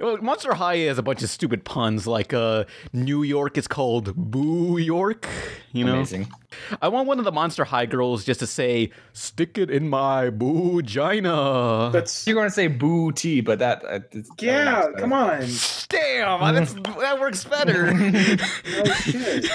Monster High has a bunch of stupid puns, like New York is called Boo York. You know? Amazing. I want one of the Monster High girls just to say, "Stick it in my boo-gina." That's, you're gonna say boo-tea, but that yeah, come on. Damn, that's, that works better. Oh shit.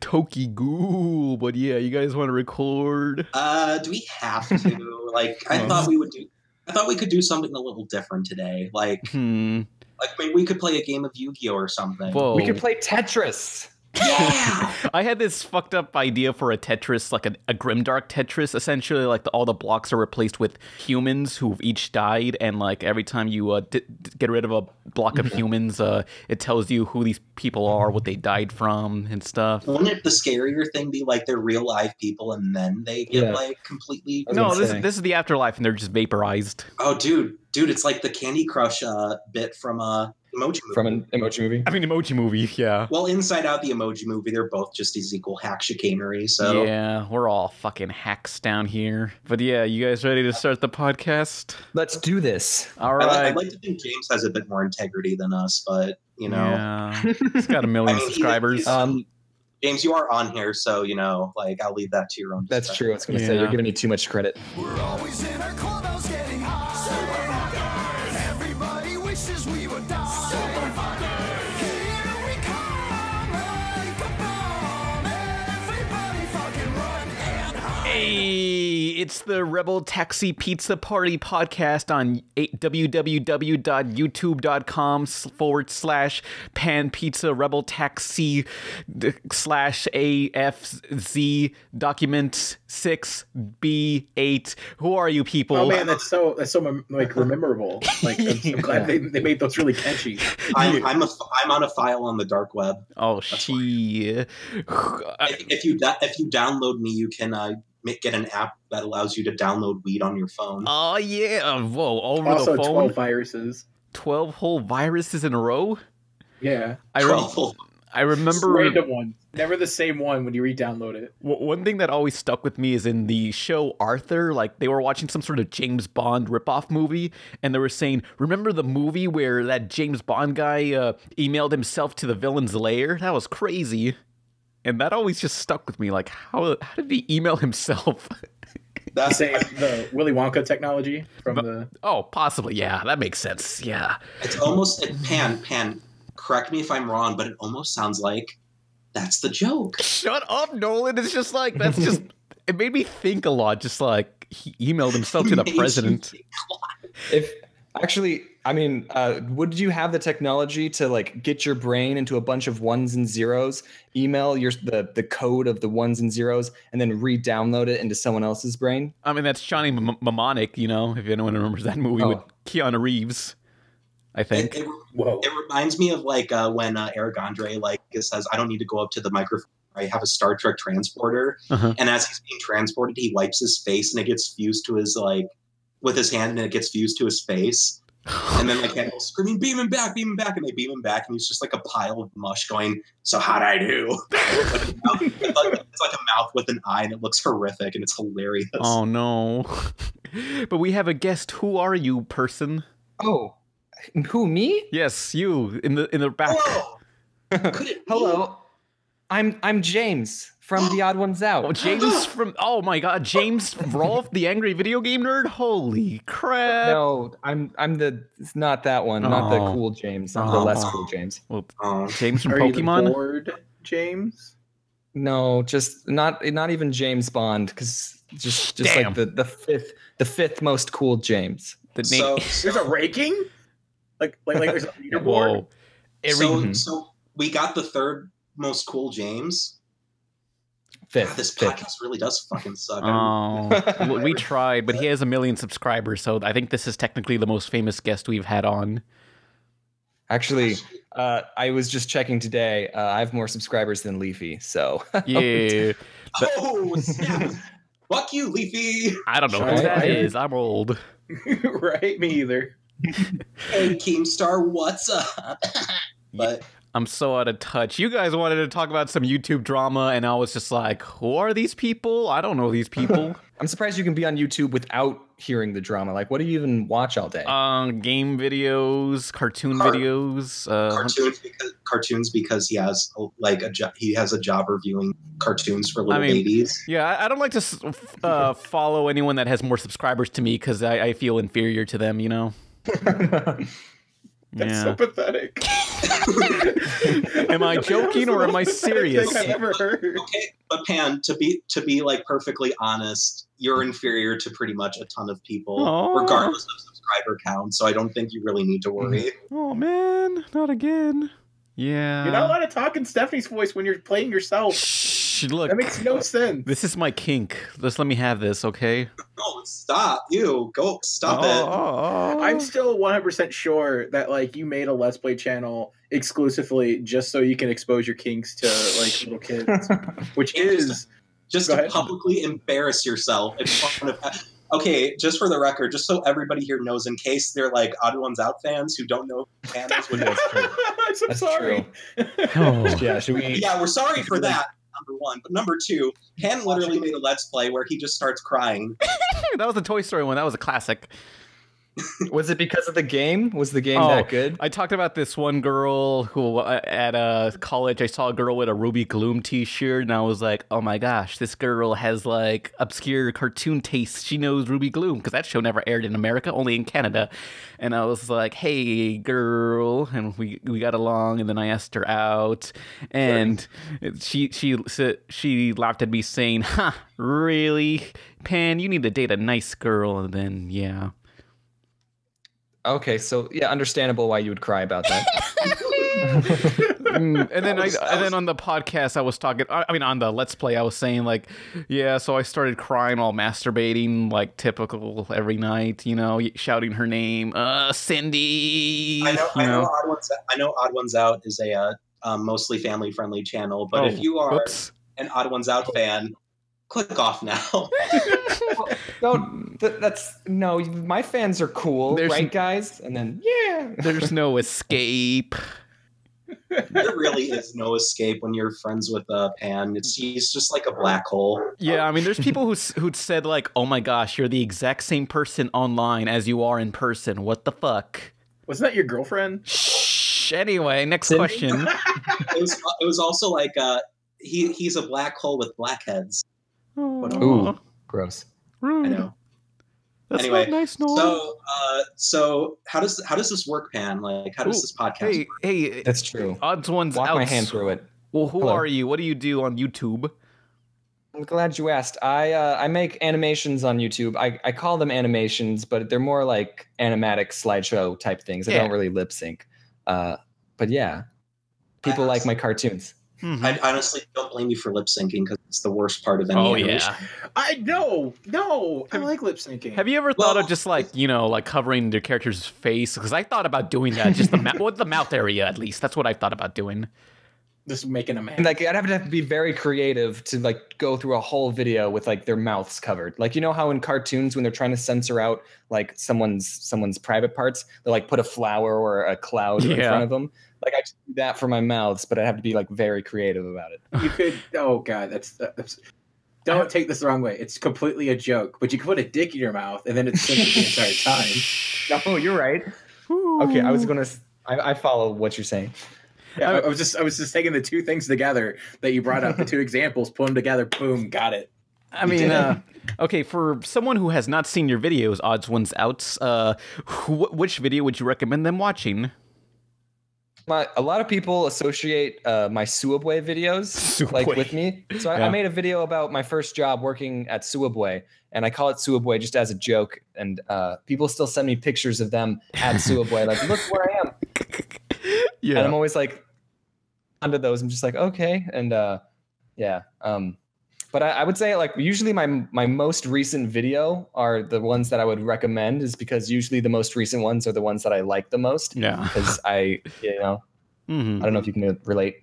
Toki Ghoul, but yeah, you guys want to record? Do we have to? Like, I thought we would do. I thought we could do something a little different today. Like, like maybe we could play a game of Yu-Gi-Oh or something. Whoa. We could play Tetris. Yeah! I had this fucked up idea for a Tetris, like a Grimdark Tetris, essentially. Like, all the blocks are replaced with humans who've each died, and like every time you get rid of a block of humans, it tells you who these people are, what they died from, and stuff. Wouldn't it the scarier thing be like they're real live people and then they get like completely... No, this is the afterlife and they're just vaporized. Oh, dude, it's like the Candy Crush bit from... Emoji Movie. From an Emoji Movie? I mean, Emoji Movie, yeah. Well, Inside Out, the Emoji Movie, they're both just these equal hack chicanery, so... Yeah, we're all fucking hacks down here. But yeah, you guys ready to start the podcast? Let's do this. All right. I'd like to think James has a bit more integrity than us, but, you know... Yeah. He's got 1 million subscribers. James, you are on here, so, you know, like, I'll leave that to your own discussion. That's true. I was going to say, you're giving me too much credit. We're always in our clubhouse getting high. Hey, it's the Rebel Taxi Pizza Party podcast on www.youtube.com/panpizzarrebeltaxi/afz document 6b8. Who are you people? Oh man, that's so like memorable. Like, I'm glad they made those really catchy. I'm on a file on the dark web. Oh shit! If you download me, you can. Get an app that allows you to download weed on your phone. Oh yeah! Whoa, over also, the phone. Also, 12 viruses. 12 whole viruses in a row. Yeah, 12. I remember random one. Never the same one when you re-download it. One thing that always stuck with me is in the show Arthur, like they were watching some sort of James Bond ripoff movie, and they were saying, "Remember the movie where that James Bond guy emailed himself to the villain's lair? That was crazy." And that always just stuck with me. Like, how did he email himself? That's the Willy Wonka technology from the... Oh, possibly. Yeah, that makes sense. Yeah. It's almost... Pan, correct me if I'm wrong, but it almost sounds like that's the joke. Shut up, Nolan. It's just like, that's just... It made me think a lot. Just like, he emailed himself to the president. If... Actually, I mean, would you have the technology to like get your brain into a bunch of ones and zeros, email the code of the ones and zeros, and then re-download it into someone else's brain? I mean, that's Johnny Mnemonic, you know, if anyone remembers that movie with Keanu Reeves, I think. It reminds me of like when Eric Andre like says, "I don't need to go up to the microphone. I have a Star Trek transporter," and as he's being transported, he wipes his face and it gets fused to his with his hand, and it gets fused to his face. And then like Handel's screaming, beam him back," and they beam him back, and he's just like a pile of mush going, "So how'd I do?" It's like a mouth with an eye, and it looks horrific, and it's hilarious. Oh, no. But we have a guest. Who are you, person? Oh, who, me? Yes, you, in the back. Hello. Hello. I'm James. From The Odd Ones Out. Oh, James from... Oh, my God. James Rolfe, the angry video game nerd? Holy crap. No, I'm the... It's not that one. Oh. Not the cool James. I'm the less cool James. Well, James from Pokemon? Are you the bored James? No, just... Not even James Bond, because just like the fifth most cool James. The name... So, there's a ranking? Like there's a leaderboard? So we got the third most cool James? Fifth, God, this podcast really does fucking suck. Oh, we tried, but he has 1 million subscribers, so I think this is technically the most famous guest we've had on. Actually, I was just checking today. I have more subscribers than Leafy, so... Yeah. Oh, snap. Fuck you, Leafy. I don't know who that is. I'm old. Right, me either. Hey, Keemstar, what's up? But... I'm so out of touch. You guys wanted to talk about some YouTube drama, and I was just like, who are these people? I don't know these people. I'm surprised you can be on YouTube without hearing the drama. Like, what do you even watch all day? Game videos, cartoon videos. Cartoons because he has like a job reviewing cartoons for little babies. Yeah, I don't like to follow anyone that has more subscribers to me because I feel inferior to them, you know? That's so pathetic. Am I joking or am I serious? I've never heard. Okay, but Pan, to be like perfectly honest, you're inferior to pretty much a ton of people, regardless of subscriber count. So I don't think you really need to worry. Oh man, not again. Yeah, you're not allowed to talk in Stephanie's voice when you're playing yourself. Shh, look, that makes no sense. This is my kink. Just let me have this, okay? Oh, stop! Ew, go stop it. I'm still 100% sure that like you made a Let's Play channel exclusively just so you can expose your kinks to like little kids, which is just to publicly embarrass yourself in front of. Okay, just for the record, just so everybody here knows, in case they're like Odd Ones Out fans who don't know fans. I'm sorry. Oh. Yeah, we're sorry for that. Number one, but number two, Pan literally made a Let's Play where he just starts crying. That was the Toy Story one. That was a classic. Was it because of the game? Was the game that good? I talked about this one girl who at college, I saw a girl with a Ruby Gloom t-shirt, and I was like, oh my gosh, this girl has like obscure cartoon tastes. She knows Ruby Gloom because that show never aired in America, only in Canada. And I was like, hey girl, and we got along, and then I asked her out, and she laughed at me saying, huh, really? Pan, you need to date a nice girl. And then yeah. Okay, so yeah, understandable why you would cry about that. and then on the podcast, I was talking. I mean, on the Let's Play, I was saying like, yeah. So I started crying while masturbating, like typical every night. You know, shouting her name, Cindy. I know Odd Ones Out is a mostly family-friendly channel, but if you are an Odd Ones Out fan, click off now. No, my fans are cool, right, guys? And then, yeah. There's no escape. There really is no escape when you're friends with Pan. He's just like a black hole. Yeah, I mean, there's people who'd said like, oh my gosh, you're the exact same person online as you are in person. What the fuck? Wasn't that your girlfriend? Shh. Anyway, next question. It was also like, he's a black hole with blackheads. Ooh, gross. Rude. I know. That's anyway, not nice. So how does this work, Pan? Like, how does this podcast work? Hey, that's true. Odd Ones Out. Walk my hand through it. Well, who are you? What do you do on YouTube? I'm glad you asked. I make animations on YouTube. I call them animations, but they're more like animatic slideshow type things. Yeah. I don't really lip sync. But yeah, people like my cartoons. Mm-hmm. I honestly don't blame you for lip syncing because it's the worst part of any animation. Yeah. I know. No, I like lip syncing. Have you ever thought of just like, you know, like covering the character's face? Because I thought about doing that, just the mouth area at least. That's what I thought about doing. Just making a man. Like, I'd have to be very creative to like go through a whole video with like their mouths covered. Like, you know how in cartoons when they're trying to censor out like someone's private parts, they like put a flower or a cloud in front of them. Like, I just do that for my mouths, but I have to be like very creative about it. You could. Oh god, that's don't take this the wrong way. It's completely a joke, but you could put a dick in your mouth and then it's the entire time. No, you're right. Ooh. Okay, I follow what you're saying. Yeah, I was just taking the two things together that you brought up, the two examples, put them together, boom, got it. I mean, okay, for someone who has not seen your videos, Odd Ones Out, which video would you recommend them watching? A lot of people associate my Subway videos like with me. So I made a video about my first job working at Subway, and I call it Subway just as a joke. And people still send me pictures of them at Subway, like, look where I am. Yeah. And I'm always like, under those, I'm just like, okay. And yeah. But I would say like usually my most recent video are the ones that I would recommend, is because usually the most recent ones are the ones that I like the most. Yeah. Because I don't know if you can relate.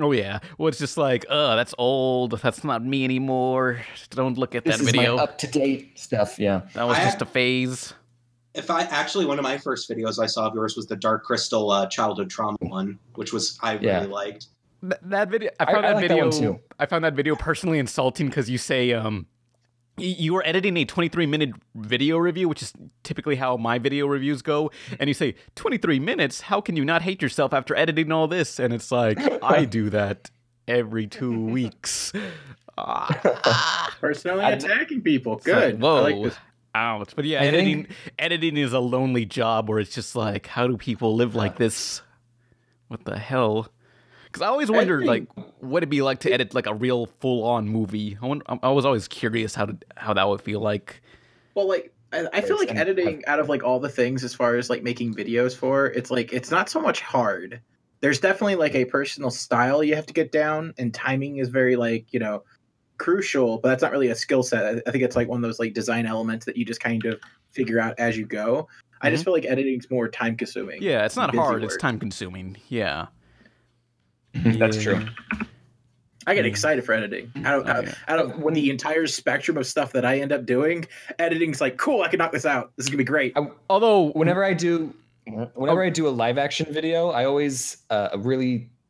Oh yeah. Well, it's just like, that's old. That's not me anymore. Don't look at that video. This is my up-to-date stuff. Yeah. That was just a phase. If I actually, one of my first videos I saw of yours was the Dark Crystal childhood trauma one, which was I really liked. That video, I found that video too. I found that video personally insulting because you say you were editing a 23-minute video review, which is typically how my video reviews go, and you say 23 minutes. How can you not hate yourself after editing all this? And it's like I do that every 2 weeks. Personally attacking people. Good. Like, whoa. I like this. Ouch. But yeah, editing is a lonely job where it's just like, how do people live like this? What the hell? Because I always wondered, like, what it'd be like to edit like a real full-on movie. I was always curious how that would feel like. Well, like, I feel like editing out of like all the things as far as like making videos for, it's like it's not so much hard. There's definitely like a personal style you have to get down, and timing is very like, you know, crucial, but that's not really a skill set. I think it's like one of those like design elements that you just kind of figure out as you go. I just feel like editing's more time consuming. Yeah, it's not hard, it's time consuming. Yeah. That's true. I get excited for editing. I don't when the entire spectrum of stuff that I end up doing, editing's like, cool, I can knock this out. This is gonna be great. Although whenever I do a live action video, I always I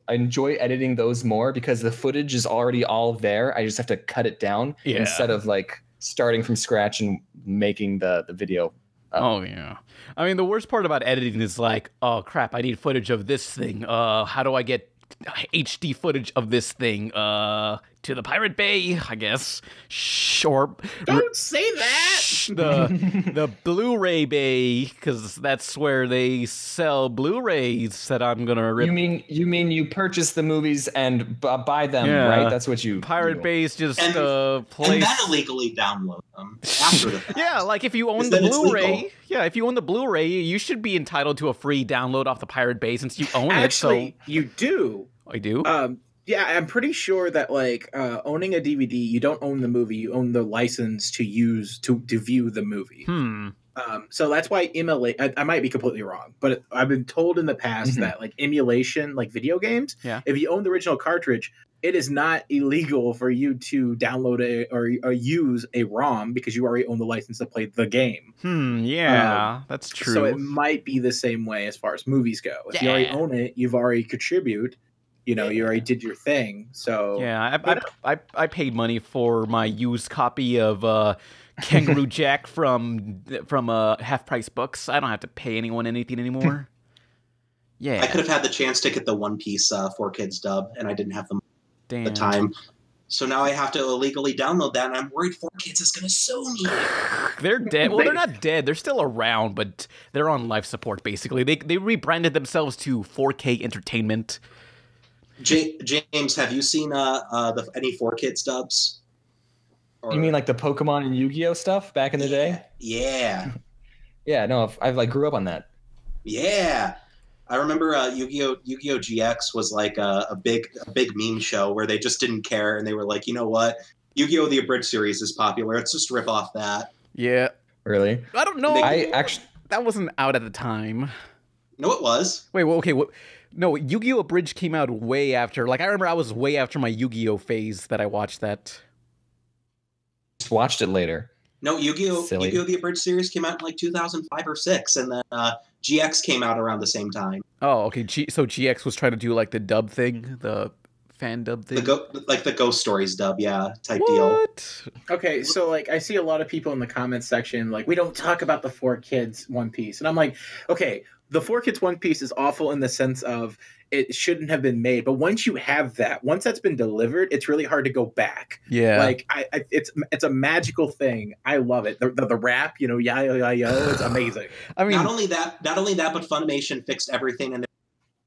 enjoy editing those more because the footage is already all there. I just have to cut it down instead of like starting from scratch and making the video up. Oh yeah. I mean, the worst part about editing is like, oh crap, I need footage of this thing. How do I get HD footage of this thing? To the Pirate Bay, I guess. Sure. Don't say that. The Blu-ray bay, because that's where they sell Blu-rays that I'm gonna rip. You mean you purchase the movies and buy them, right? That's what you Pirate Bay is just a place. And then illegally download them after the fact. Yeah, like if you own the Blu-ray, you should be entitled to a free download off the Pirate Bay since you own it. Actually, you do. I do. Yeah, I'm pretty sure that like owning a DVD, you don't own the movie; you own the license to use to view the movie. So that's why I might be completely wrong, but I've been told in the past that like emulation, like video games, if you own the original cartridge, it is not illegal for you to download or use a ROM because you already own the license to play the game. Yeah, that's true. So it might be the same way as far as movies go. If you already own it, you've already contributed. You know, you already did your thing, so... Yeah, I paid money for my used copy of Kangaroo Jack from Half Price Books. I don't have to pay anyone anything anymore. Yeah. I could have had the chance to get the One Piece Four Kids dub, and I didn't have them at the time. So now I have to illegally download that, and I'm worried Four Kids is going to sue me. They're dead. Well, they're not dead. They're still around, but they're on life support, basically. They rebranded themselves to 4K Entertainment. James, have you seen any 4Kids dubs? Or... You mean like the Pokemon and Yu-Gi-Oh stuff back in the day? Yeah. Yeah, no, I've like grew up on that. Yeah. I remember Yu-Gi-Oh GX was like a big meme show where they just didn't care and they were like, you know what? Yu-Gi-Oh the Abridged series is popular. Let's just rip off that. Yeah. Really? I don't know. That wasn't out at the time. No, it was. Wait, well, okay, what? No, Yu-Gi-Oh! Abridged came out way after. Like, I remember I was way after my Yu-Gi-Oh! Phase that I watched that. Just watched it later. No, Yu-Gi-Oh! The Abridged series came out in like 2005 or 6, and then GX came out around the same time. Oh, okay. So GX was trying to do like the dub thing, the fan dub thing? Like the Ghost Stories dub, yeah, type deal. Okay, so like I see a lot of people in the comments section like, we don't talk about the 4Kids One Piece. And I'm like, okay, the 4Kids One Piece is awful in the sense of it shouldn't have been made. But once you have that, once that's been delivered, it's really hard to go back. Yeah. Like, it's a magical thing. I love it. The rap, you know, yeah, yeah, yeah, it's amazing. I mean, not only that, but Funimation fixed everything in the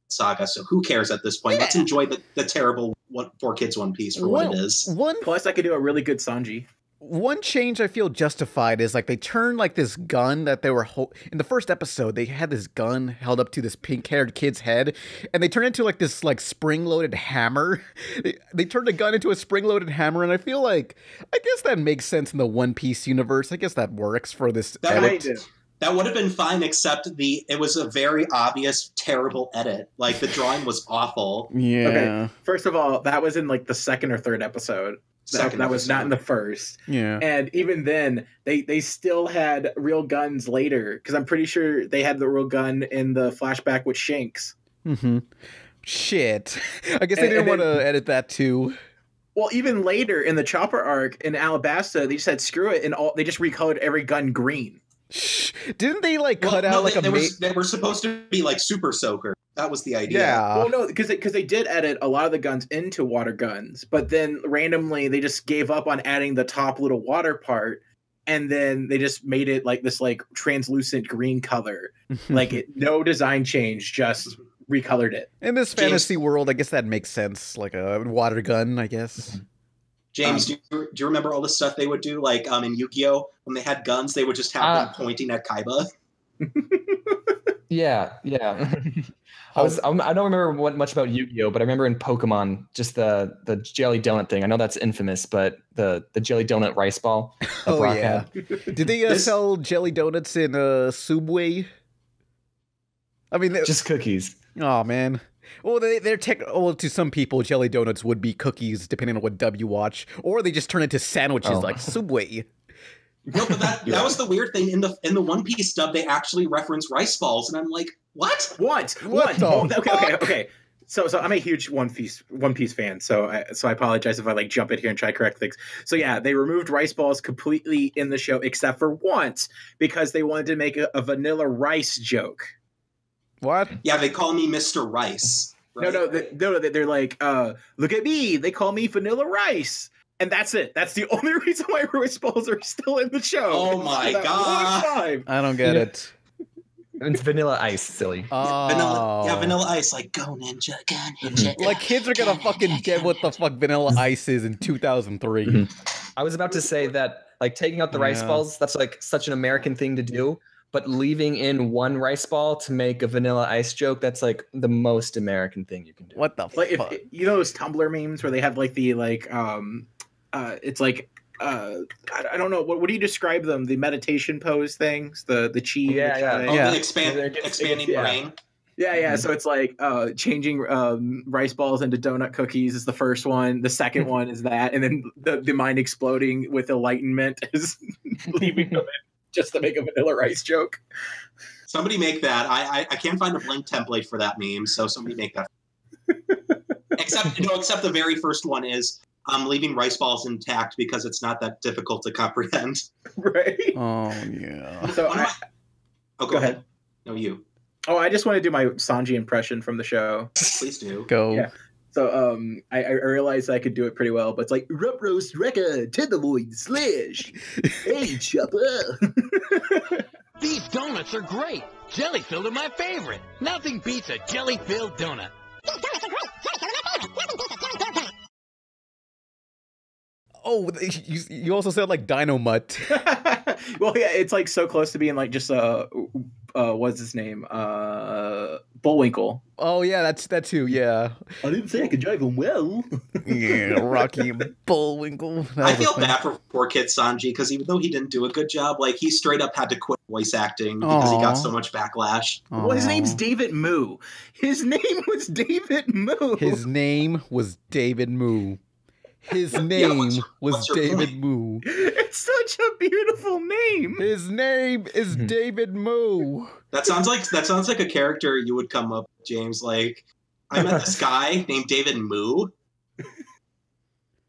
saga, so who cares at this point? Yeah. Let's enjoy the terrible 4Kids One Piece for what it is. Plus, I could do a really good Sanji. One change I feel justified is like they turned like this gun that they were in the first episode. They had this gun held up to this pink-haired kid's head, and they turned into like this like spring-loaded hammer. They turned the gun into a spring-loaded hammer, and I feel like I guess that makes sense in the One Piece universe. I guess that works for this edit. That would have been fine, except it was a very obvious, terrible edit. Like the drawing was awful. Yeah. Okay. First of all, that was in like the second or third episode. second. That was not in the first. Yeah. And even then, they still had real guns later, because I'm pretty sure they had the real gun in the flashback with Shanks. Mm-hmm. Shit. I guess they didn't want to edit that too. Well, even later in the Chopper arc in Alabasta, they just said screw it, and they just recolored every gun green. Didn't they like cut out like they were supposed to be like Super Soaker? That was the idea. Yeah. Well, no, because they did edit a lot of the guns into water guns, but then randomly they just gave up on adding the top little water part, and then they just made it like this like translucent green color, like no design change, just recolored it. In this fantasy world, I guess that makes sense, like a water gun, I guess. James, do you remember all the stuff they would do? Like in Yu-Gi-Oh, when they had guns, they would just have them pointing at Kaiba. Yeah, yeah. I don't remember much about Yu-Gi-Oh, but I remember in Pokemon, just the jelly donut thing. I know that's infamous, but the jelly donut rice ball. Oh yeah. Did they sell jelly donuts in Subway? I mean, just cookies. Oh man. Well, well, to some people, jelly donuts would be cookies, depending on what dub you watch, or they just turn into sandwiches like Subway. No, but that was the weird thing in the One Piece dub. They actually reference rice balls, and I'm like, what? What? Okay. So I'm a huge One Piece fan. So I apologize if I like jump in here and try to correct things. So yeah, they removed rice balls completely in the show, except for once, because they wanted to make a Vanilla Rice joke. What? Yeah, they call me Mr. Rice. Right? No. They're like, look at me. They call me Vanilla Rice, and that's it. That's the only reason why rice balls are still in the show. Oh my god! I don't get it. It's Vanilla Ice, silly. Oh. Vanilla Ice. Like, go ninja, go ninja. Like kids are gonna fucking get what the fuck Vanilla Ice is in 2003. Mm-hmm. I was about to say that, like, taking out the rice balls. That's like such an American thing to do. But leaving in one rice ball to make a Vanilla Ice joke, that's like the most American thing you can do. What the fuck? You know those Tumblr memes where they have like the like it's like God, I don't know, what do you describe them? The meditation pose things, the chi. Yeah. The expanding brain. Yeah. So it's like changing rice balls into donut cookies is the first one. The second one is that, and then the mind exploding with enlightenment is leaving them in. Just to make a Vanilla Rice joke. Somebody make that. I can't find a blank template for that meme, so somebody make that. except the very first one is leaving rice balls intact because it's not that difficult to comprehend. Right. Oh yeah. So go ahead. No, you. Oh, I just want to do my Sanji impression from the show. Please do. Go. Yeah. So I realized I could do it pretty well, but it's like Rup Roast Record, Tenderloin Slash. Hey, Chopper. These donuts are great. Jelly filled are my favorite. Nothing beats a jelly filled donut. These donuts are great. Jelly filled are my favorite. Nothing beats a jelly filled donut. Oh, you also sound like Dino Mutt. Well, yeah, it's like so close to being like just what's his name? Bullwinkle. Oh yeah, that's that too. Yeah. I didn't say I could drive him well. Yeah, Rocky Bullwinkle. I feel bad for poor kid Sanji because even though he didn't do a good job, like he straight up had to quit voice acting because he got so much backlash. Aww. Well, his name's David Moo. His name was David Moo. It's such a beautiful name. His name is David Moo. That sounds like a character you would come up with, James. Like, I met this guy named David Moo,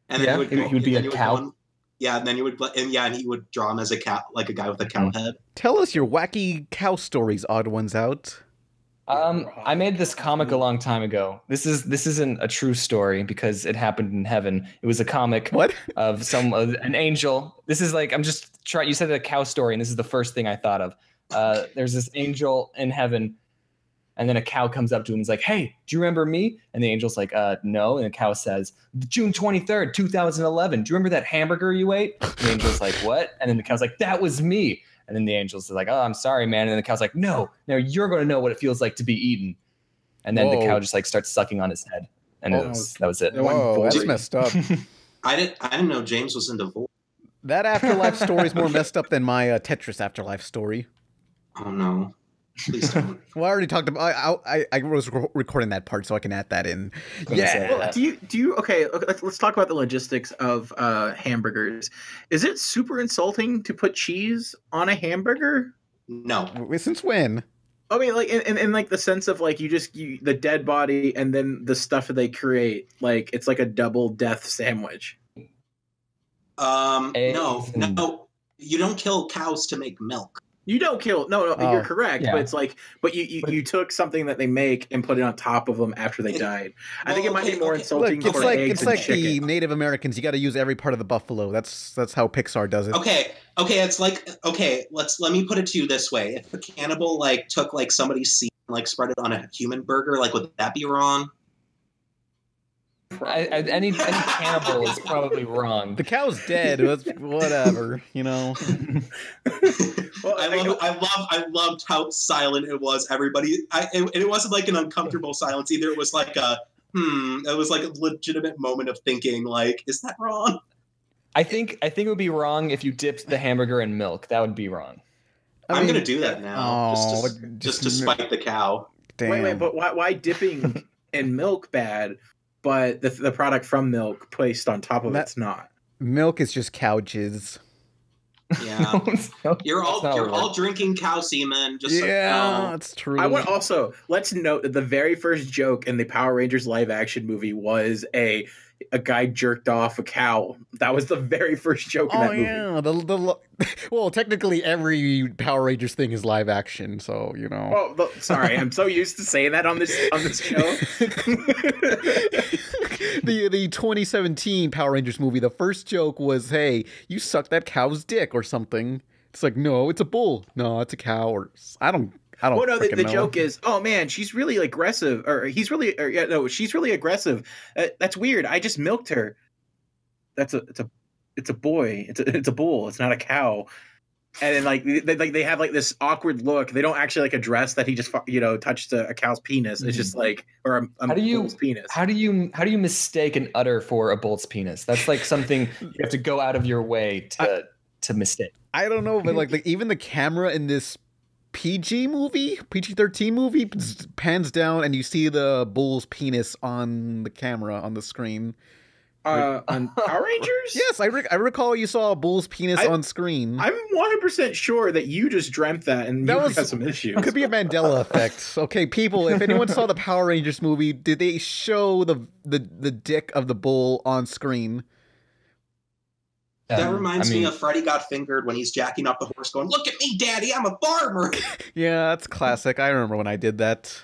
and then he would be a cow. Yeah, and then you would, and he would draw him as a cow, like a guy with a cow head. Tell us your wacky cow stories, Odd Ones Out. I made this comic a long time ago. This isn't a true story because it happened in heaven. It was a comic of an angel. This is like, I'm just trying. You said a cow story, and this is the first thing I thought of. There's this angel in heaven, and then a cow comes up to him and is like, "Hey, do you remember me?" And the angel's like, "No." And the cow says, "June 23rd, 2011. Do you remember that hamburger you ate?" And the angel's like, "What?" And then the cow's like, "That was me." And then the angel's like, "Oh, I'm sorry, man." And then the cow's like, "No, now you're going to know what it feels like to be eaten." And then the cow just like starts sucking on his head. And that was it. Whoa, that's messed up. I didn't know James was in divorce. That afterlife story is more messed up than my Tetris afterlife story. Oh, no. Please don't. Well, I already talked about. I was recording that part, so I can add that in. Yeah. Well, do you? Okay, let's talk about the logistics of hamburgers. Is it super insulting to put cheese on a hamburger? No. Since when? I mean, like, in like the sense of like you the dead body and then the stuff that they create, like it's like a double death sandwich. No, you don't kill cows to make milk. You don't kill. No, you're correct. Yeah. But it's like, but you took something that they make and put it on top of them after they died. I think it might be more insulting. Look, it's like the Native Americans. You got to use every part of the buffalo. That's how Pixar does it. Okay. It's like, okay, let me put it to you this way: if the cannibal like took like somebody's seed and like spread it on a human burger, like would that be wrong? Any cannibal is probably wrong. The cow's dead. Whatever, you know. Well, I loved how silent it was. Everybody, it wasn't like an uncomfortable silence either. It was like a It was like a legitimate moment of thinking. Like, is that wrong? I think it would be wrong if you dipped the hamburger in milk. That would be wrong. I'm gonna do that now, just to spite the cow. Damn. Wait, but why dipping in milk bad? But the product from milk placed on top of it's not. Milk is just cow jizz. Yeah. you're all drinking cow semen. That's true. I want also, let's note that the very first joke in the Power Rangers live action movie was a guy jerked off a cow. That was the very first joke in that movie. Yeah. Well, technically every Power Rangers thing is live action, so you know. Oh, sorry, I'm so used to saying that on this show. the 2017 Power Rangers movie, the first joke was, "Hey, you suck that cow's dick" or something. It's like, no, it's a bull. No, it's a cow. Or I don't. Well, no, the joke is, oh man, she's really aggressive, or she's really aggressive. That's weird. I just milked her. It's a boy. It's a bull. It's not a cow. And then they have this awkward look. They don't actually address that he just touched a cow's penis. It's just or a bull's penis. How do you mistake an udder for a bull's penis? That's like something you have to go out of your way to mistake. I don't know, but like even the camera in this PG-13 movie pans down and you see the bull's penis on the camera on the screen. On Power Rangers? Yes, I recall you saw a bull's penis on screen. I'm 100% sure that you just dreamt that and that you had some issues. Could be a Mandela effect. Okay, people, if anyone saw the Power Rangers movie, did they show the dick of the bull on screen? That reminds me of Freddy Got Fingered when he's jacking up the horse going, "Look at me, Daddy, I'm a farmer." Yeah, that's classic. I remember when I did that.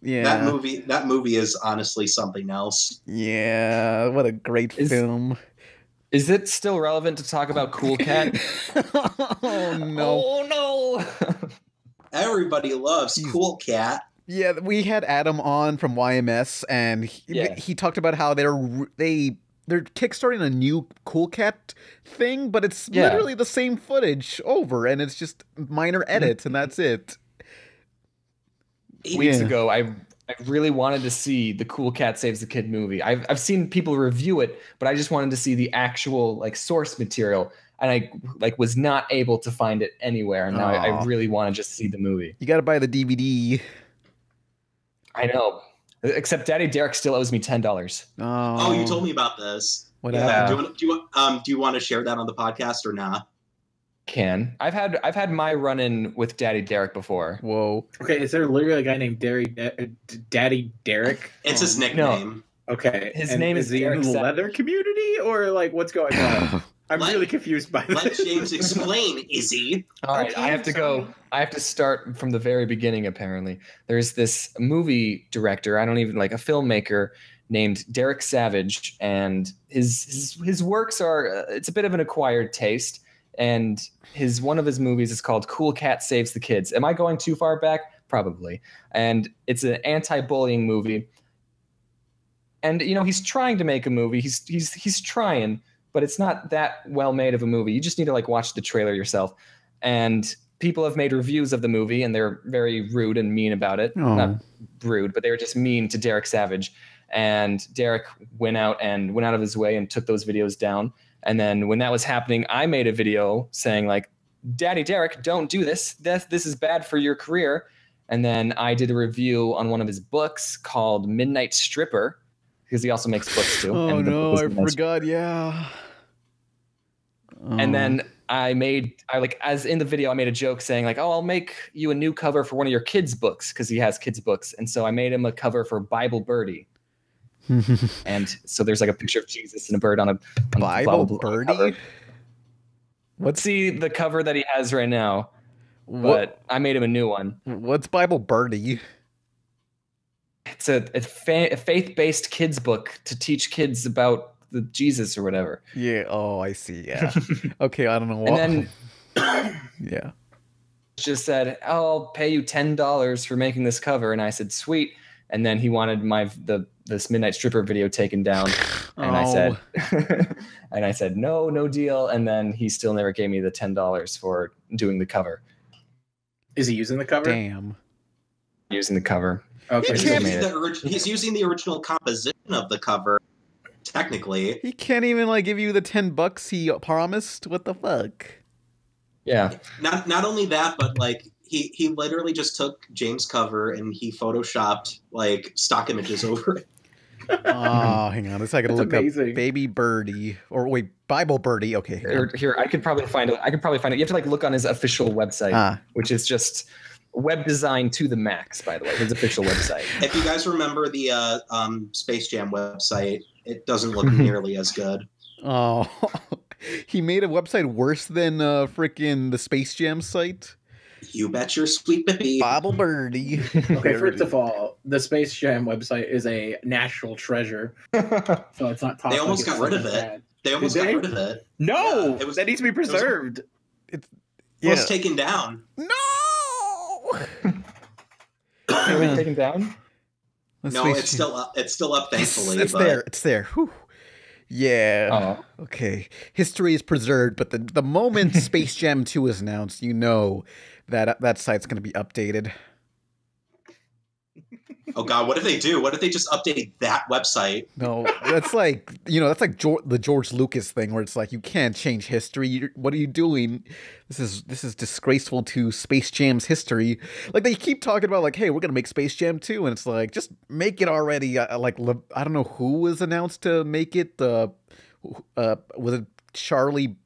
Yeah. That movie is honestly something else. Yeah, what a great film. Is it still relevant to talk about Cool Cat? Oh no. Oh no. Everybody loves Cool Cat. Yeah, we had Adam on from YMS and he talked about how they're kickstarting a new Cool Cat thing, but it's literally the same footage over, and it's just minor edits, and that's it. 8 weeks ago, I really wanted to see the Cool Cat Saves the Kid movie. I've seen people review it, but I just wanted to see the actual source material, and I was not able to find it anywhere. And now I really want to just see the movie. You got to buy the DVD. I know. Except Daddy Derek still owes me $10. Oh, you told me about this. What happened? Do you want to share that on the podcast or not? Can. I've had my run-in with Daddy Derek before. Whoa. Okay, is there literally a guy named Daddy Derek? It's his nickname. No. Okay. His name is Derek in the leather community or what's going on? I'm really confused by this. Let James explain, Izzy. All right, okay, I have to start from the very beginning, apparently. There's this movie director, a filmmaker named Derek Savage, and his works are, it's a bit of an acquired taste, and one of his movies is called Cool Cat Saves the Kids. Am I going too far back? Probably. And it's an anti-bullying movie. And, he's trying to make a movie. He's trying, but it's not that well made of a movie. You just need to watch the trailer yourself. And people have made reviews of the movie and they're very rude and mean about it. Aww. Not rude, but they were just mean to Derek Savage. And Derek went out of his way and took those videos down. And then when that was happening, I made a video saying Daddy Derek, don't do this. This is bad for your career. And then I did a review on one of his books called Midnight Stripper, because he also makes books too. Oh, and no, I forgot. Yeah. And then as in the video, I made a joke saying like, oh, I'll make you a new cover for one of your kids' books, because he has kids' books. And so I made him a cover for Bible Birdie. And so there's like a picture of Jesus and a bird on Bible Birdie cover. Let's see the cover that he has right now. But I made him a new one. What's Bible Birdie? It's a faith-based kids book to teach kids about the Jesus or whatever. Yeah. Oh, I see. Yeah. Okay. I don't know. And then yeah, just said, oh, I'll pay you $10 for making this cover. And I said, sweet. And then he wanted this Midnight Stripper video taken down. And I said, no, no deal. And then he still never gave me the $10 for doing the cover. Is he using the cover? Damn. Using the cover. Okay. He can't he's using the original composition of the cover, technically. He can't even like give you the $10 he promised. What the fuck? Yeah. Not only that, but like he literally just took James' cover and he photoshopped like stock images over it. Oh, hang on a second. Look up Baby Birdie, or wait, Bible Birdie. Okay, here I could probably find it. You have to like look on his official website, which is just web design to the max. By the way, his official website. If you guys remember the Space Jam website, it doesn't look nearly as good. Oh, he made a website worse than freaking the Space Jam site. You bet your sweet baby. Bible Birdie. Okay, first of all, the Space Jam website is a national treasure. So it's not top. They almost got rid of it. Did they? No! Yeah, that needs to be preserved. It was taken down. No! It was taken down? No, it's still up. It's still up, thankfully. It's there. It's there. Whew. Yeah. Oh. Okay. History is preserved, but the moment Space Jam 2 is announced, you know that site's going to be updated. Oh God, what did they do? What if they just update that website? No, that's like, you know, that's like the George Lucas thing where it's like, you can't change history. What are you doing? This is disgraceful to Space Jam's history. Like they keep talking about like, hey, we're going to make Space Jam 2. And it's like, just make it already. Like, I don't know who was announced to make it. Was it Charlie?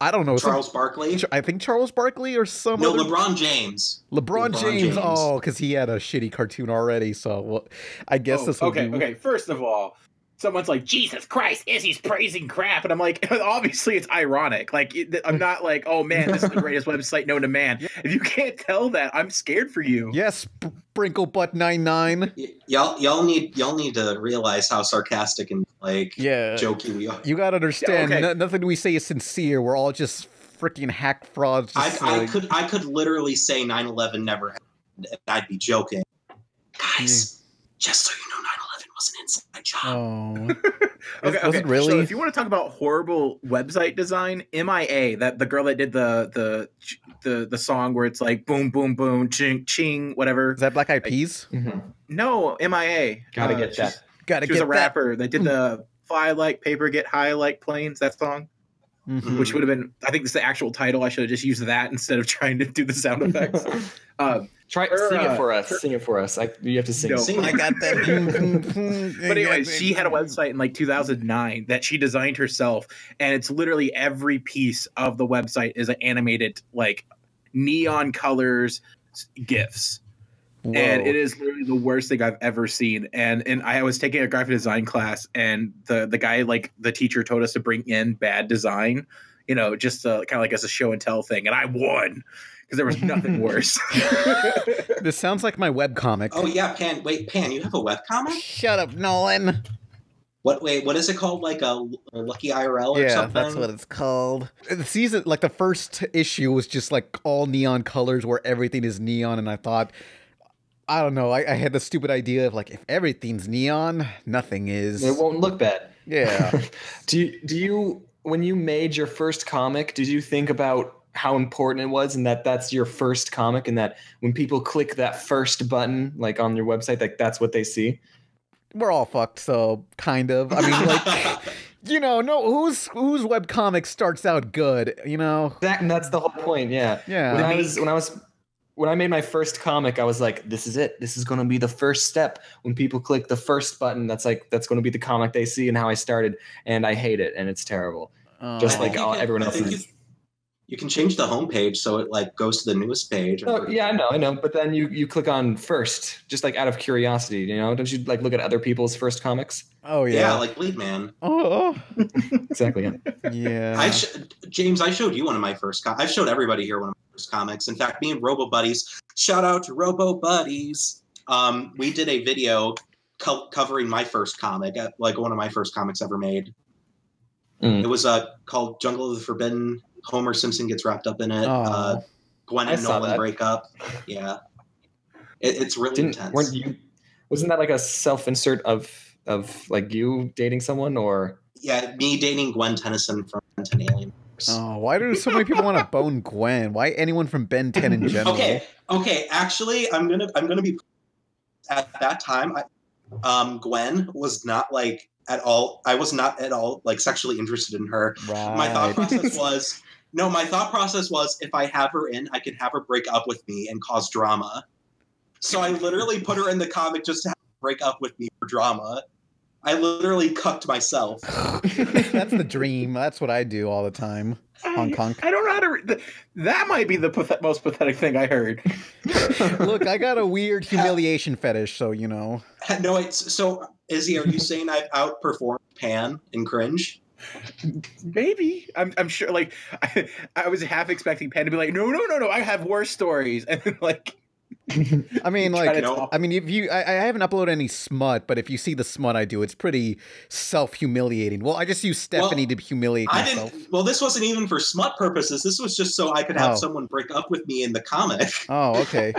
I don't know. Charles Barkley? I think Charles Barkley or some. No, LeBron James. LeBron James. Oh, because he had a shitty cartoon already. So well, I guess this will be... Okay, first of all, someone's like, Jesus Christ, Izzy's praising crap. And I'm like, obviously it's ironic. Like, I'm not like, oh man, this is the greatest website known to man. If you can't tell that, I'm scared for you. Yes, Sprinklebutt99. Y'all need to realize how sarcastic and like jokey we are. You gotta understand, nothing we say is sincere. We're all just freaking hack frauds. I could literally say 9/11 never happened, and I'd be joking. Guys, just so you know, 9/11 was an inside job. Oh. Okay. Really? So if you want to talk about horrible website design, MIA, the girl that did the song where it's like boom boom boom ching ching whatever. Is that Black Eyed Peas? No, MIA. Gotta get that. She was a rapper. They did the "Fly Like Paper, Get High Like Planes," that song, which would have been. I think this is the actual title. I should have just used that instead of trying to do the sound effects. Sing it for us. You have to sing. No. I got that. But anyway, she had a website in like 2009 that she designed herself, and it's literally every piece of the website is animated like neon colors, GIFs. Whoa. And it is literally the worst thing I've ever seen. And I was taking a graphic design class, and the guy, like the teacher, told us to bring in bad design, you know, just kind of like as a show and tell thing. And I won because there was nothing worse. This sounds like my webcomic. Oh yeah, Pan. Wait, Pan, you have a webcomic? Shut up, Nolan. What? Wait, what is it called? Like a Lucky IRL or something? Yeah, that's what it's called. The season, like the first issue, was just like all neon colors, where everything is neon, and I thought. I don't know. I had the stupid idea of like, if everything's neon, nothing is. It won't look bad. Yeah. Do you when you made your first comic, did you think about how important it was and that that's your first comic and that when people click that first button, like on your website, like that's what they see? We're all fucked. So kind of, I mean, like you know, whose webcomic starts out good, you know? That, and that's the whole point, yeah. Yeah. When I made my first comic, I was like, this is it. This is going to be the first step. When people click the first button, that's going to be the comic they see and how I started. And I hate it, and it's terrible. Just like everyone else's. You can change the homepage so it like goes to the newest page. Oh, yeah, I know. But then you click on first, just like out of curiosity, you know? Don't you like look at other people's first comics? Oh yeah, like Bleed Man. Oh, exactly. Yeah. Yeah. James, I showed you one of my first. I've showed everybody here one of my first comics. In fact, me and Robo Buddies. Shout out to Robo Buddies. We did a video covering my first comic, like one of my first comics ever made. Mm. It was called Jungle of the Forbidden. Homer Simpson gets wrapped up in it. Oh, Gwen and Nolan break up. Yeah, it's really intense. Wasn't that like a self-insert of like you dating someone, or? Yeah, me dating Gwen Tennyson from Ben 10 Alien. Oh, why do so many people want to bone Gwen? Why anyone from Ben 10 in general? Okay. Actually, I'm gonna be at that time. Gwen was not like at all. I was not at all like sexually interested in her. Right. My thought process was. No, my thought process was if I have her in, I can have her break up with me and cause drama. So I literally put her in the comic just to have her break up with me for drama. I literally cucked myself. That's the dream. That's what I do all the time. Hong Kong. I don't know how to... That might be the most pathetic thing I heard. Look, I got a weird humiliation fetish, so you know. No, so Izzy, are you saying I've outperformed Pan in cringe? Maybe I'm sure. Like I was half expecting Pan to be like, no. I have worse stories, and then, like, I haven't uploaded any smut, but if you see the smut I do, it's pretty self-humiliating. Well, I just use Stephanie to humiliate myself. This wasn't even for smut purposes. This was just so I could have someone break up with me in the comic. Oh, okay.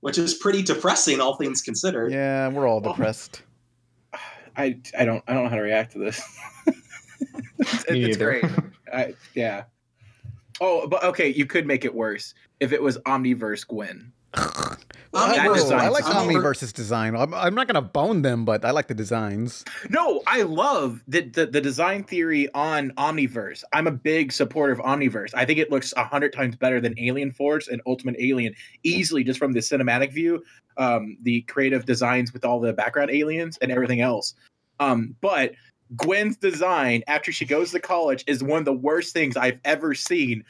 Which is pretty depressing, all things considered. Yeah, we're all depressed. I don't know how to react to this. It's great. Yeah. Oh, but okay. You could make it worse if it was Omniverse Gwen. I like Omniverse's design. I'm not gonna bone them, but I like the designs. No, I love the design theory on Omniverse. I'm a big supporter of Omniverse. I think it looks 100 times better than Alien Force and Ultimate Alien, easily just from the cinematic view. The creative designs with all the background aliens and everything else. But Gwen's design after she goes to college is one of the worst things I've ever seen,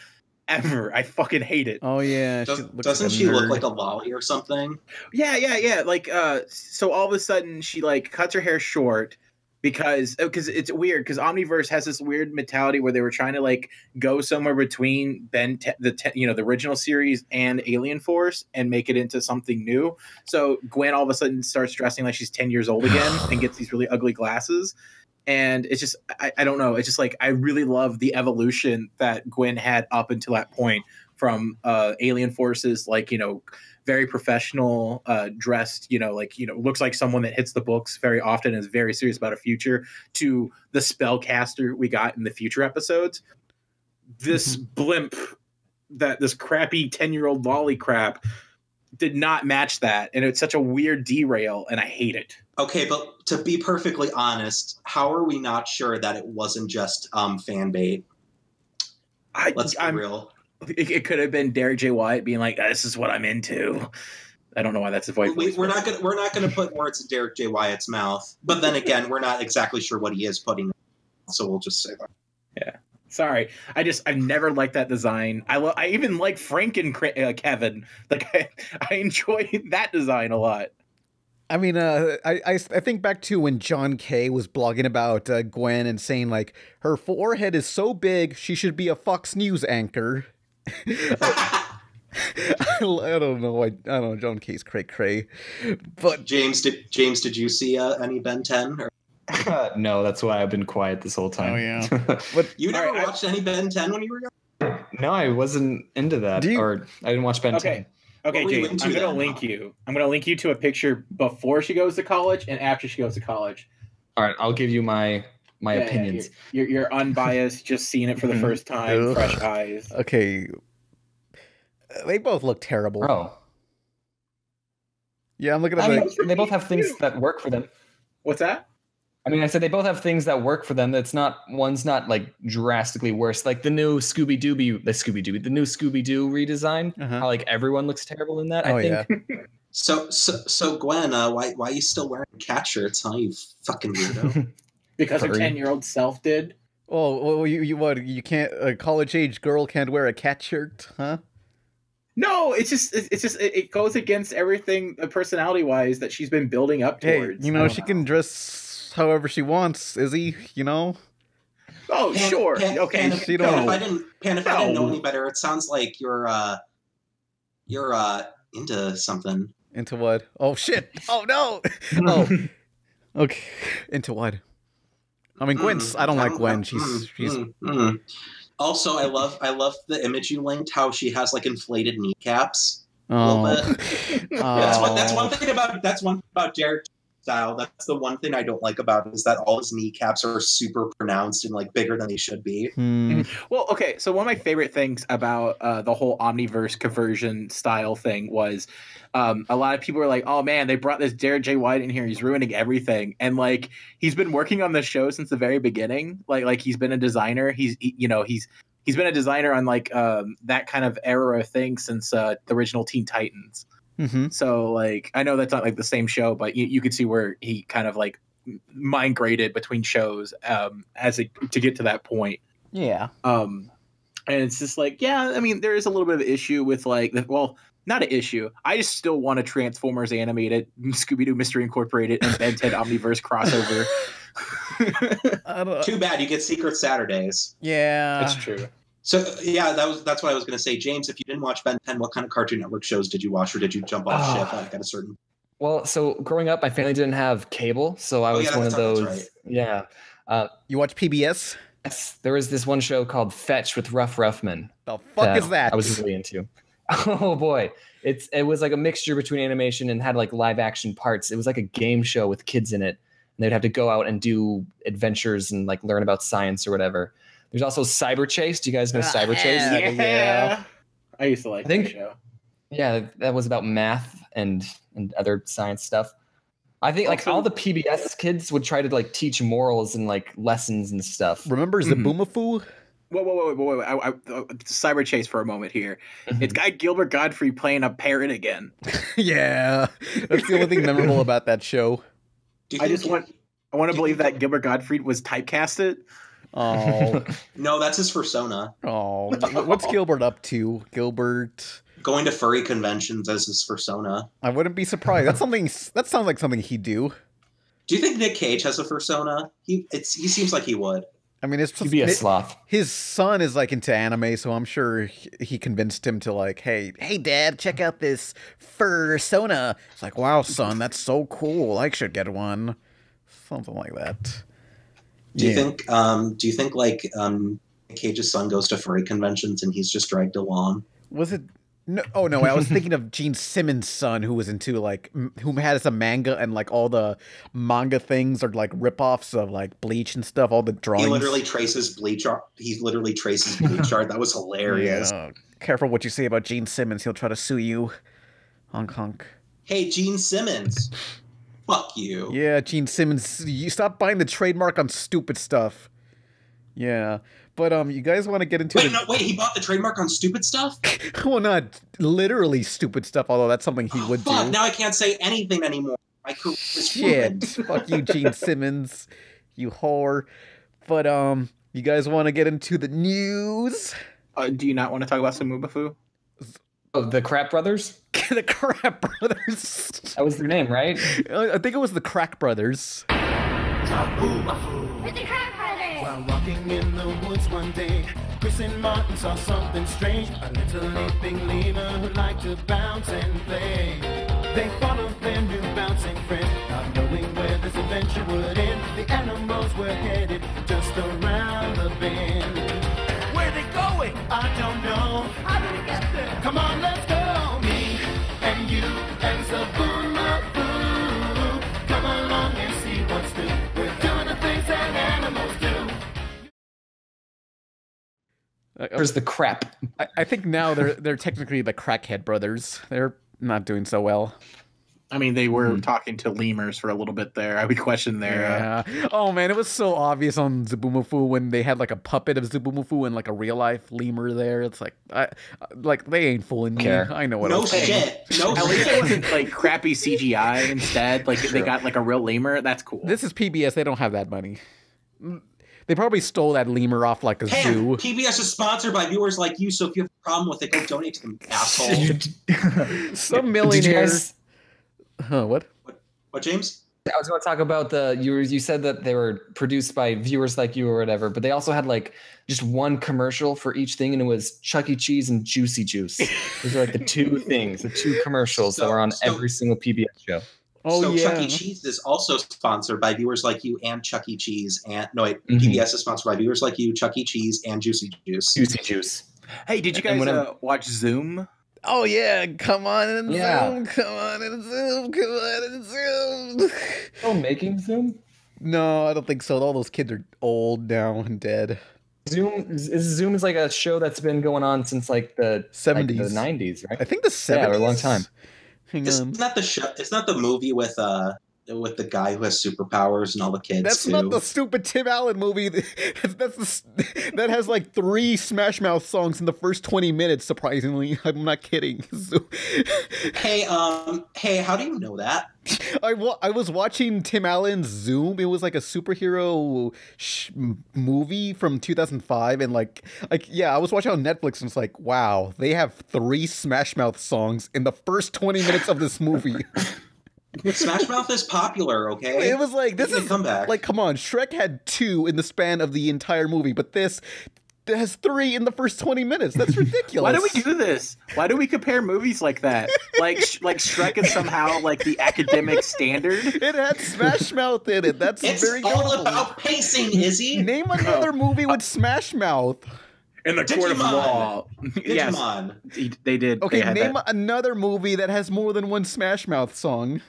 ever. I fucking hate it. Oh yeah, doesn't she look like a lolly or something? Yeah. Like, so all of a sudden she like cuts her hair short because it's weird because Omniverse has this weird mentality where they were trying to like go somewhere between the original series and Alien Force and make it into something new. So Gwen all of a sudden starts dressing like she's 10 years old again and gets these really ugly glasses. And it's just, I don't know. It's just like, I really love the evolution that Gwen had up until that point from Alien Forces, like, you know, very professional, dressed, you know, like, you know, looks like someone that hits the books very often and is very serious about a future, to the spellcaster we got in the future episodes. This blimp, this crappy 10-year-old lolly crap did not match that. And it's such a weird derail, and I hate it. Okay, but to be perfectly honest, how are we not sure that it wasn't just fan bait? Let's be real. It could have been Derek J. White being like, "This is what I'm into." I don't know why that's the voice. We're not gonna put words in Derek J. Wyatt's mouth. But then again, we're not exactly sure what he is putting in, so we'll just say that. Yeah. Sorry, I've never liked that design. I even like Frank and Kevin. Like I enjoy that design a lot. I mean, I think back to when John Kay was blogging about Gwen and saying, like, her forehead is so big, she should be a Fox News anchor. I don't know. John Kay's cray-cray. But James, did you see any Ben 10? No, that's why I've been quiet this whole time. Oh, yeah. But, you never watched any Ben 10 when you were young? No, I wasn't into that. Or I didn't watch Ben 10. Okay, James, I'm going to link you. I'm going to link you to a picture before she goes to college and after she goes to college. All right, I'll give you my opinions. Yeah, you're unbiased, just seeing it for the first time, fresh eyes. Okay. They both look terrible. Oh. Yeah, I'm looking at them. They both have things that work for them. What's that? I mean, I said they both have things that work for them. That's not, one's not like drastically worse. Like the new Scooby-Doo redesign, how like everyone looks terrible in that. I think. So Gwen, why are you still wearing cat shirts, huh? You fucking weirdo. Because her 10-year-old self did. Oh, well, you can't, a college-age girl can't wear a cat shirt, huh? No, it goes against everything personality-wise that she's been building up towards. Hey, you know, she can dress however she wants, Izzy, you know? Oh, Pan, sure. Pan, okay. Pan, she Pan, don't if I didn't, Pan, if no. I didn't know any better, it sounds like you're into something. Into what? Oh, shit. Oh, no. Oh. Okay. Into what? I mean, Gwen's, I don't like Gwen. She's. Also, I love the image you linked, how she has like inflated kneecaps. Oh. A little bit. Oh. That's one thing about Derek's style. That's the one thing I don't like about it, is that all his kneecaps are super pronounced and like bigger than they should be. Hmm. Well, okay, so one of my favorite things about the whole Omniverse conversion style thing was a lot of people were like, oh man, they brought this Derek J. White in here, he's ruining everything. And like, he's been working on this show since the very beginning. Like he's been a designer. He's been a designer on like that kind of era thing since the original Teen Titans. Mm-hmm. So like, I know that's not like the same show, but you could see where he kind of like migrated between shows to get to that point. Yeah. And it's just like, yeah, I mean, there is a little bit of an issue with like, well, not an issue. I just still want a Transformers animated, Scooby-Doo Mystery Incorporated, and Ben 10 Omniverse crossover. Too bad you get Secret Saturdays. Yeah, that's true. So yeah, that's what I was going to say, James. If you didn't watch Ben 10, what kind of Cartoon Network shows did you watch, or did you jump off ship at a certain? Well, so growing up, my family didn't have cable, so I was one of those. Right. Yeah. You watch PBS? Yes. There was this one show called Fetch with Ruff Ruffman. The fuck is that? I was really into. Oh boy, it was like a mixture between animation and had like live action parts. It was like a game show with kids in it, and they'd have to go out and do adventures and like learn about science or whatever. There's also Cyber Chase. Do you guys know Cyber Chase? Yeah, I used to like that show. Yeah, that was about math and other science stuff. I think like all the PBS kids would try to like teach morals and like lessons and stuff. Remember Zaboomafoo? Whoa! Cyber Chase for a moment here. It's Guy Gilbert Godfrey playing a parrot again. Yeah, that's the only thing memorable about that show. I want to believe that Gilbert Gottfried was typecasted. Oh no, that's his persona. Oh, what's Gilbert up to? Gilbert going to furry conventions as his persona. I wouldn't be surprised. That's something. That sounds like something he'd do. Do you think Nick Cage has a persona? He seems like he would. I mean, he'd be a sloth. His son is like into anime, so I'm sure he convinced him to like, hey, Dad, check out this fursona. It's like, wow, son, that's so cool. I should get one. Something like that. Do you think Cage's son goes to furry conventions and he's just dragged along? Was it? No, oh no, I was thinking of Gene Simmons' son, who was into like, who has a manga, and like all the manga things are like ripoffs of like Bleach and stuff. All the drawings. He literally traces Bleach art. That was hilarious. Yeah. Careful what you say about Gene Simmons. He'll try to sue you. Honk honk. Hey, Gene Simmons. Fuck you. Yeah, Gene Simmons. You stop buying the trademark on stupid stuff. Yeah. But you guys want to get into? Wait, he bought the trademark on stupid stuff? Well, not literally stupid stuff, although that's something he would do. Now I can't say anything anymore. My career is ruined. Shit. Fuck you, Gene Simmons, you whore. But you guys want to get into the news? Do you not want to talk about Zaboomafoo? Oh, the Crap Brothers? The Crap Brothers. That was their name, right? I think it was the Crack Brothers. Zaboomafoo. With the Crap Brothers. While walking in the woods one day, Chris and Martin saw something strange. A little leaping lemur who liked to bounce and play. They followed their new bouncing friend, not knowing where this adventure would end. The animals were headed just around the bend. Where are they going? I don't know. How do we get there? Come on, let's go. Me and you and Zaboomafoo. Come along and see what's new. We're doing the things that animals do. There's the crap. I think now they're technically the Crackhead Brothers. They're not doing so well. I mean, they were talking to lemurs for a little bit there. I would question their... Yeah. Oh, man, it was so obvious on Zabumafu when they had, like, a puppet of Zabumafu and, like, a real-life lemur there. It's like, they ain't fooling me. I know what I'm saying. No shit. At least it wasn't, like, crappy CGI instead. Like, they got, like, a real lemur. That's cool. This is PBS. They don't have that money. They probably stole that lemur off, like, a zoo. PBS is sponsored by viewers like you, so if you have a problem with it, go donate to them, asshole. Some millionaires... What, James? I was going to talk about you said that they were produced by viewers like you or whatever, but they also had like just one commercial for each thing, and it was Chuck E. Cheese and Juicy Juice. Those are like the two things, the two commercials that were on every single PBS show. Oh, so yeah. Chuck E. Cheese is also sponsored by viewers like you and Chuck E. Cheese, and PBS is sponsored by viewers like you, Chuck E. Cheese, and Juicy Juice. Juicy Juice. Hey, did you guys watch Zoom? Oh yeah, come on and Zoom, come on and Zoom, come on and Zoom. Oh, making Zoom? No, I don't think so. All those kids are old now and dead. Zoom is like a show that's been going on since like the 70s, like the 90s, right? I think the 70s. Yeah, for a long time. It's not the show. It's not the movie with the guy who has superpowers and all the kids. That's not the stupid Tim Allen movie. That has like 3 Smash Mouth songs in the first 20 minutes, surprisingly. I'm not kidding. Hey, how do you know that? I was watching Tim Allen's Zoom. It was like a superhero movie from 2005, and yeah, I was watching on Netflix, and it's like, wow, they have 3 Smash Mouth songs in the first 20 minutes of this movie. Smash Mouth is popular, okay? It was like, this is like, come on, Shrek had 2 in the span of the entire movie, but this has 3 in the first 20 minutes. That's ridiculous. Why do we do this? Why do we compare movies like that? Like Shrek is somehow like the academic standard. It had Smash Mouth in it. That's very good. It's all about pacing, Izzy. Name another movie with Smash Mouth. In the court of law. Digimon. Yes, they did. Okay, name another movie that has more than 1 Smash Mouth song.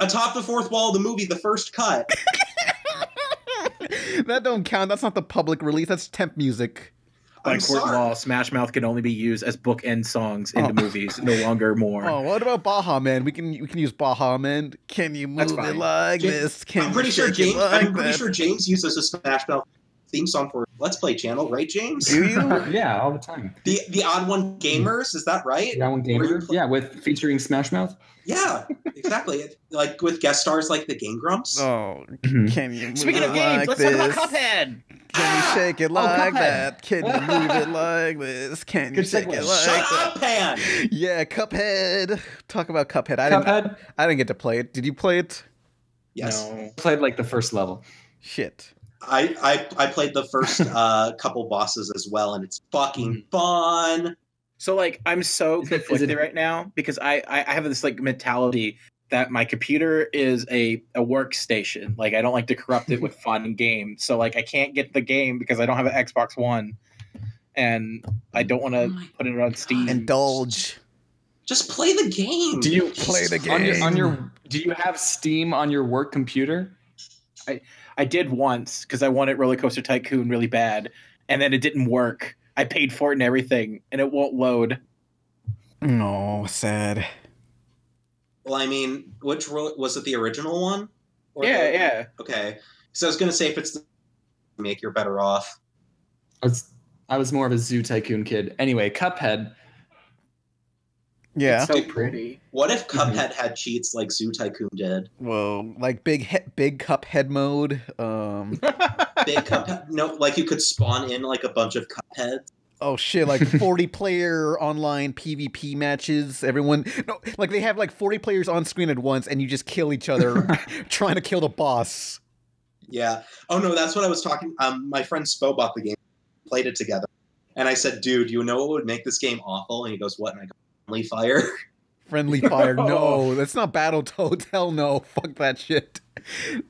Atop the fourth wall of the movie, The First Cut. That don't count. That's not the public release. That's temp music. By court law, Smash Mouth can only be used as bookend songs into movies, no longer more. Oh, what about Baha Man? We can use Baha Man. Can you move it like this? I'm pretty sure James uses a Smash Mouth theme song for Let's Play channel, right, James? Do you? Yeah, all the time. The Odd One Gamers, is that right? The Odd One Gamers, yeah, with featuring Smash Mouth. Yeah, exactly. Like with guest stars like the Game Grumps. Oh, can you? Speaking of games, let's talk about Cuphead. Can you shake it like that? Can you move it like this? Can you shake it like that? Cuphead. Yeah, Cuphead. Talk about Cuphead. I didn't get to play it. Did you play it? Yes. No. Played like the first level. Shit. I played the first couple bosses as well, and it's fucking fun. So like I'm so conflicted right now because I have this like mentality that my computer is a workstation. Like I don't like to corrupt it with fun and games. So like I can't get the game because I don't have an Xbox One, and I don't want to put it on Steam. Indulge. Just play the game. Do you play the game on your? Do you have Steam on your work computer? I did once because I wanted Roller Coaster Tycoon really bad, and then it didn't work. I paid for it and everything, and it won't load. No, sad. Well, I mean, which was it? The original one? Or yeah. Okay, so I was gonna say if it's the remake, you're better off. I was more of a Zoo Tycoon kid. Anyway, Cuphead. Yeah, it's so pretty. What if Cuphead had cheats like Zoo Tycoon did? Whoa, like big Cuphead mode. Big Cuphead. No, like you could spawn in like a bunch of Cupheads. Oh shit! Like 40-player online PvP matches. Like they have like 40 players on screen at once, and you just kill each other trying to kill the boss. Yeah. Oh no, that's what I was talking. My friend Spo bought the game, played it together, and I said, "Dude, you know what would make this game awful?" And he goes, "What?" And I go, Friendly fire. No, that's not Battletoads. Hell no. Fuck that shit.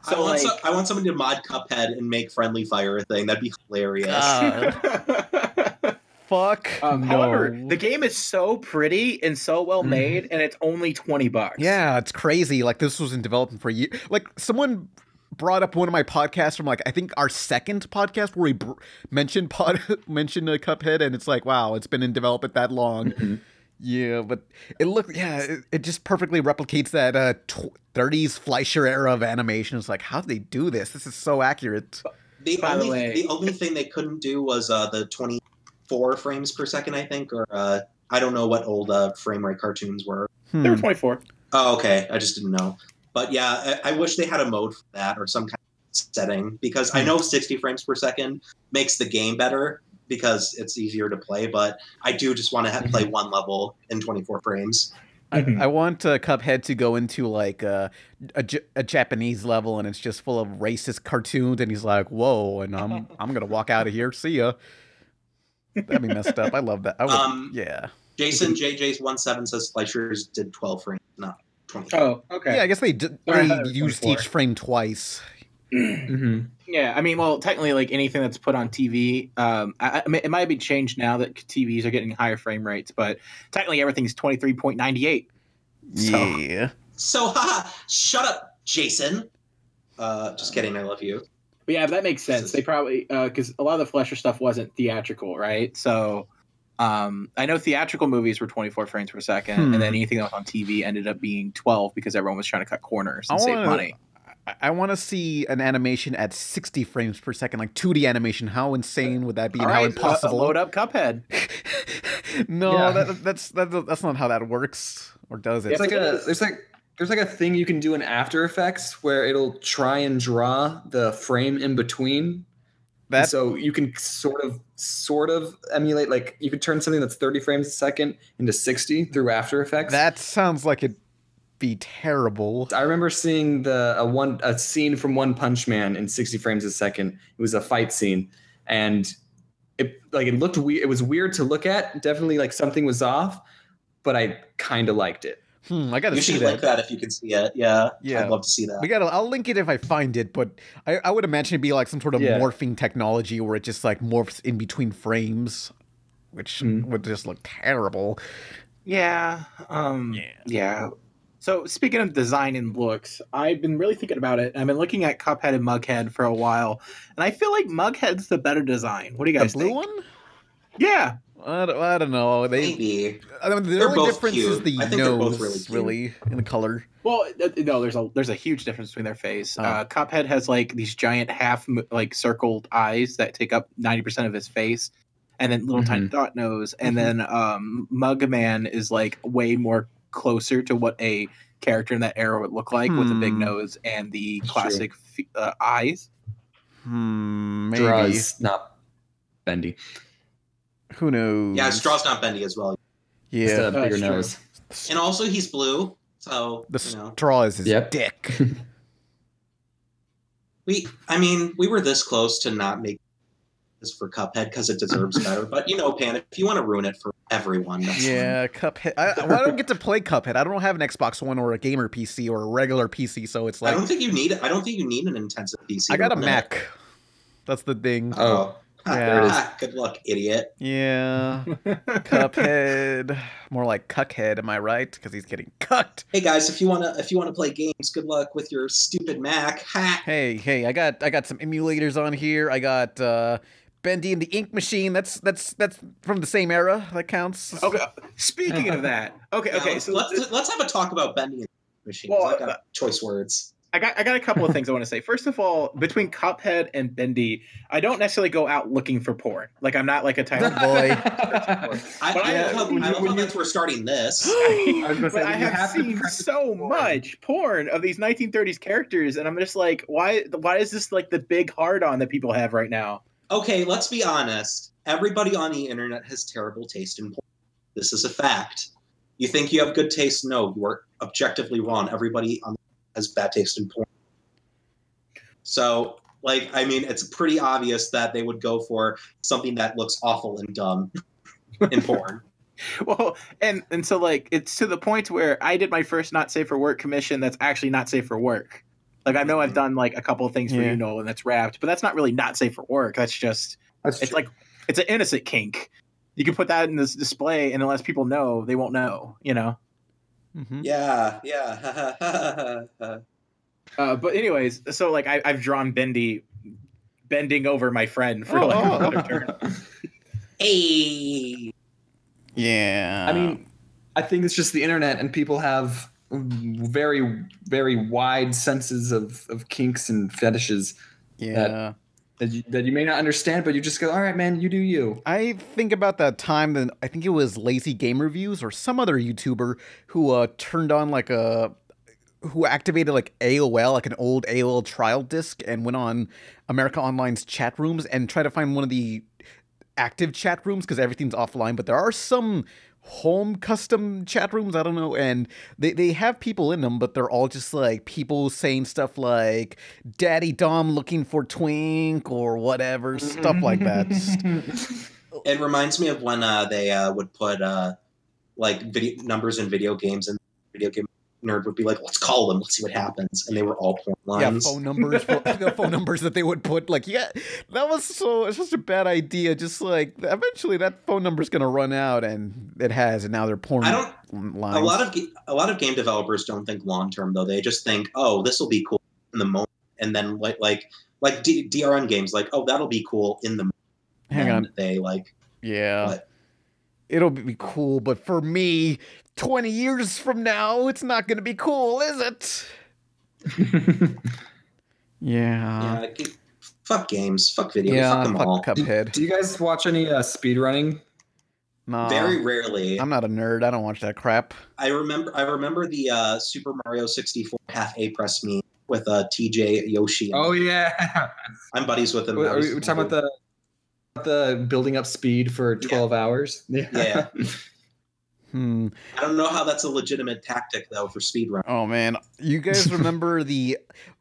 So I want somebody to mod Cuphead and make Friendly Fire a thing. That'd be hilarious. Fuck. No. However, the game is so pretty and so well made, and it's only $20. Yeah, it's crazy. Like this was in development for a year. Like someone brought up one of my podcasts from like I think our second podcast where we mentioned Cuphead, and it's like wow, it's been in development that long. Yeah, but it looked, yeah, it just perfectly replicates that 30s Fleischer era of animation. It's like, how do they do this? This is so accurate. The only thing they couldn't do was the 24 frames per second, I think, or I don't know what old frame rate cartoons were. They were 24. Oh, okay. I just didn't know. But yeah, I wish they had a mode for that or some kind of setting, because I know 60 frames per second makes the game better, because it's easier to play, but I do just want to have to play one level in 24 frames. I want Cuphead to go into like a Japanese level, and it's just full of racist cartoons, and he's like, "Whoa!" and I'm gonna walk out of here. See ya. That'd be messed up. I love that. I would, yeah. Jason JJ's 17 says Fleischer's did 12 frames, not 20. Oh, okay. Yeah, I guess they used each frame twice. Yeah, I mean, well, technically, like anything that's put on TV, I mean, it might be changed now that TVs are getting higher frame rates, but technically everything's 23.98. Yeah. So, haha, shut up, Jason. Just kidding, I love you. But yeah, but that makes sense. They probably, because a lot of the Fleischer stuff wasn't theatrical, right? So, I know theatrical movies were 24 frames per second, and then anything that was on TV ended up being 12 because everyone was trying to cut corners and save money. I want to see an animation at 60 frames per second, like 2D animation. How insane would that be? And how impossible? Load up Cuphead. That's not how that works, or does it? It's like there's like a thing you can do in After Effects where it'll try and draw the frame in between. That, so you can sort of emulate, like you could turn something that's 30 frames a second into 60 through After Effects. That sounds like it. Be terrible. I remember seeing a scene from One Punch Man in 60 frames a second. It was a fight scene, and it looked weird. It was weird to look at. Definitely like something was off, but I kind of liked it. I gotta see that. You should link that if you can see it. Yeah, I'd love to see that. I'll link it if I find it, but I would imagine it'd be like some sort of morphing technology where it just like morphs in between frames, which would just look terrible. Yeah. Yeah. So speaking of design and looks, I've been really thinking about it. I've been looking at Cuphead and Mughead for a while, and I feel like Mughead's the better design. What do you guys think? The blue one? Yeah. I don't know. Maybe. I mean, the only difference is the nose, really, in the color. Well, no, there's a huge difference between their face. Cuphead has like these giant half like circled eyes that take up 90% of his face, and then little tiny dot nose, and then Mugman is like way more closer to what a character in that era would look like, with a big nose and the classic eyes. Maybe. Straw's not bendy. Who knows? Yeah, Straw's not bendy as well. Yeah, it's a bigger nose. And also, he's blue, so the straw is his dick. I mean, we were this close to not making this for Cuphead because it deserves better. But you know, Pan, if you want to ruin it for everyone. Cuphead. I don't get to play Cuphead. I don't have an Xbox One or a gamer PC or a regular PC, so it's like I don't think you need an intensive PC. I got a Mac. That's the thing. Oh, there it is. Good luck, idiot. Yeah, Cuphead. More like Cuckhead, am I right? Because he's getting cucked. Hey guys, if you wanna play games, good luck with your stupid Mac. Ha. Hey, I got some emulators on here. I got Bendy and the Ink Machine. That's from the same era. That counts. Okay. Speaking of that. Okay. So let's have a talk about Bendy and the Ink Machine. Well, I've got choice words. I got a couple of things I want to say. First of all, between Cuphead and Bendy, I don't necessarily go out looking for porn. Like, I'm not like a type of boy. I love that we're starting this. I have seen so much porn of these 1930s characters, and I'm just like, why is this like the big hard on that people have right now? Okay, let's be honest. Everybody on the internet has terrible taste in porn. This is a fact. You think you have good taste? No, you are objectively wrong. Everybody on the internet has bad taste in porn. So, like, I mean, it's pretty obvious that they would go for something that looks awful and dumb in porn. Well, and so, like, it's to the point where I did my first Not Safe for Work commission that's actually not safe for work. Like, I know I've done like a couple of things for you, Nolan, that's wrapped, but that's not really not safe for work. That's just it's true. Like it's an innocent kink. You can put that in this display, and unless people know, they won't know. You know. Yeah. But anyways, so like I've drawn Bendy bending over my friend for like a turn. Hey. Yeah. I mean, I think it's just the internet, and people have very, very wide senses of kinks and fetishes. Yeah. That you may not understand, but you just go, all right, man, you do you. I think about that time then I think it was Lazy Game Reviews or some other YouTuber who turned on like who activated like AOL, like an old AOL trial disc, and went on America Online's chat rooms and tried to find one of the active chat rooms because everything's offline. But there are some home custom chat rooms, I don't know, and they have people in them, but they're all just like people saying stuff like Daddy Dom looking for twink or whatever, stuff like that. It reminds me of when they would put like video numbers in video games, and video game nerd would be like, let's call them, let's see what happens, and they were all porn lines. Yeah, phone numbers. The phone numbers that they would put, like, yeah, that was such a bad idea. Just like, eventually that phone number's gonna run out, and it has, and now they're porn lines. A lot of game developers don't think long term though. They just think, oh, this will be cool in the moment, and then like DRM games, like, oh, that'll be cool in the moment. Hang on, they like, yeah. What? It'll be cool, but for me, 20 years from now, it's not going to be cool, is it? Yeah. Fuck games. Fuck videos. Yeah, fuck them all. Cuphead. Do you guys watch any speedrunning? Nah. Very rarely. I'm not a nerd. I don't watch that crap. I remember the Super Mario 64 half A press meme with TJ Yoshi. Oh, yeah. I'm buddies with him. Wait, we're talking about the building up speed for 12 hours. Yeah. I don't know how that's a legitimate tactic though for speedrun. Oh man, you guys remember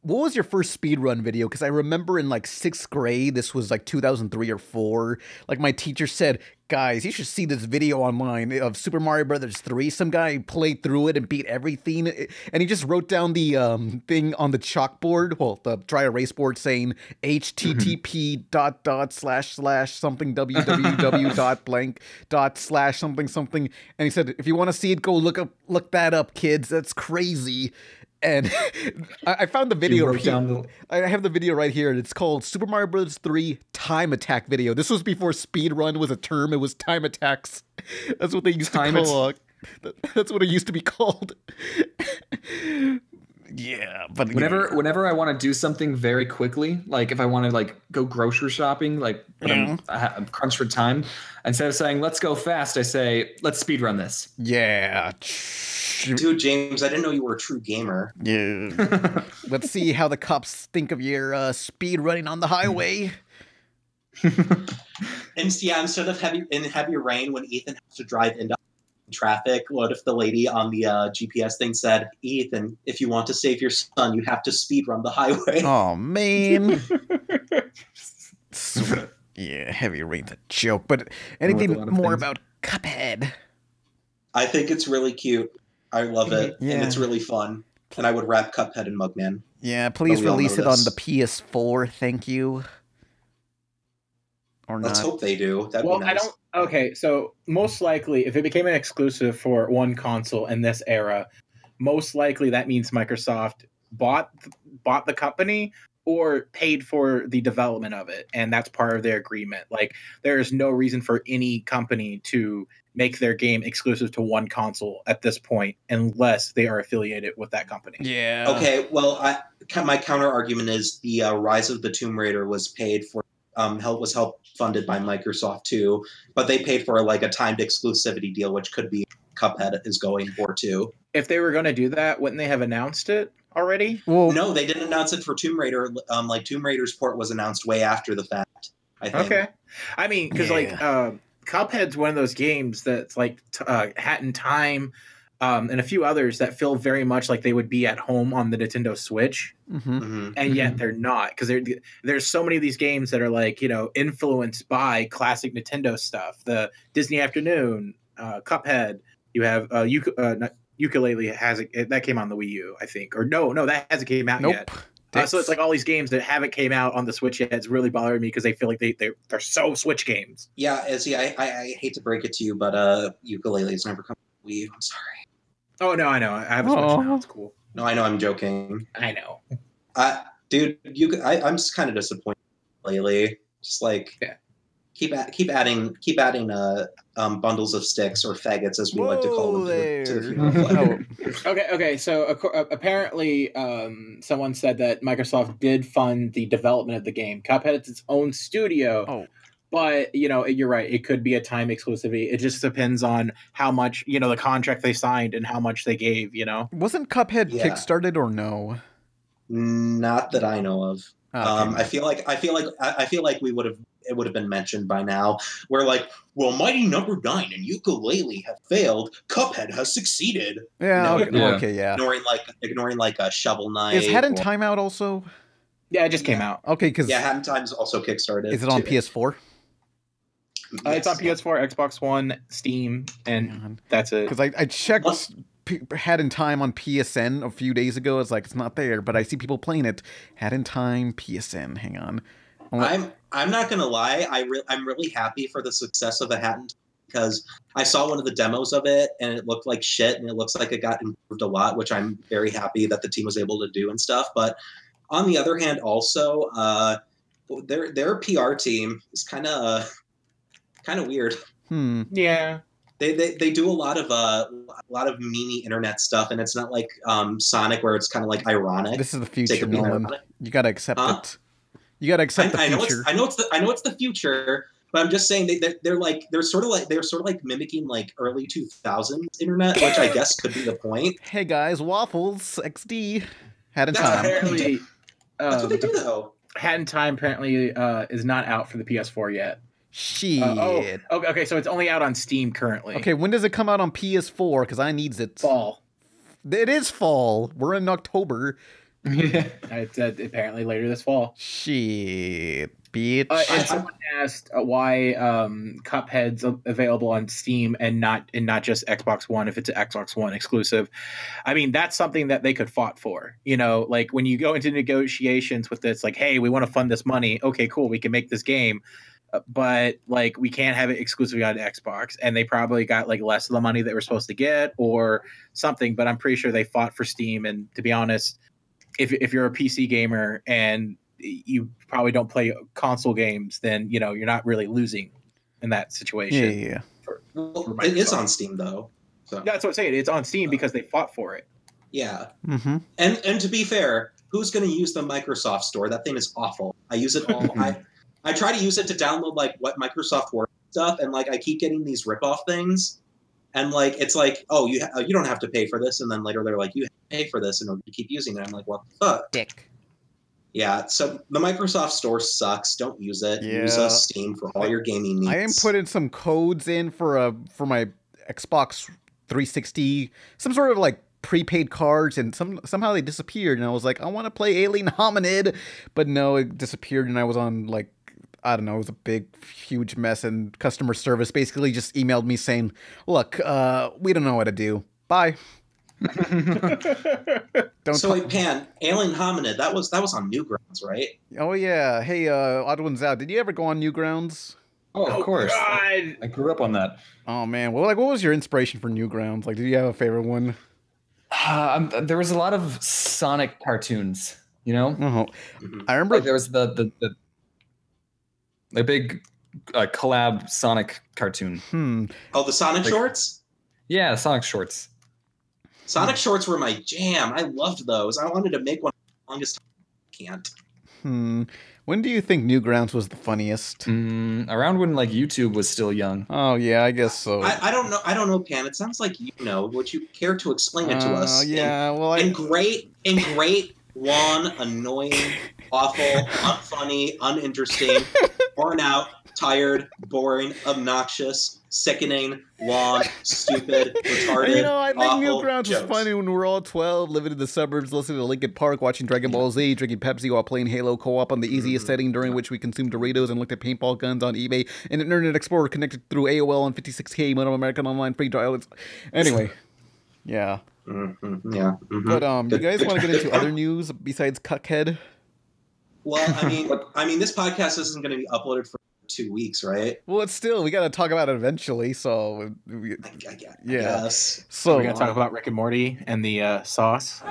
what was your first speedrun video? Because I remember in like 6th grade, this was like 2003 or 4. Like my teacher said, guys, you should see this video online of Super Mario Brothers 3. Some guy played through it and beat everything, and he just wrote down the thing on the chalkboard, well, the dry erase board, saying HTTP // something www .blank/ something, and he said, if you want to see it, go look that up, kids. That's crazy. And I found the video. I have the video right here. It's called Super Mario Bros. 3 Time Attack video. This was before speedrun was a term. It was time attacks. That's what they used to call it. That's what it used to be called. Yeah, but whenever I want to do something very quickly, like if I want to like go grocery shopping, like I'm crunched for time, instead of saying let's go fast, I say let's speed run this. Yeah, dude, James, I didn't know you were a true gamer. Yeah, let's see how the cops think of your speed running on the highway. And yeah, instead of heavy rain, when Ethan has to drive into traffic, what if the lady on the GPS thing said, Ethan, if you want to save your son, you have to speed run the highway. Oh man. Yeah, heavy rain's a joke. But anything more about Cuphead? I think it's really cute. I love it. Yeah. And it's really fun, and I would wrap Cuphead in Mugman. Yeah, please release it on the PS4, thank you. Or let's hope they do. That'd be nice. Okay, so most likely, if it became an exclusive for one console in this era, most likely that means Microsoft bought the company or paid for the development of it, and that's part of their agreement. Like, there is no reason for any company to make their game exclusive to one console at this point unless they are affiliated with that company. Yeah. Okay, well, my counter-argument is the Rise of the Tomb Raider was paid for. was funded by Microsoft too, but they paid for like a timed exclusivity deal, which could be Cuphead is going for too. If they were going to do that, wouldn't they have announced it already? Well, no, they didn't announce it for Tomb Raider. Like Tomb Raider's port was announced way after the fact, I think. Okay, I mean, because like Cuphead's one of those games that's like Hat in Time and a few others that feel very much like they would be at home on the Nintendo Switch, and yet they're not, because there's so many of these games that are like, you know, influenced by classic Nintendo stuff. The Disney Afternoon, Cuphead. You have Ukulele that came on the Wii U, I think, or no, that hasn't came out yet. So it's like all these games that haven't came out on the Switch yet. It's really bothering me because they feel like they're so Switch games. Yeah, see, I hate to break it to you, but Ukulele's never come on the Wii U. I'm sorry. Oh, no, I know. I have a Switch now. It's cool. No, I know. I'm joking. I know. Dude, I'm just kind of disappointed lately. Just like, Keep adding bundles of sticks or faggots, as we like to call them, to the funeral. Okay. So apparently, someone said that Microsoft did fund the development of the game. Cuphead is its own studio. Oh. But, you know, you're right. It could be a time exclusivity. It just depends on how much, you know, the contract they signed and how much they gave, you know. Wasn't Cuphead kickstarted or no? Not that I know of. Oh, okay. I feel like it would have been mentioned by now. We're like, well, Mighty Number 9 and Yooka-Laylee have failed. Cuphead has succeeded. Yeah. Ignoring like a Shovel Knight. Is Hat in Time out also? Yeah, it just came out. Okay, because Hat in Time is also kickstarted. Is it on PS4? It's on PS4, Xbox One, Steam, and that's it. Because I checked Hat in Time on PSN a few days ago. It's like, it's not there, but I see people playing it. Hat in Time, PSN. Hang on. I'm not gonna lie. I'm really happy for the success of the Hat in Time, because I saw one of the demos of it and it looked like shit, and it looks like it got improved a lot, which I'm very happy that the team was able to do and stuff. But on the other hand, also their PR team is kind of weird. Yeah. They do a lot of meanie internet stuff, and it's not like Sonic, where it's kind of like ironic. This is the future, Nolan. You gotta accept it. You gotta accept the future. I know it's the future, but I'm just saying they're sort of like mimicking like early 2000s internet, which I guess could be the point. Hey guys, waffles XD. Hat in Time. Apparently, that's what they do though. Hat in Time apparently is not out for the PS4 yet. Shit. Okay, so it's only out on Steam currently. Okay, when does it come out on PS4? Because I needs it. Fall. It is fall. We're in October. It's apparently later this fall. Shit, bitch. And someone asked why Cuphead's available on Steam and not just Xbox One, if it's an Xbox One exclusive. I mean, that's something that they could fought for. You know, like when you go into negotiations with this, like, hey, we want to fund this money. Okay, cool, we can make this game. But like, we can't have it exclusively on Xbox, and they probably got like less of the money they were supposed to get or something. But I'm pretty sure they fought for Steam. And to be honest, if you're a PC gamer and you probably don't play console games, then you know you're not really losing in that situation. Yeah. For it is on Steam though. So. That's what I'm saying. It's on Steam because they fought for it. Yeah. Mm-hmm. And to be fair, who's going to use the Microsoft Store? That thing is awful. I use it all. I try to use it to download like what Microsoft Word stuff, and like I keep getting these ripoff things, and like it's like, oh, you don't have to pay for this, and then later they're like, you have to pay for this in order to keep using it. I'm like, what the fuck? Dick. Yeah, so the Microsoft Store sucks. Don't use it. Yeah. Use Steam for all your gaming needs. I am putting some codes in for my Xbox 360, some sort of like prepaid cards, and somehow they disappeared, and I was like, I want to play Alien Hominid, but no, it disappeared, and I was on like, I don't know, it was a big, huge mess, and customer service basically just emailed me saying, look, we don't know what to do. Bye. Pan, Alien Hominid, that was on Newgrounds, right? Oh, yeah. Hey, Odd Ones Out, did you ever go on Newgrounds? Oh, of course. God. I grew up on that. Oh, man. Well, like, what was your inspiration for Newgrounds? Like, did you have a favorite one? There was a lot of Sonic cartoons, you know? Uh-huh. I remember... Like, there was the big collab Sonic cartoon. Oh, the Sonic shorts? Yeah, Sonic shorts. Sonic shorts were my jam. I loved those. I wanted to make one for the longest time. I can't. When do you think Newgrounds was the funniest? Around when like YouTube was still young. Oh yeah, I guess so. I don't know. I don't know, Pan. It sounds like you know. Would you care to explain it to us? Oh yeah. Great, long, annoying, awful, unfunny, uninteresting, worn out, tired, boring, obnoxious, sickening, long, stupid, retarded. You know, I think Newgrounds was funny when we were all 12, living in the suburbs, listening to Linkin Park, watching Dragon Ball Z, drinking Pepsi while playing Halo co-op on the easiest setting, during which we consumed Doritos and looked at paintball guns on eBay and an Internet Explorer connected through AOL on 56K Modem American Online free dial. Anyway, yeah. But you guys want to get into other news besides Cuphead? Well, I mean, this podcast isn't going to be uploaded for 2 weeks, right? Well, it's still, we got to talk about it eventually. So, yes. So we're going to talk about Rick and Morty and the sauce.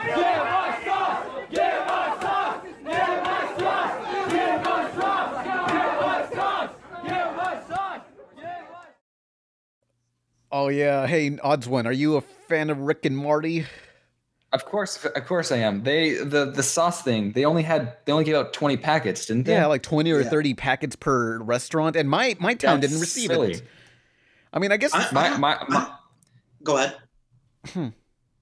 Oh yeah. Hey, Odds One, are you a fan of Rick and Morty? Of course I am. They the sauce thing. They only gave out 20 packets, didn't they? Yeah, like 20 or 30 packets per restaurant. And my town didn't receive it. I mean, I guess go ahead.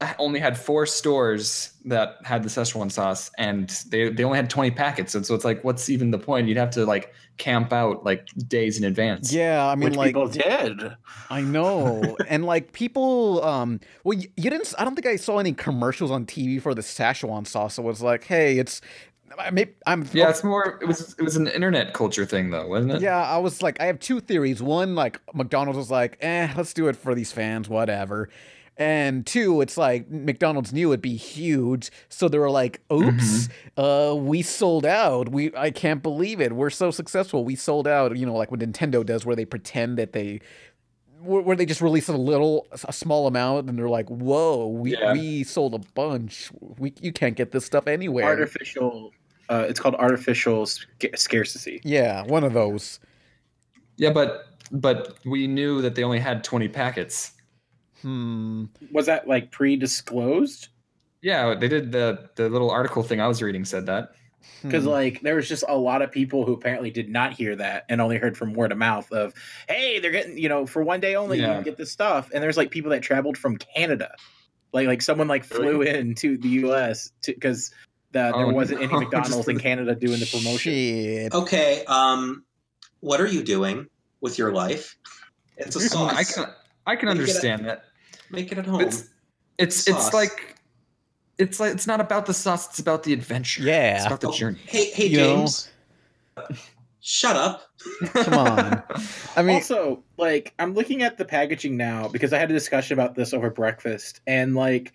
I only had 4 stores that had the Szechuan sauce, and they only had 20 packets. And so it's like, what's even the point? You'd have to like camp out like days in advance. Yeah, I mean, which like people did. I know, and like people. Well, you didn't. I don't think I saw any commercials on TV for the Szechuan sauce. So it's like, hey, it's. Yeah, it's more. It was an internet culture thing, though, wasn't it? Yeah, I was like, I have 2 theories. One, like McDonald's was like, let's do it for these fans, whatever. And 2, it's like McDonald's knew it'd be huge, so they were like, "Oops, we sold out. I can't believe it. We're so successful. We sold out." You know, like what Nintendo does, where they pretend that where they just release a small amount, and they're like, "Whoa, we sold a bunch. You can't get this stuff anywhere." Artificial. It's called artificial scarcity. Yeah, one of those. Yeah, but we knew that they only had 20 packets. Was that like pre-disclosed? Yeah, they did the little article thing I was reading said that. Because like there was just a lot of people who apparently did not hear that and only heard from word of mouth of, hey, they're getting, you know, for one day only you can get this stuff. And there's like people that traveled from Canada, like someone like flew in to the U.S. because there wasn't any McDonald's in Canada doing the promotion. Shit. Okay, what are you doing with your life? It's a sauce. I can understand that. Make it at home. It's like it's not about the sauce. It's about the adventure. Yeah, it's about the journey. Hey, James, shut up. Come on. I mean, also, like, I'm looking at the packaging now because I had a discussion about this over breakfast, and like,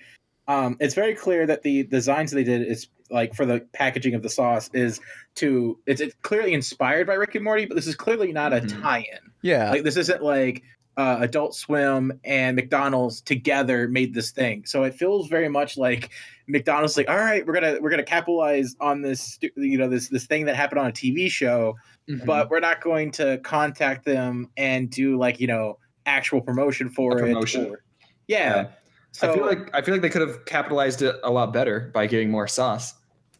it's very clear that the designs they did is like for the packaging of the sauce is to it's clearly inspired by Rick and Morty, but this is clearly not a tie-in. Yeah, like this isn't like. Adult Swim and McDonald's together made this thing, so it feels very much like McDonald's like, all right, we're gonna capitalize on this, you know, this thing that happened on a TV show, but we're not going to contact them and do like, you know, actual promotion for it. Or, yeah. So I feel like they could have capitalized it a lot better by getting more sauce.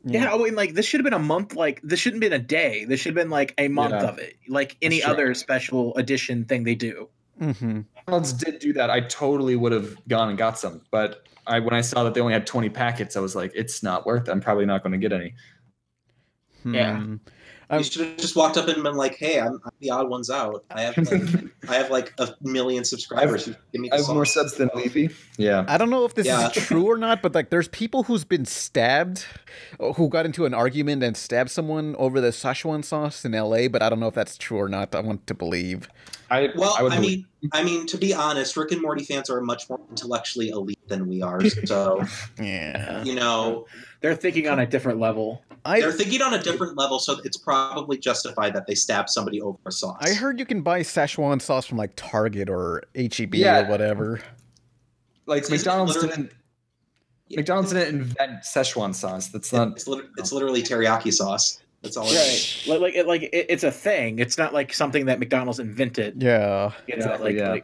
Yeah, I mean, like this should have been a month. Like this shouldn't have been a day. This should have been like a month of it, like any other special edition thing they do. McDonald's did do that. I totally would have gone and got some, but when I saw that they only had 20 packets, I was like, it's not worth it. I'm probably not going to get any. Yeah, you should have just walked up and been like, "Hey, I'm the Odd Ones Out. I have like, I have like 1 million subscribers. Give me the sauce. I have more subs than Leafy." Yeah, I don't know if this is true or not, but like, there's people who's been stabbed, who got into an argument and stabbed someone over the Szechuan sauce in L.A. But I don't know if that's true or not. I want to believe. I mean, to be honest, Rick and Morty fans are much more intellectually elite than we are. So, yeah, you know, they're thinking on a different level. They're thinking on a different level, so it's probably justified that they stab somebody over a sauce. I heard you can buy Szechuan sauce from like Target or H-E-B or whatever. Like McDonald's didn't invent Szechuan sauce. That's not. It's literally teriyaki sauce. That's all it is. It's a thing. It's not like something that McDonald's invented. Yeah, you know,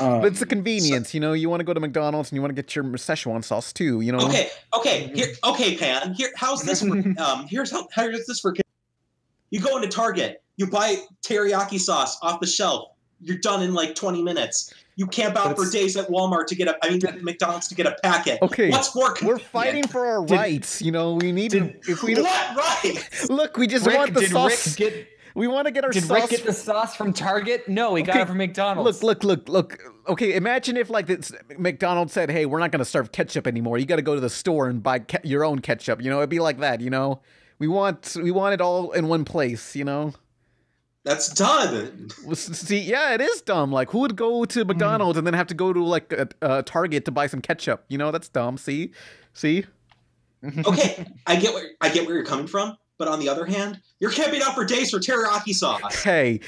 but it's the convenience. So, you know, you want to go to McDonald's and you want to get your Szechuan sauce too. You know. Okay, Pan. How's this? For, here's this for. You go into Target. You buy teriyaki sauce off the shelf. You're done in like 20 minutes. You camp out for days at Walmart to get at McDonald's to get a packet. Okay, what's more convenient? We're fighting for our rights. You know, we need to. If we what rights? Look, we just want the sauce. We want to get our sauce. Did Rick get the sauce from Target? No, he got it from McDonald's. Look. Okay, imagine if like this McDonald's said, "Hey, we're not going to serve ketchup anymore. You got to go to the store and buy your own ketchup." You know, it'd be like that. You know, we want it all in one place. You know. That's dumb. See, yeah, it is dumb. Like, who would go to McDonald's and then have to go to like a Target to buy some ketchup? You know, that's dumb. See. Okay, I get where you're coming from, but on the other hand, you're camping out for days for teriyaki sauce. Hey,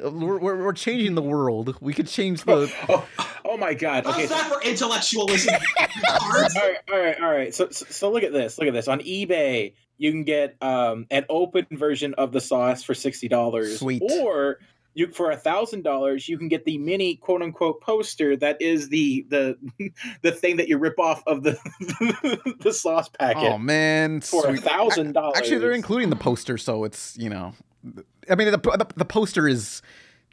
we're changing the world. We could change the. Oh my God! Okay. How's that for intellectualism? All right. So look at this. Look at this on eBay. You can get an open version of the sauce for $60, or for $1,000, you can get the mini "quote unquote" poster that is the thing that you rip off of the the sauce packet. Oh man, for $1,000. Actually, they're including the poster, so it's, you know, I mean, the poster is,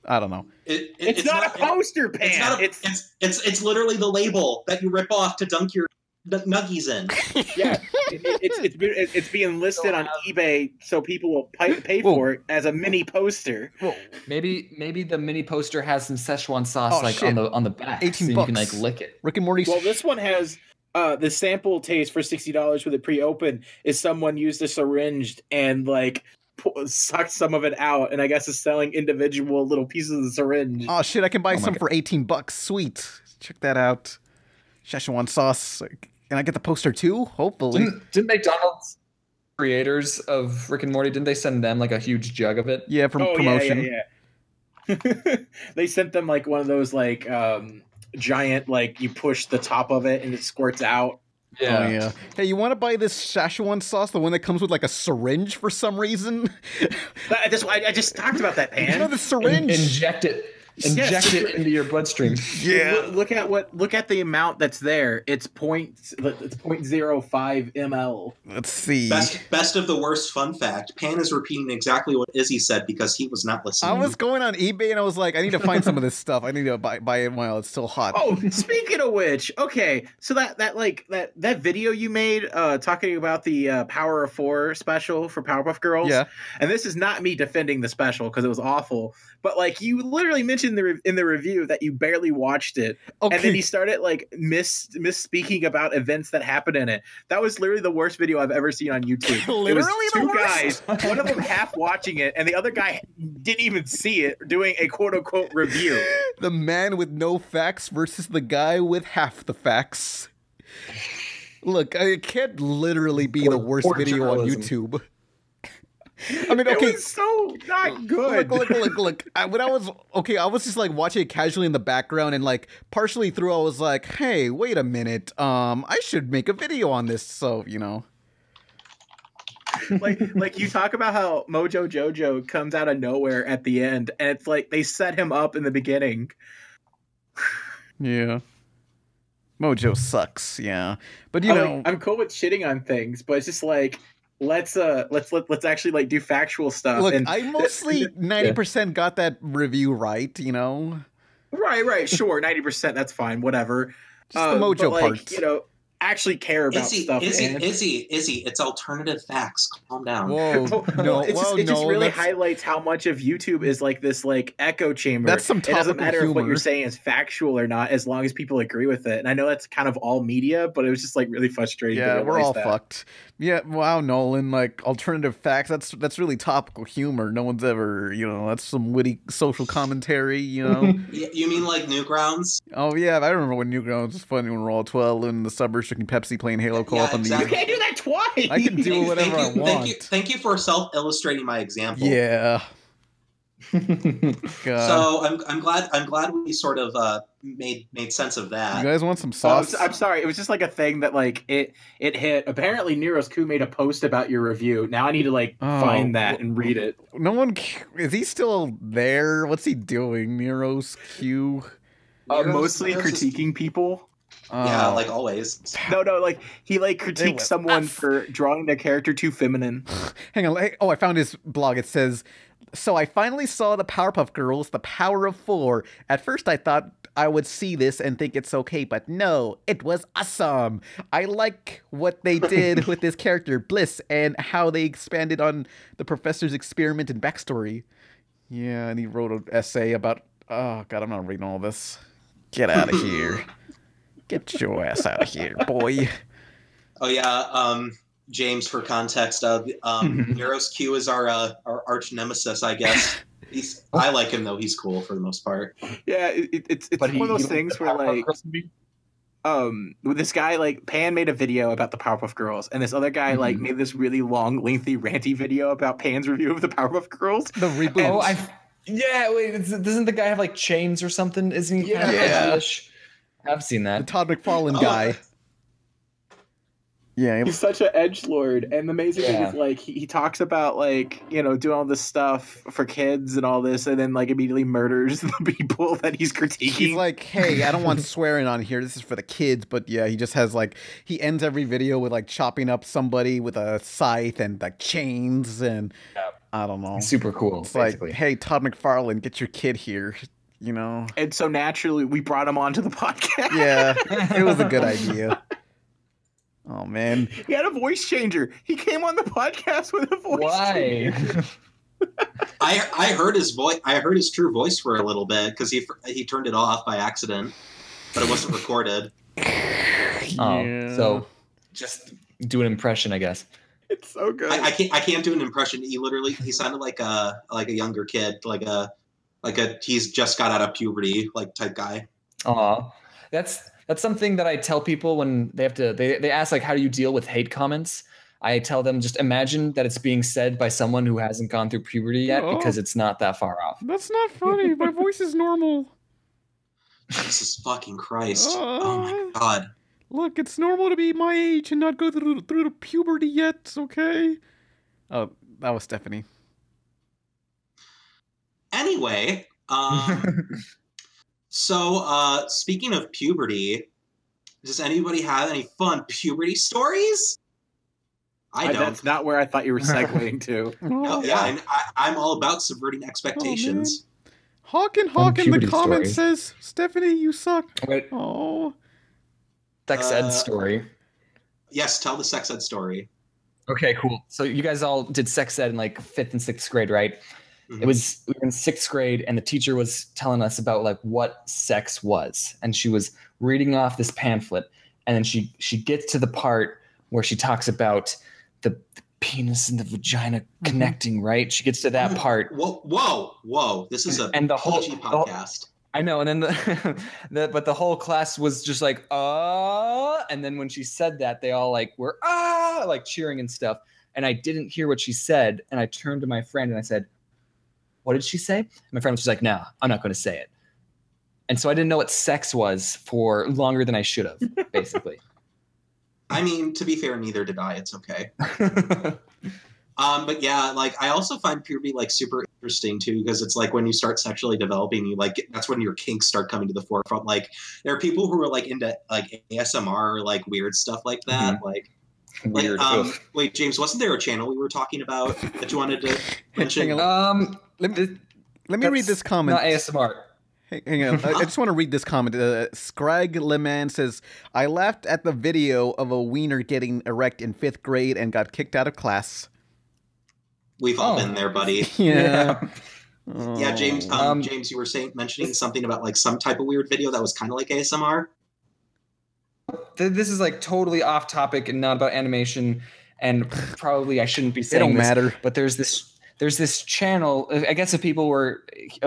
I don't know. It's not a poster, Pan. It's literally the label that you rip off to dunk your nuggies in. Yeah, it's being listed on eBay so people will pay for it as a mini poster. Whoa. Maybe the mini poster has some Szechuan sauce on the back, so you can like lick it. Rick and Morty. Well, this one has. The sample taste for $60 with it pre-open is someone used a syringe and like sucked some of it out, and I guess is selling individual little pieces of the syringe. Oh shit! I can buy some for $18. Sweet. Check that out. Szechuan sauce. Can I get the poster too? Hopefully. Didn't McDonald's creators of Rick and Morty, didn't they send them like a huge jug of it? Yeah, from promotion. Yeah. They sent them like one of those like giant, like you push the top of it and it squirts out. Yeah. Oh, yeah. Hey, you want to buy this Szechuan sauce, the one that comes with like a syringe for some reason? I just talked about that, Pan. You know, the syringe. Inject it into your bloodstream. Yeah. Look at the amount that's there. It's 0.05 ml. Let's see. Best of the worst fun fact. Pan is repeating exactly what Izzy said because he was not listening. I was going on eBay and I was like, I need to find some of this stuff. I need to buy it while it's still hot. Oh, speaking of which, okay. So that video you made talking about the Power of Four special for Powerpuff Girls. Yeah. And this is not me defending the special because it was awful, but like you literally mentioned in the review that you barely watched it, and then he started like misspeaking about events that happened in it. That was literally the worst video I've ever seen on YouTube. Literally the worst. Guys, one of them half watching it, and the other guy didn't even see it, doing a quote unquote review. The man with no facts versus the guy with half the facts. Look, it can't literally be the worst video on YouTube. I mean, okay, it was so not good. Look. I was just like watching it casually in the background, and like partially through, I was like, "Hey, wait a minute, I should make a video on this." So you know, like you talk about how Mojo Jojo comes out of nowhere at the end, and it's like they set him up in the beginning. Yeah. Mojo sucks. Yeah, but you know, I'm cool with shitting on things, but it's just like. Let's actually like do factual stuff. Look, and I mostly 90% got that review right, you know. Right, sure, 90%. That's fine, whatever. Just the mojo but, like, part, you know. Actually care about stuff. Izzy, it's alternative facts. Calm down. Whoa, no, it just really highlights how much of YouTube is like this, like echo chamber. That's some topical humor. It doesn't matter if what you're saying is factual or not, as long as people agree with it. And I know that's kind of all media, but it was just like really frustrating. Yeah, we're all fucked. Yeah, wow, Nolan. Like alternative facts. That's really topical humor. No one's ever, you know, that's some witty social commentary. You know. You mean like Newgrounds? Oh yeah, I remember when Newgrounds was funny when we were all 12 in the suburbs. Drinking Pepsi, playing Halo Co-op on the. You can't do that twice. I can do whatever I want. Thank you for self-illustrating my example. Yeah. So I'm glad we sort of made sense of that. You guys want some sauce? I'm sorry. It was just like a thing that like it hit. Apparently, Nero's Coup made a post about your review. Now I need to like find that and read it. No one is he still there? What's he doing, Nero's Coup? Mostly critiquing people. Yeah, like always. No, like he like critiques someone for drawing their character too feminine. Hang on. I found his blog. It says, "So I finally saw the Powerpuff Girls, the Power of Four. At first I thought I would see this and think it's okay, but no, it was awesome. I like what they did with this character, Bliss, and how they expanded on the professor's experiment and backstory." Yeah, and he wrote an essay about, oh God, I'm not reading all this. Get out of here. Get your ass out of here, boy. Oh yeah, James. For context, Nero's Q is our arch nemesis, I guess. I like him though; he's cool for the most part. Yeah, it's one of those things where like, this guy like Pan made a video about the Powerpuff Girls, and this other guy like made this really long, lengthy, ranty video about Pan's review of the Powerpuff Girls. The reboot. Oh, yeah. Wait, doesn't the guy have like chains or something? Isn't he? Yeah. I've seen that. The Todd McFarlane guy. Yeah, he's such an edgelord. And the amazing thing is, like, he talks about, like, you know, doing all this stuff for kids and all this, and then, like, immediately murders the people that he's critiquing. He's like, hey, I don't want swearing on here. This is for the kids. But, yeah, he just has, like, he ends every video with, like, chopping up somebody with a scythe and, like, chains and, I don't know. Super cool. It's basically like, hey, Todd McFarlane, get your kid here. You know? And so, naturally, we brought him onto the podcast. Yeah, it was a good idea. Oh, man. He had a voice changer. He came on the podcast with a voice changer. I heard his voice. I heard his true voice for a little bit because he turned it off by accident, but it wasn't recorded. Oh, so just do an impression, I guess. It's so good. I can't do an impression. He sounded like a younger kid, like a he's just got out of puberty like type guy. Aw, that's something that I tell people when they have to, they ask, like, how do you deal with hate comments? I tell them, just imagine that it's being said by someone who hasn't gone through puberty yet, because it's not that far off. That's not funny. My voice is normal. Jesus fucking Christ. Oh, my God. Look, it's normal to be my age and not go through puberty yet, okay? Oh, that was Stephanie. Anyway, So, speaking of puberty, does anybody have any fun puberty stories? I don't. That's not where I thought you were segueing to. No, yeah, I'm all about subverting expectations. Oh, Hawk in the comments says, Stephanie, you suck. Wait. Oh. Sex ed story. Yes, tell the sex ed story. Okay, cool. So you guys all did sex ed in like 5th and 6th grade, right? It was, we were in 6th grade and the teacher was telling us about like what sex was. And she was reading off this pamphlet and then she gets to the part where she talks about the penis and the vagina connecting, right? She gets to that part. Whoa. This is and the whole podcast. I know. And then but the whole class was just like, and then when she said that, they all like were, like cheering and stuff. And I didn't hear what she said. And I turned to my friend and I said, what did she say? My friend was just like, no, I'm not going to say it. And so I didn't know what sex was for longer than I should have, basically. I mean, to be fair, neither did I. It's okay. But yeah, like I also find puberty like super interesting too, because it's like when you start sexually developing, you like that's when your kinks start coming to the forefront. Like there are people who are like into like ASMR, like weird stuff like that. Like weird. Wait, James, wasn't there a channel we were talking about that you wanted to mention? Let me read this comment. Not ASMR. Hang on. I just want to read this comment. Scrag LeMan says, I laughed at the video of a wiener getting erect in 5th grade and got kicked out of class. We've all been there, buddy. Yeah. Yeah, James, James, you were mentioning something about like some type of weird video that was kind of like ASMR. This is like totally off topic and not about animation, and probably I shouldn't be saying this. It don't matter. But there's this channel. I guess if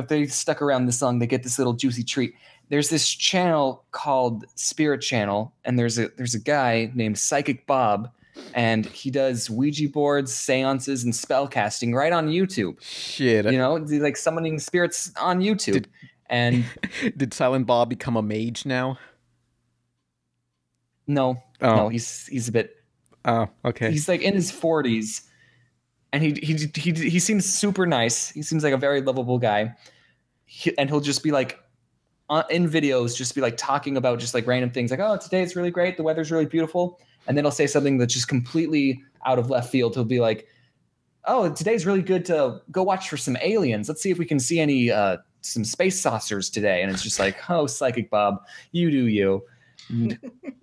they stuck around this long, they get this little juicy treat. There's this channel called Spirit Channel, and there's a guy named Psychic Bob, and he does Ouija boards, seances, and spell casting right on YouTube. Shit, you know, like summoning spirits on YouTube. Did Silent Bob become a mage now? No, no, he's a bit. Oh, okay. He's like in his 40s, and he seems super nice. He seems like a very lovable guy, and he'll just be like, in videos, just be like talking about just like random things, like, oh, today it's really great, the weather's really beautiful, and then he'll say something that's just completely out of left field. He'll be like, oh, today's really good to go watch for some aliens. Let's see if we can see some space saucers today, and it's just like, oh, Psychic Bob, you do you.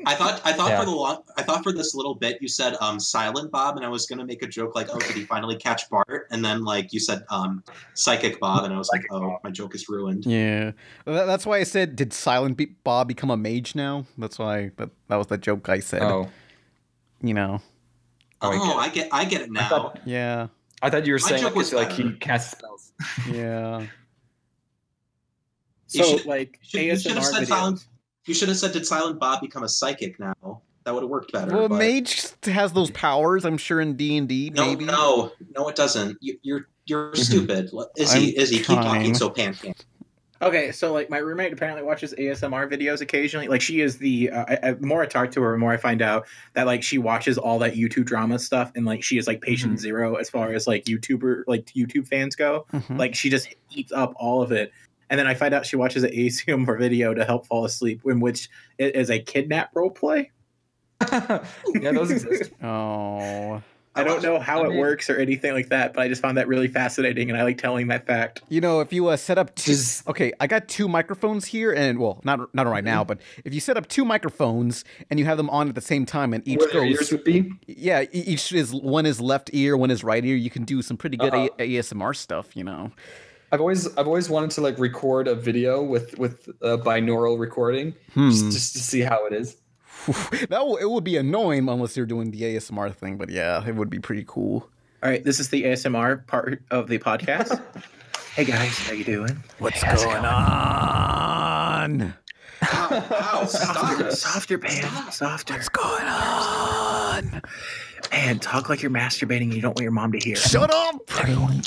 I thought I thought for this little bit you said Silent Bob, and I was gonna make a joke like, oh, did he finally catch Bart? And then like you said Psychic Bob, and I was Psychic like, oh, Bob. My joke is ruined. Yeah, that's why I said, did Silent Bob become a mage now? That's why that was the joke I said. Oh, you know. Oh, I get it now. I thought you were saying like he casts spells. Yeah. So you should have said Silent. You should have said, did Silent Bob become a psychic now? That would have worked better. Well, mage has those powers, I'm sure, in D&D, maybe. No, it doesn't. You're stupid. Is he? Keep talking so pan-can. Okay, so, like, my roommate apparently watches ASMR videos occasionally. Like, she is the, the more I talk to her, the more I find out that, like, she watches all that YouTube drama stuff, and, like, she is, like, patient zero as far as, like, YouTube fans go. Like, she just eats up all of it. And then I find out she watches an ASMR video to help fall asleep, in which it is a kidnap role play. Yeah, those exist. Oh. I don't know how it works or anything like that, but I just found that really fascinating, and I like telling that fact. You know, if you set up two... Okay, I got two microphones here, and, well, not right now, but if you set up two microphones, and you have them on at the same time, and each goes... ears would be? Yeah, each is... One is left ear, one is right ear. You can do some pretty good ASMR stuff, you know. I've always wanted to, like, record a video with binaural recording, just to see how it is. It would be annoying unless you're doing the ASMR thing, but yeah, it would be pretty cool. All right, this is the ASMR part of the podcast. Hey guys, how you doing? What's going on? Ow, stop. Softer, man. Softer. What's going on? Man, talk like you're masturbating and you don't want your mom to hear. Shut up, everyone.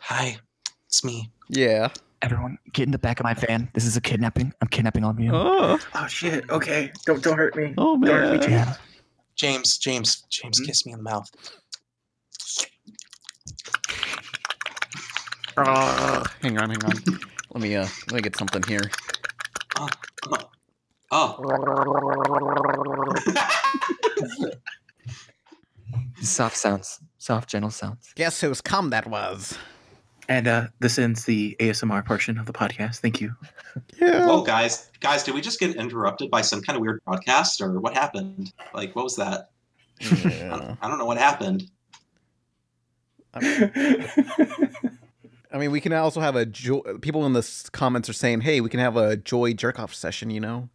Hi, it's me. Yeah. Everyone, get in the back of my van. This is a kidnapping. I'm kidnapping all of you. Oh shit. Okay. Don't hurt me. Oh man. Don't hurt me, James. James, kiss me in the mouth. Hang on. Let me get something here. Soft sounds. Soft, gentle sounds. Guess whose cum that was. And this ends the ASMR portion of the podcast. Thank you. Yeah. Well, guys, did we just get interrupted by some kind of weird broadcast, or what happened? Like, what was that? Yeah. I don't know what happened. I mean, we can also have a joy. People in the comments are saying, "Hey, we can have a joy jerk off session," you know,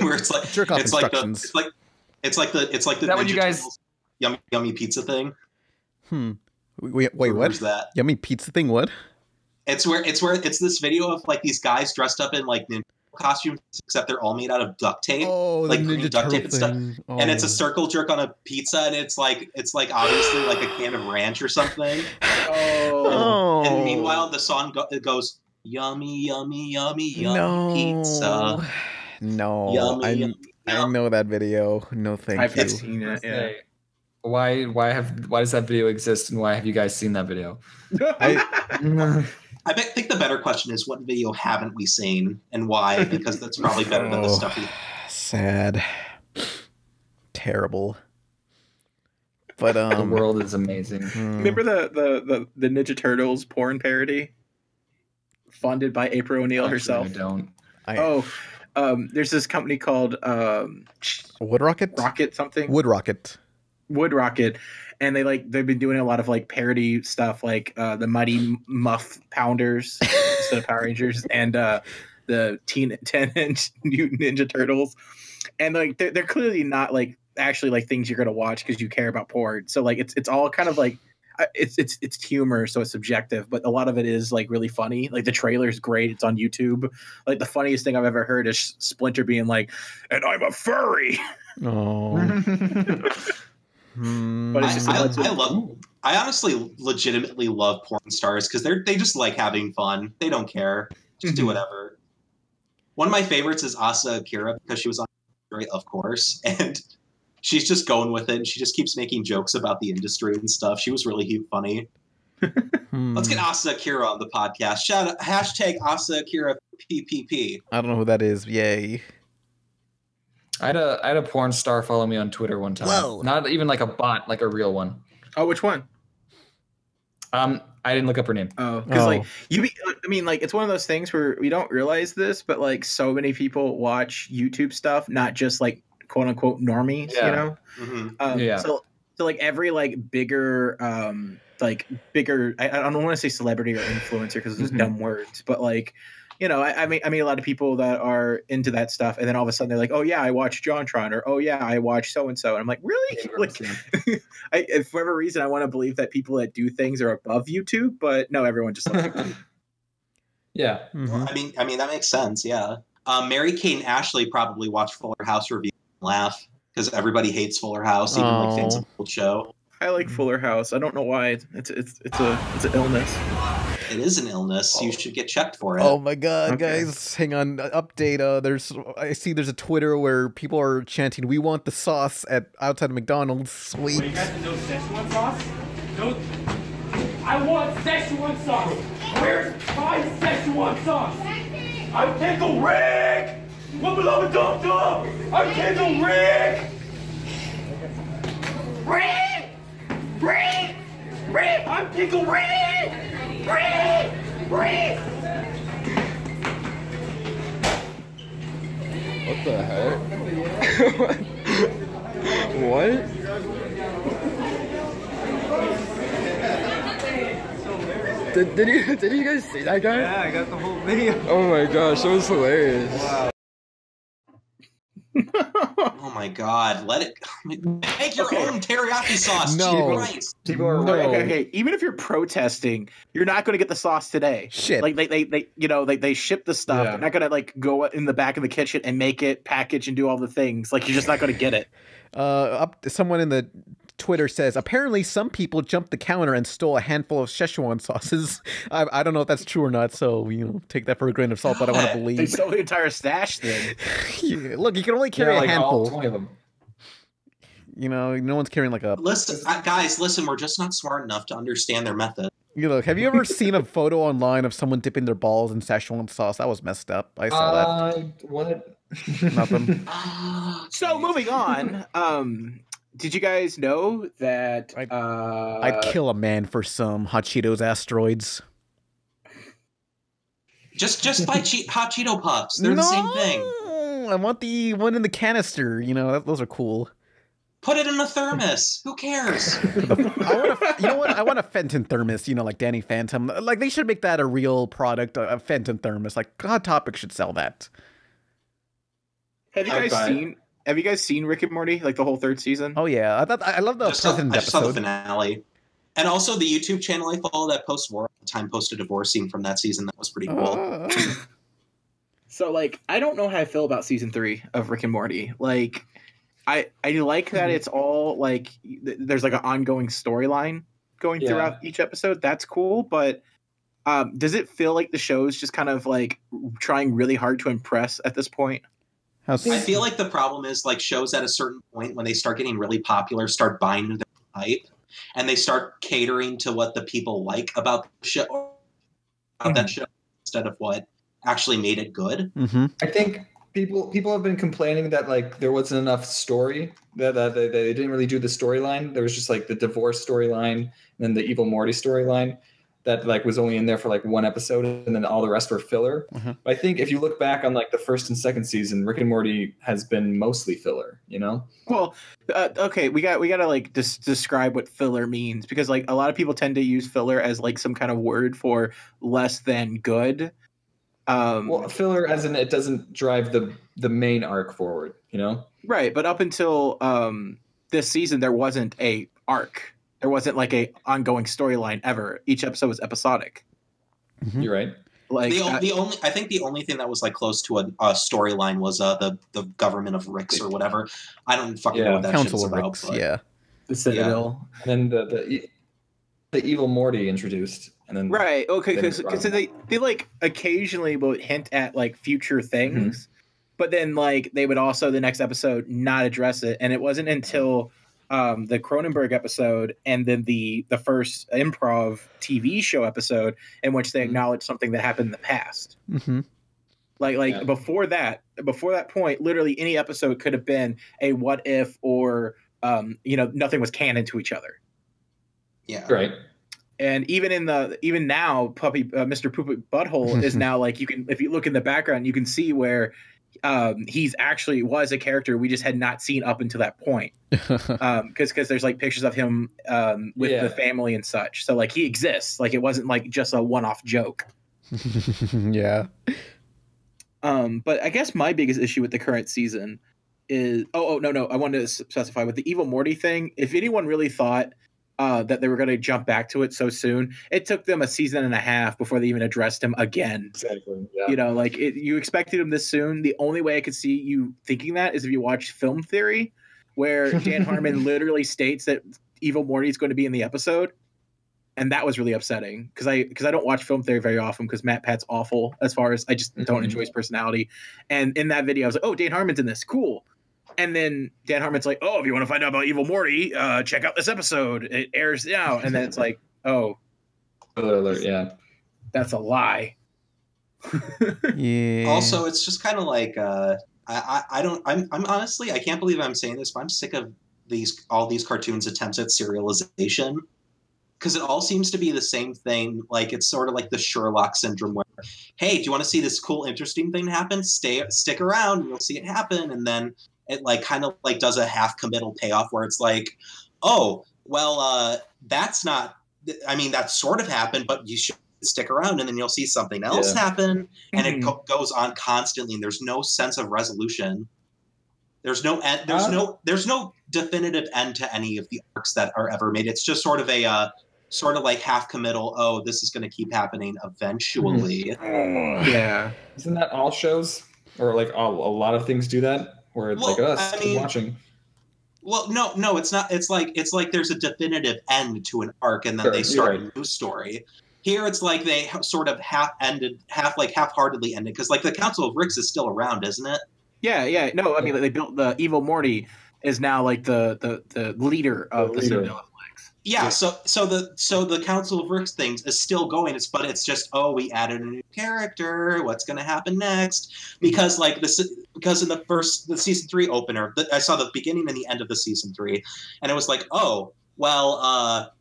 where it's like jerk off instructions. It's like the Ninja Turtles yummy pizza thing. Wait, what? Where's that? Yummy pizza thing? What? It's this video of like these guys dressed up in like ninja costumes, except they're all made out of duct tape, like green duct tape and stuff. Oh. And it's a circle jerk on a pizza, and it's like obviously like a can of ranch or something. And meanwhile, the song goes yummy, yummy, yummy, yummy pizza. No, yummy, I know that video. No, thank you. I've seen it. Yeah. Why does that video exist, and why have you guys seen that video? I think the better question is, what video haven't we seen, and why? Because that's probably better than the stuff. Sad, terrible. But the world is amazing. Remember the Ninja Turtles porn parody, funded by April O'Neil herself. I don't. There's this company called Wood Rocket. Wood Rocket, and they've been doing a lot of like parody stuff, like the Mighty Muff Pounders, the Power Rangers, and the 10-inch Mutant Ninja Turtles, and like they're clearly not like actually like things you're gonna watch because you care about porn. So like it's all kind of like it's humor, so it's subjective, but a lot of it is like really funny. Like the trailer's great. It's on YouTube. Like the funniest thing I've ever heard is Splinter being like, "And I'm a furry." Oh. But it's just I honestly legitimately love porn stars because they just like having fun. They don't care. Just do whatever. One of my favorites is Asa Akira because she was on of course, and she's just going with it, and she just keeps making jokes about the industry and stuff. She was really funny. Let's get Asa Akira on the podcast. Shout out, hashtag Asa Akira PPP. I don't know who that is. Yay. I had a porn star follow me on Twitter one time. Whoa. Not even like a bot, like a real one. Oh, which one? I didn't look up her name. Oh, because like it's one of those things where we don't realize this, but like so many people watch YouTube stuff, not just like quote unquote normies, you know. So like every like bigger. I don't want to say celebrity or influencer because those dumb words, but like. You know, I mean, a lot of people that are into that stuff, and then all of a sudden they're like, "Oh yeah, I watched JonTron," or "Oh yeah, I watched so and so," and I'm like, "Really?" Yeah, like, if for whatever reason, I want to believe that people that do things are above YouTube, but no, everyone just loves YouTube. Yeah, well, I mean, that makes sense. Yeah, Mary Kate and Ashley probably watch Fuller House review and laugh because everybody hates Fuller House, even like fans of the old show. I like Fuller House. I don't know why. It's an illness. it is an illness, you should get checked for it. Oh my god, okay. Guys, hang on. Update. I see there's a Twitter where people are chanting, "We want the sauce" at outside of McDonald's. Sweet. Wait, you guys know Szechuan sauce? No. I want Szechuan sauce. Where's my Szechuan sauce? I'm Pickle Rick. What beloved dumb dumb? I'm Pickle Rick. Rick. Rick. Rick. I'm Pickle Rick. Rick. Rick. What the heck? What? Did you guys see that guy? Yeah, I got the whole video. Oh my gosh, that was hilarious. Wow. Oh my god, let it make your own teriyaki sauce. No, people are right. Okay, even if you're protesting, you're not going to get the sauce today. Shit, like they you know, they ship the stuff. Yeah. They're not going to like go in the back of the kitchen and make it, package, and do all the things. Like, you're just not going to get it. Someone in the Twitter says, apparently some people jumped the counter and stole a handful of Szechuan sauces. I don't know if that's true or not, so, you know, take that for a grain of salt, but I want to believe. They stole the entire stash then. Yeah, look, you can only carry a handful. All 20 of them. You know, no one's carrying like a... Listen, guys, listen, we're just not smart enough to understand their method. You look, have you ever seen a photo online of someone dipping their balls in Szechuan sauce? That was messed up. I saw that. What? Nothing. So, moving on, did you guys know that I'd kill a man for some Hot Cheetos asteroids? Just buy Hot Cheeto Pops. They're the same thing. I want the one in the canister. You know, those are cool. Put it in a thermos. Who cares? You know what? I want a Fenton thermos. You know, like Danny Phantom. Like, they should make that a real product. A Fenton thermos. Like, Hot Topic should sell that. Have you guys seen? Have you guys seen Rick and Morty, like the whole third season? Oh yeah, I love the I just saw the finale, and also the YouTube channel I follow that posts war time posted a divorce scene from that season. That was pretty cool. So like, I don't know how I feel about season 3 of Rick and Morty. Like, I like that it's all like there's like an ongoing storyline going throughout each episode. That's cool, but does it feel like the show's just kind of like trying really hard to impress at this point? I feel like the problem is, like, shows at a certain point when they start getting really popular start buying their hype, and they start catering to what the people like about the show, about that show, instead of what actually made it good. I think people have been complaining that like there wasn't enough story, that they didn't really do the storyline. There was just like the divorce storyline and then the Evil Morty storyline. That like was only in there for like one episode, and then all the rest were filler. But I think if you look back on like the first and second season, Rick and Morty has been mostly filler. You know. Well, okay, we gotta like describe what filler means, because like a lot of people tend to use filler as like some kind of word for less than good. Well, filler as in it doesn't drive the main arc forward. You know. Right, but up until this season, there wasn't an arc. There wasn't like a ongoing storyline ever. Each episode was episodic. You're right. Like I think the only thing that was like close to a storyline was the government of Ricks or whatever. I don't fucking know what that shit's about. Ricks, but, the Citadel. And then the evil Morty introduced, and then because they like occasionally would hint at like future things, but then like they would also the next episode not address it, and it wasn't until. The Cronenberg episode, and then the first improv TV show episode in which they acknowledge something that happened in the past. Like before that point, literally any episode could have been a what if, or you know, nothing was canon to each other. Yeah, right. And even now, Mr. Poopy Butthole is now like you can, if you look in the background, you can see where. He's actually was a character we just had not seen up until that point, because there's like pictures of him with the family and such. So like he exists. Like it wasn't like just a one-off joke. But I guess my biggest issue with the current season is no, I wanted to specify with the Evil Morty thing. If anyone really thought that they were going to jump back to it so soon, it took them a season and a half before they even addressed him again. Exactly. Yeah. You know, like you expected him this soon. The only way I could see you thinking that is if you watched Film Theory, where Dan Harmon literally states that Evil Morty is going to be in the episode. And that was really upsetting because I don't watch film theory very often because Matt Pat's awful as far as I just don't enjoy his personality. And in that video, I was like, oh, Dan Harmon's in this. Cool. And then Dan Harmon's like, oh, if you want to find out about Evil Morty, check out this episode. It airs now. And then it's like, oh. Spoiler alert, yeah. That's a lie. Yeah. Also, it's just kind of like I'm honestly, I can't believe I'm saying this, but I'm sick of all these cartoons' attempts at serialization. Because it all seems to be the same thing. Like, it's sort of like the Sherlock syndrome where, hey, do you want to see this cool, interesting thing happen? Stick around, and you'll see it happen. And then it like kind of like does a half-committal payoff where it's like, oh, well, that's not – I mean, that sort of happened, but you should stick around, and then you'll see something else happen. And it goes on constantly, and there's no sense of resolution. There's no – there's no definitive end to any of the arcs that are ever made. It's just sort of a sort of like half committal, oh, this is going to keep happening eventually. Yeah. Isn't that all shows? Or like a lot of things do that? Where it's keep watching. Well, no, it's not. It's like there's a definitive end to an arc and then they start a new story. Here it's like they sort of half-heartedly ended because like the Council of Ricks is still around, isn't it? Yeah. No, I mean, they built the Evil Morty is now like the leader of the Citadel. Yeah, so the Council of Ricks things is still going, but it's just, oh, we added a new character. What's going to happen next? Because in the season 3 opener, I saw the beginning and the end of the season 3, and it was like, oh, well,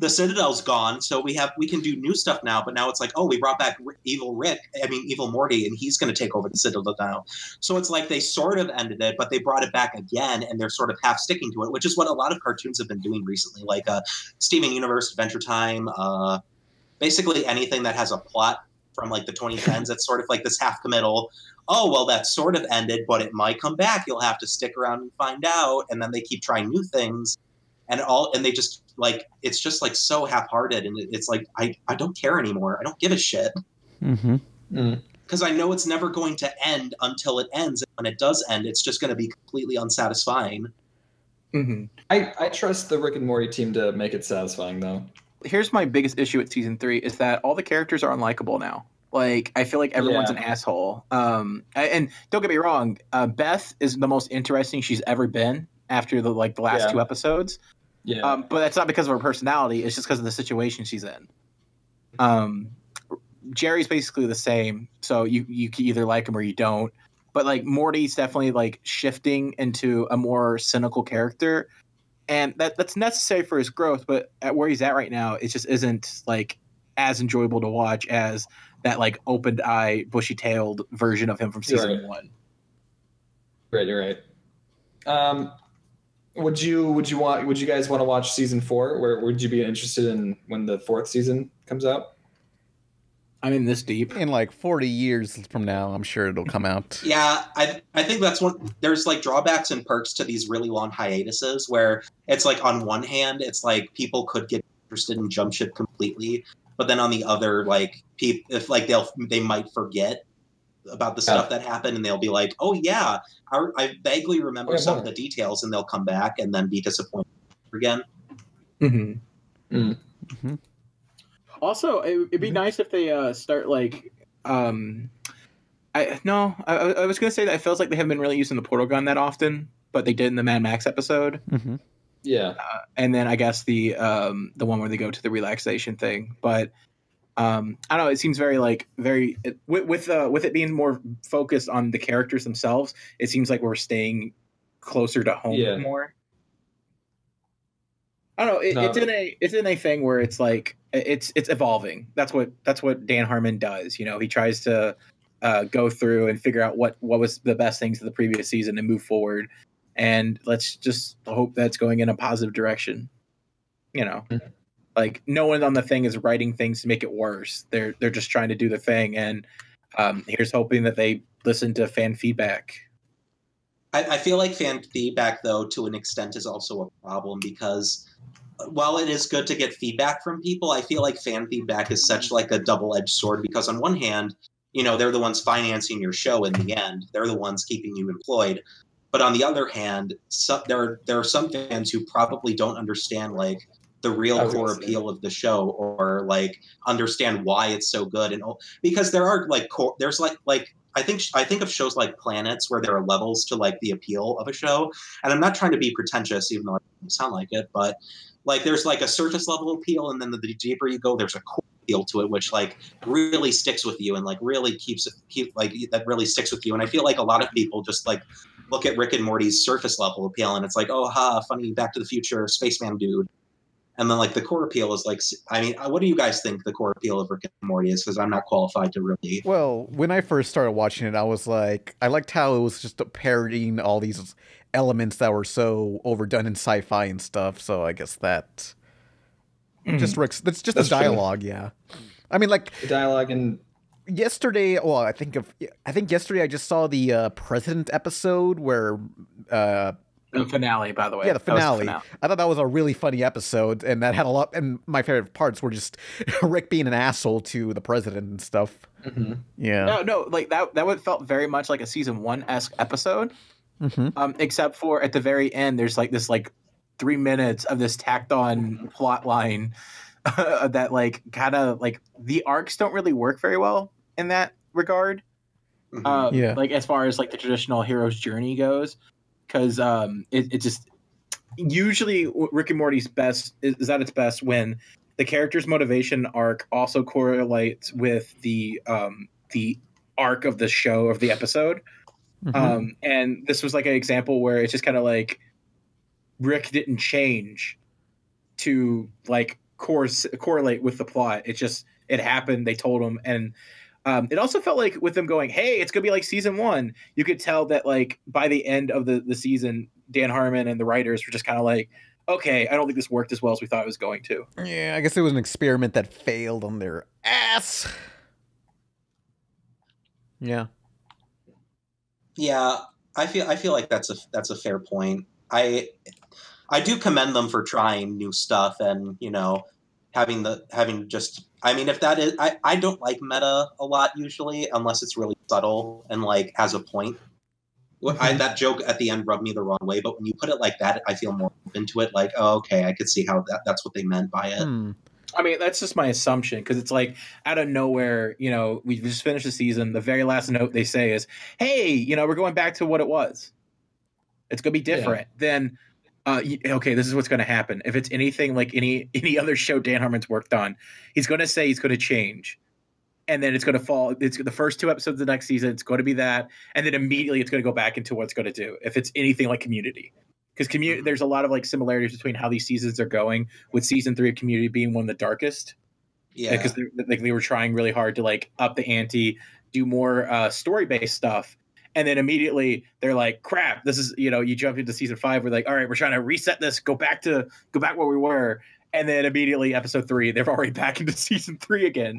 the Citadel's gone, so we can do new stuff now. But now it's like, oh, we brought back Evil Morty, and he's going to take over the Citadel now. So it's like they sort of ended it, but they brought it back again, and they're sort of half sticking to it, which is what a lot of cartoons have been doing recently, like Steven Universe, Adventure Time, basically anything that has a plot from like the 2010s. That's sort of like this half committal. Oh, well, that sort of ended, but it might come back. You'll have to stick around and find out. And then they keep trying new things. And they just like, it's just like so half-hearted, and it's like I don't care anymore. I don't give a shit because I know it's never going to end until it ends. And when it does end, it's just going to be completely unsatisfying. I trust the Rick and Morty team to make it satisfying, though. Here's my biggest issue with season 3 is that all the characters are unlikable now. Like, I feel like everyone's an asshole. And don't get me wrong, Beth is the most interesting she's ever been after the last two episodes. Yeah. But that's not because of her personality. It's just because of the situation she's in. Jerry's basically the same. So you can either like him or you don't. But like Morty's definitely like shifting into a more cynical character. And that's necessary for his growth. But at where he's at right now, it just isn't like as enjoyable to watch as that like opened eye, bushy tailed version of him from season 1. Right. You're right. Would you guys want to watch season 4? Or would you be interested in when the 4th season comes out? I'm in this deep. In like 40 years from now, I'm sure it'll come out. Yeah, I think that's one. There's like drawbacks and perks to these really long hiatuses where it's like on one hand, it's like people could get interested in jump ship completely, but then on the other, like they might forget about the stuff that happened, and they'll be like, oh yeah, I vaguely remember some of the details, and they'll come back and then be disappointed again. Also, it'd be nice if they start like I was gonna say that it feels like they haven't been really using the portal gun that often, but they did in the Mad Max episode. And then I guess the one where they go to the relaxation thing. But I don't know. It seems very with it being more focused on the characters themselves. It seems like we're staying closer to home more. I don't know. It's in a thing where it's like it's evolving. That's what Dan Harmon does. You know, he tries to go through and figure out what was the best things of the previous season and move forward. And let's just hope that's going in a positive direction. You know. Like, no one on the thing is writing things to make it worse. They're just trying to do the thing, and here's hoping that they listen to fan feedback. I feel like fan feedback, though, to an extent, is also a problem because while it is good to get feedback from people, I feel like fan feedback is such like a double-edged sword because on one hand, you know, they're the ones financing your show in the end. They're the ones keeping you employed. But on the other hand, there are some fans who probably don't understand, like, the real core appeal of the show, or like understand why it's so good. And because there are like I think of shows like Planets where there are levels to like the appeal of a show. And I'm not trying to be pretentious, even though I don't sound like it, but like there's like a surface level appeal, and then the deeper you go, there's a core appeal to it, which like really sticks with you and like really keeps it that really sticks with you. And I feel like a lot of people just like look at Rick and Morty's surface level appeal, and it's like, oh ha, funny Back to the Future spaceman dude. And then like the core appeal is like, I mean, what do you guys think the core appeal of Rick and Morty is? Because I'm not qualified to really. Well, when I first started watching it, I was like, I liked how it was just parodying all these elements that were so overdone in sci-fi and stuff. So I guess that just Rick's, that's just the dialogue. True. Yeah. I mean, like the dialogue. And yesterday, well, I think yesterday I just saw the president episode where, the finale, by the way. Yeah, the finale. I thought that was a really funny episode, and that had a lot. And my favorite parts were just Rick being an asshole to the president and stuff. Mm-hmm. Yeah. No, like that felt very much like a season one-esque episode, except for at the very end, there's like this like 3 minutes of this tacked-on plot line that like kind of like the arcs don't really work very well in that regard. Mm-hmm. Like as far as like the traditional hero's journey goes. Because it just usually Rick and Morty's best is at its best when the character's motivation arc also correlates with the arc of the show, of the episode. Mm-hmm. And this was like an example where it's just kind of like Rick didn't change to like correlate with the plot. It happened. They told him. And it also felt like with them going, hey, it's going to be like season one, you could tell that like by the end of the season, Dan Harmon and the writers were just kind of like, okay, I don't think this worked as well as we thought it was going to. Yeah, I guess it was an experiment that failed on their ass. Yeah. Yeah, I feel like that's a fair point. I do commend them for trying new stuff and, you know, having just, I mean, if that is, I don't like meta a lot usually, unless it's really subtle and like has a point. Mm-hmm. That joke at the end rubbed me the wrong way, but when you put it like that, I feel more into it. Like, oh, okay, I could see how that's what they meant by it. Hmm. I mean, that's just my assumption, because it's like out of nowhere, you know, we just finished the season. The very last note they say is, hey, you know, we're going back to what it was. It's going to be different. Yeah. Then, okay, this is what's going to happen. If it's anything like any other show Dan Harmon's worked on, he's going to say he's going to change, and then it's going to fall. It's the first two episodes of the next season. It's going to be that, and then immediately it's going to go back into what it's going to do. If it's anything like Community, because there's a lot of like similarities between how these seasons are going. With season 3 of Community being one of the darkest, yeah, because they were trying really hard to like up the ante, do more story-based stuff. And then immediately they're like, crap, this is, you know, you jump into season 5. We're like, all right, we're trying to reset this, go back where we were. And then immediately episode 3, they're already back into season 3 again.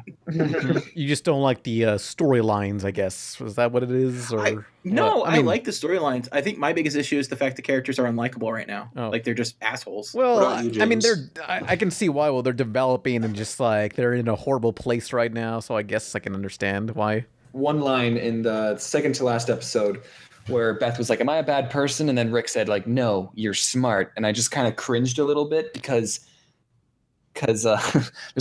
You just don't like the storylines, I guess. Is that what it is? Or no, I like the storylines. I think my biggest issue is the fact the characters are unlikable right now. Oh. Like they're just assholes. Well, I mean, I can see why. Well, they're developing and just like they're in a horrible place right now. So I guess I can understand why. One line in the second to last episode where Beth was like, am I a bad person? And then Rick said like, no, you're smart. And I just kind of cringed a little bit because there's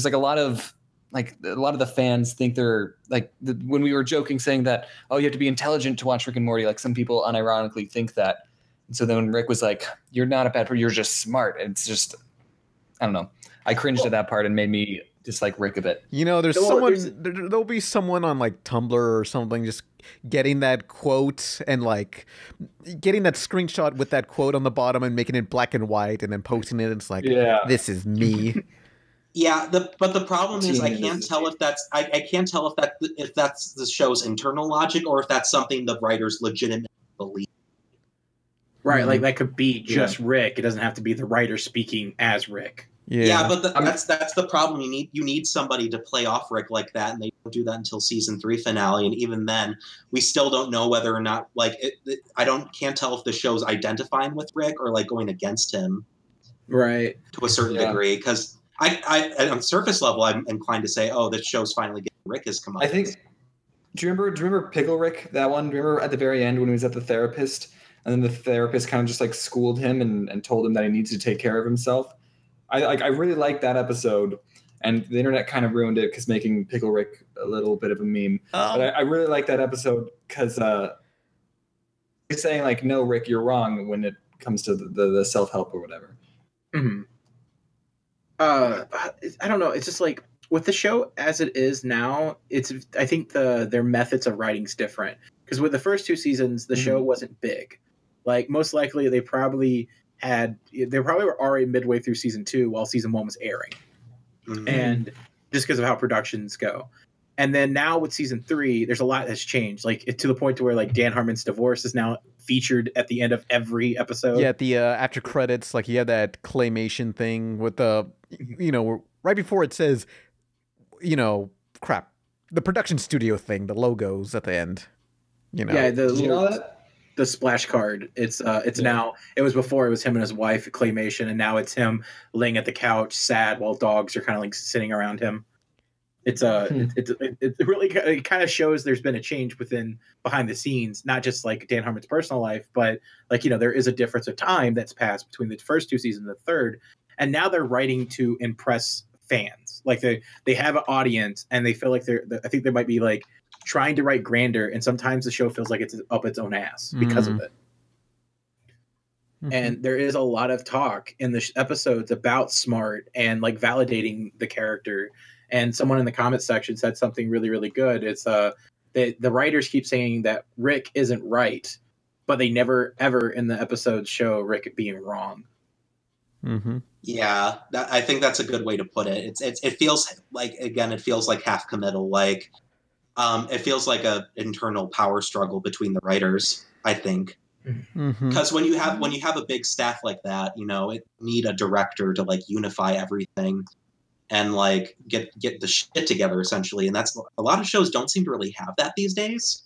like a lot of the fans think they're like, when we were joking saying that, oh, you have to be intelligent to watch Rick and Morty. Like some people unironically think that. And so then when Rick was like, you're not a bad person, you're just smart. And it's just, I don't know. I cringed at that part and made me dislike Rick a bit. You know, there'll be someone on like Tumblr or something just getting that quote and like getting that screenshot with that quote on the bottom and making it black and white and then posting it. And it's like, yeah, this is me. Yeah, but the problem is I can't tell if that's I can't tell if that's the show's internal logic or if that's something the writers legitimately believe. Right, like that could be just Rick. It doesn't have to be the writer speaking as Rick. Yeah, but that's the problem. You need somebody to play off Rick like that, and they don't do that until season 3 finale. And even then, we still don't know whether or not like I can't tell if the show's identifying with Rick or like going against him, right? To a certain degree, because I on surface level, I'm inclined to say, oh, this show's finally getting Rick has come up. I think. Do you remember Pickle Rick? That one. Do you remember at the very end when he was at the therapist, and then the therapist kind of just like schooled him and told him that he needs to take care of himself. I really liked that episode, and the internet kind of ruined it because making Pickle Rick a little bit of a meme. Oh. But I really liked that episode because he's saying like, "No, Rick, you're wrong" when it comes to the self-help or whatever. Mm-hmm. I don't know. It's just like with the show as it is now, it's I think their methods of writing's different because with the first two seasons, the mm-hmm. show wasn't big. Like most likely, they probably were already midway through season 2 while season 1 was airing. Mm-hmm. And just because of how productions go. And then now with season 3, there's a lot that's changed. Like to the point to where like Dan Harmon's divorce is now featured at the end of every episode. Yeah, at the after credits, like you have that claymation thing with the, you know, right before it says, you know, crap, the production studio thing, the logos at the end. You know, yeah, the splash card. It's yeah. Now it was before it was him and his wife claymation, and now it's him laying at the couch sad while dogs are kind of like sitting around him. It's it really kind of shows there's been a change within behind the scenes, not just like Dan Harmon's personal life, but like, you know, there is a difference of time that's passed between the first two seasons and the third. And now they're writing to impress fans. Like they have an audience and they feel like I think they might be like trying to write grander. And sometimes the show feels like it's up its own ass because of it. Mm-hmm. And there is a lot of talk in the episodes about Smart and like validating the character. And someone in the comment section said something really, really good. It's the writers keep saying that Rick isn't right, but they never ever in the episodes show Rick being wrong. Mm-hmm. Yeah, I think that's a good way to put it. It feels like, again, it feels like half committal. Like it feels like a internal power struggle between the writers, I think. Mm-hmm. Because when you have a big staff like that, you know, it need a director to like unify everything and like get the shit together essentially, and that's a lot of shows don't seem to really have that these days,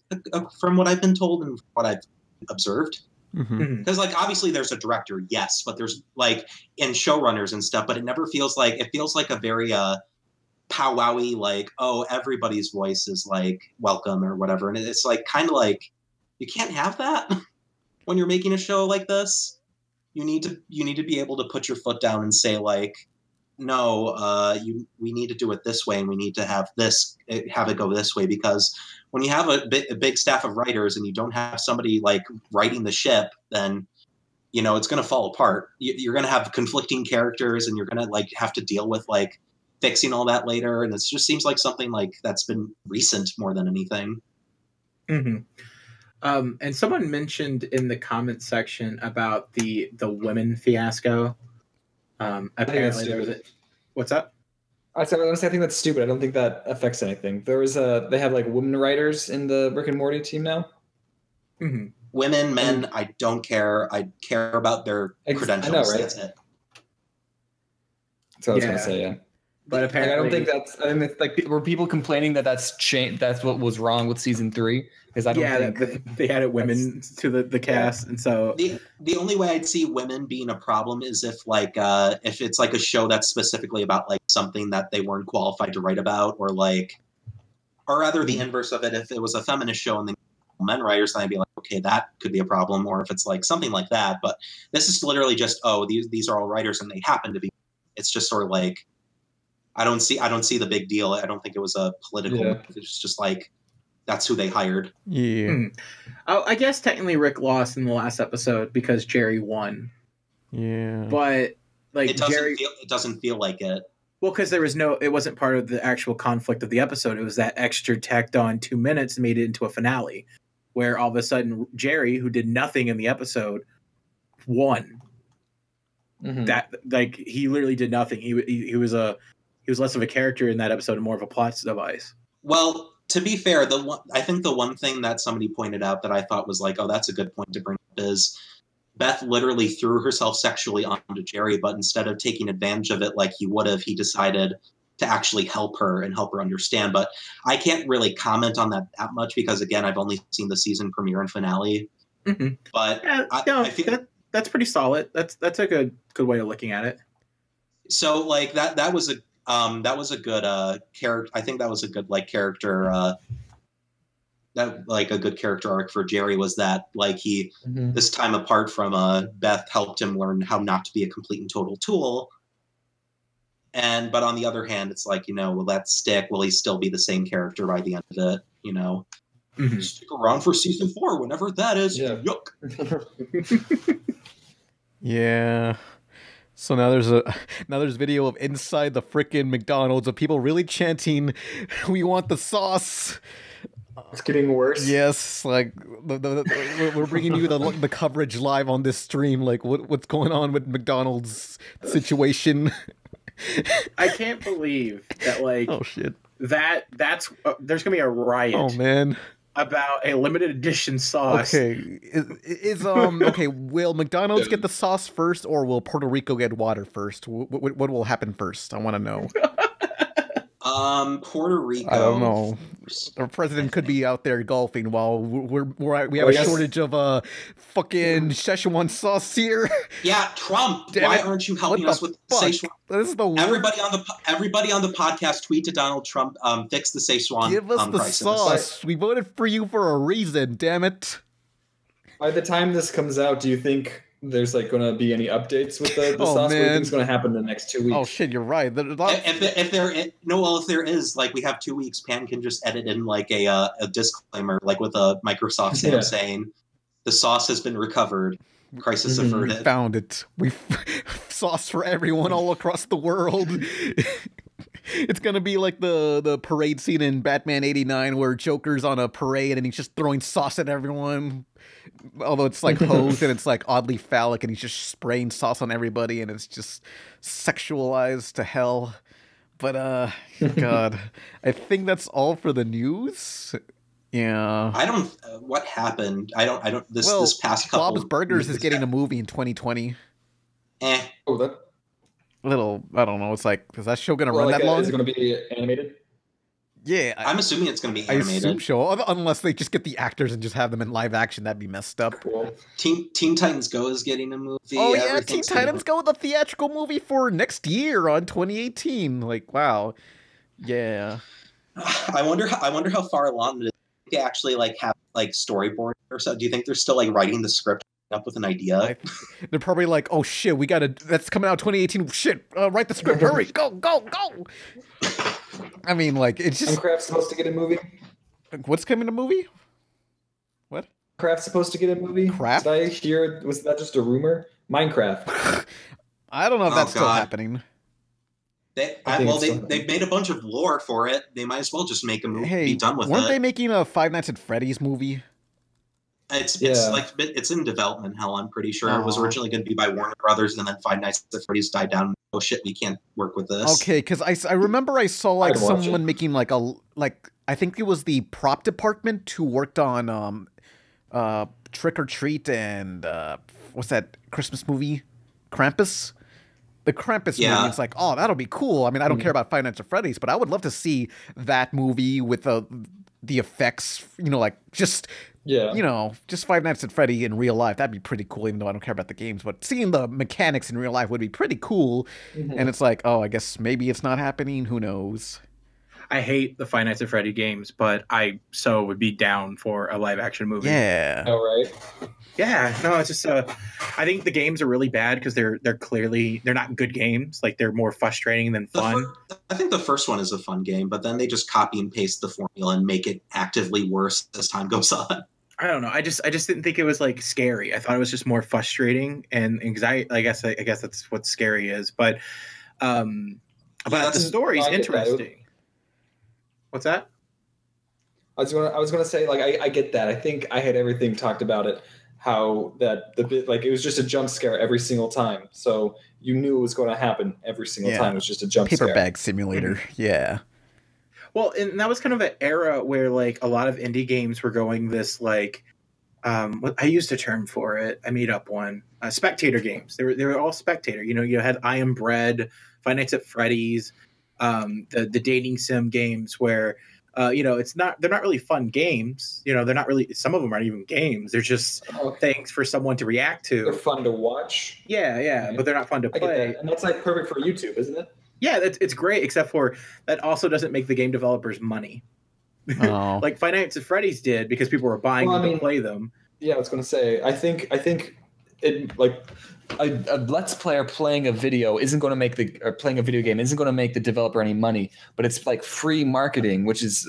from what I've been told and what I've observed. Because mm-hmm. like obviously there's a director, yes, but there's like and showrunners and stuff, but it never feels like a very powwowy like, oh, everybody's voice is like welcome or whatever, and it's like kind of like you can't have that when you're making a show like this. You need to be able to put your foot down and say like, no, we need to do it this way, and we need to have it go this way. Because when you have a big staff of writers and you don't have somebody like writing the ship, then, you know, it's going to fall apart. You're going to have conflicting characters, and you're going to like have to deal with like fixing all that later. And it just seems like something like that's been recent more than anything. Mm-hmm. And someone mentioned in the comment section about the women fiasco. Apparently there was what's up? I said, honestly, I think that's stupid. I don't think that affects anything. There was they have like women writers in the Rick and Morty team now. Mm-hmm. Women, men, I don't care. I care about their credentials. I know, right? That's it. That's what I was gonna say. Yeah, but apparently, like, I don't think that's. I mean, it's like were people complaining that that's changed? That's what was wrong with season 3 because I don't think they added women to the cast, and so the only way I'd see women being a problem is if like if it's like a show that's specifically about like something that they weren't qualified to write about, or like, or rather the inverse of it. If it was a feminist show and then men writers, then I'd be like, okay, that could be a problem. Or if it's like something like that, but this is literally just these are all writers and they happen to be. It's just sort of like. I don't see the big deal. I don't think it was a political. Yeah. It's just like that's who they hired. Yeah. I guess technically Rick lost in the last episode because Jerry won. Yeah. But like it doesn't feel like it. Well, because it wasn't part of the actual conflict of the episode. It was that extra tacked on 2 minutes and made it into a finale, where all of a sudden Jerry, who did nothing in the episode, won. Mm-hmm. That like he literally did nothing. He was less of a character in that episode and more of a plot device. Well, to be fair, I think the one thing that somebody pointed out that I thought was like, oh, that's a good point to bring up is Beth literally threw herself sexually onto Jerry, but instead of taking advantage of it like he would have, he decided to actually help her and help her understand. But I can't really comment on that much because, again, I've only seen the season premiere and finale. Mm-hmm. But I feel that's pretty solid. That's a good way of looking at it. So like that was a. That was a good character. I think that was a good like character. That like a good character arc for Jerry was that like he this time apart from Beth helped him learn how not to be a complete and total tool, And but on the other hand, it's like, you know, will that stick? Will he still be the same character by the end of it? You know, mm-hmm. Stick around for season 4 whenever that is. Yeah. Yuck. Yeah. So now there's video of inside the frickin' McDonald's of people really chanting, "We want the sauce." It's getting worse. Yes, like we're bringing you the coverage live on this stream. Like what's going on with McDonald's situation? I can't believe that. Like, oh shit, that's there's gonna be a riot. Oh man. About a limited edition sauce. Okay, okay. Will McDonald's get the sauce first, or will Puerto Rico get water first? What will happen first? I want to know. Puerto Rico. I don't know. Our president could be out there golfing while we have a shortage of fucking Szechuan sauce here. Yeah, Trump. Damn why aren't you helping us with Szechuan? This is the everybody on the podcast tweet to Donald Trump. Fix the Szechuan. Give us the sauce. We voted for you for a reason. Damn it. By the time this comes out, do you think there's like going to be any updates with the sauce? What do you think's going to happen in the next 2 weeks? Oh shit, you're right. If there is, like, we have 2 weeks. Pan can just edit in like a disclaimer, like with a Microsoft stamp saying, "The sauce has been recovered. Crisis averted. We found it. We sauce for everyone all across the world." It's gonna be like the parade scene in Batman '89 where Joker's on a parade and he's just throwing sauce at everyone. Although it's like hosed and it's like oddly phallic and he's just spraying sauce on everybody and it's just sexualized to hell. But God, I think that's all for the news. Yeah, I don't. What happened? I don't. This past couple. Bob's Burgers is getting a movie in 2020. Eh. Oh, that. Little, I don't know. It's like, is that show gonna run that long? Is it gonna be animated? Yeah, I'm assuming it's gonna be animated. I assume so, unless they just get the actors and just have them in live action. That'd be messed up. Cool. Teen Titans Go is getting a movie. Oh yeah, Teen Titans Go, the theatrical movie for next year on 2018. Like, wow, yeah. I wonder how far along it is. They actually like have like storyboard or so. Do you think they're still like writing the script? Up with an idea? They're probably like, oh shit, we gotta, that's coming out 2018, shit, write the script, hurry, go. I mean, like, it's just... Minecraft's supposed to get a movie? What's coming to movie? What? Minecraft's supposed to get a movie? Craft? Did I hear, was that just a rumor? Minecraft. I don't know if that's still happening. They've made a bunch of lore for it, they might as well just make a movie, be done with it. Weren't they making a Five Nights at Freddy's movie? It's in development hell, I'm pretty sure. It was originally going to be by Warner Brothers, and then Five Nights at Freddy's died down. Oh shit, we can't work with this. Okay, because I remember I saw like someone making like a I think it was the prop department who worked on Trick or Treat and what's that Christmas movie, Krampus. The Krampus movie, it's like, oh, that'll be cool. I mean, I don't care about Five Nights at Freddy's, but I would love to see that movie with the effects, you know, like just. Yeah, you know, just Five Nights at Freddy in real life. That'd be pretty cool, even though I don't care about the games. But seeing the mechanics in real life would be pretty cool. Mm-hmm. And it's like, oh, I guess maybe it's not happening. Who knows? I hate the Five Nights at Freddy games, but I would be down for a live action movie. Yeah. Oh, right. Yeah. No, it's just I think the games are really bad because they're not good games. Like they're more frustrating than fun. I think the first one is a fun game, but then they just copy and paste the formula and make it actively worse as time goes on. I don't know. I just didn't think it was like scary. I thought it was just more frustrating and anxiety. I guess that's what scary is. But the story's interesting. What's that? I was gonna say, like, I get that. I think I had everything talked about it, how that the bit, like, it was just a jump scare every single time. So you knew it was going to happen every single time. It was just a jump scare. Paper bag simulator. Mm-hmm. Yeah. Well, and that was kind of an era where, like, a lot of indie games were going this, like, I used a term for it. I made up one. Spectator games. They were all spectator. You know, you had I Am Bread, Five Nights at Freddy's. The dating sim games where, you know, they're not really fun games. You know, they're not really, some of them aren't even games. They're just things for someone to react to. They're fun to watch. Yeah, yeah, but they're not fun to play. And that's like perfect for YouTube, isn't it? Yeah, it's great, except for that also doesn't make the game developers money. Oh. Like Five Nights at Freddy's did because people were buying them to play them. Yeah, I was going to say, I think a Let's Player playing a video isn't going to make the, or playing a video game isn't going to make the developer any money, but it's like free marketing, which is